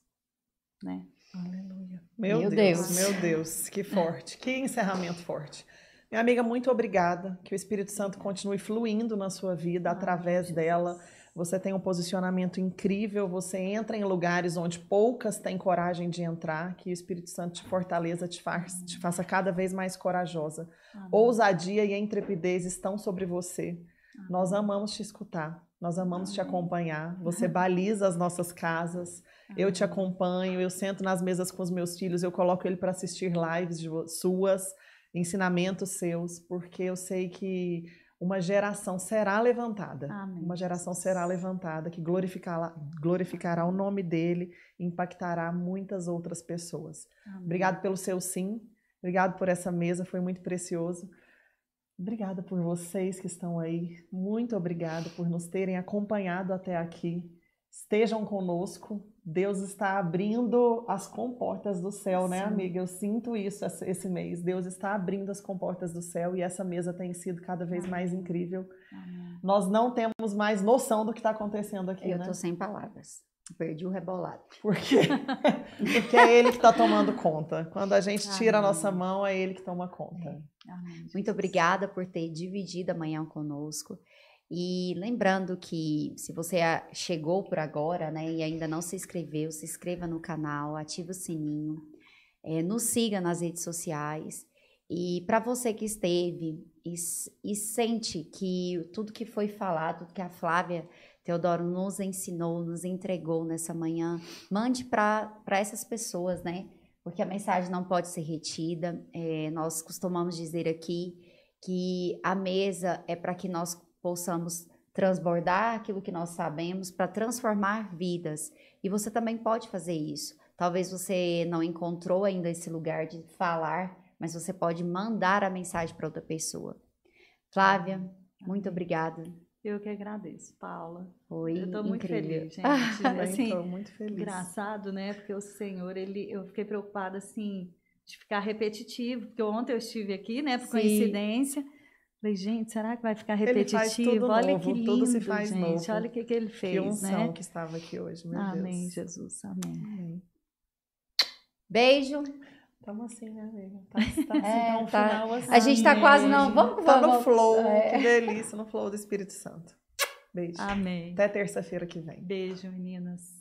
Né? Aleluia. Meu, meu Deus, Deus, meu Deus, que forte, que encerramento forte. Minha amiga, muito obrigada. Que o Espírito Santo continue fluindo na sua vida, Ai, através Jesus. dela. Você tem um posicionamento incrível, você entra em lugares onde poucas têm coragem de entrar, que o Espírito Santo te fortaleça, te, faz, te faça cada vez mais corajosa. Amém. Ousadia e a intrepidez estão sobre você. Amém. Nós amamos te escutar. Nós amamos te acompanhar, você baliza as nossas casas, eu te acompanho, eu sento nas mesas com os meus filhos, eu coloco ele para assistir lives de suas, ensinamentos seus, porque eu sei que uma geração será levantada, amém. Uma geração será levantada que glorificará, glorificará o nome dele e impactará muitas outras pessoas. Amém. Obrigado pelo seu sim, obrigado por essa mesa, foi muito precioso. Obrigada por vocês que estão aí, muito obrigada por nos terem acompanhado até aqui. Estejam conosco, Deus está abrindo as comportas do céu, né, amiga? Eu sinto isso esse mês, Deus está abrindo as comportas do céu e essa mesa tem sido cada vez mais incrível. Amém. Nós não temos mais noção do que está acontecendo aqui, eu né? Eu tô sem palavras. Perdi o rebolado. Por quê? Porque é ele que está tomando conta. Quando a gente tira Amém. A nossa mão, é ele que toma conta. É. Amém. Muito obrigada por ter dividido amanhã conosco. E lembrando que se você chegou por agora, né, e ainda não se inscreveu, se inscreva no canal, ative o sininho, é, nos siga nas redes sociais. E para você que esteve e, e sente que tudo que foi falado, que a Flávia Teodoro nos ensinou, nos entregou nessa manhã, mande para essas pessoas, né? Porque a mensagem não pode ser retida. É, nós costumamos dizer aqui que a mesa é para que nós possamos transbordar aquilo que nós sabemos, para transformar vidas. E você também pode fazer isso. Talvez você não encontrou ainda esse lugar de falar, mas você pode mandar a mensagem para outra pessoa. Flávia, muito obrigada. Eu que agradeço, Paula. Oi, eu tô muito incrível. Feliz, gente. Ah, assim, tô muito feliz. Engraçado, né? Porque o Senhor, ele, eu fiquei preocupada, assim, de ficar repetitivo. Porque ontem eu estive aqui, né? Por Sim. coincidência. Falei, gente, será que vai ficar repetitivo? Ele faz tudo olha novo, que lindo, tudo se faz gente. Novo. Olha o que, que ele fez, que unção né? que estava aqui hoje, meu amém, Deus. Amém, Jesus, amém. amém. Beijo. Estamos assim, né, amiga? Tá, tá, é, assim, tá um tá. final assim. A gente tá quase não... Vamos, tá vamos, no flow, é. Que delícia, no flow do Espírito Santo. Beijo. Amém. Até terça-feira que vem. Beijo, meninas.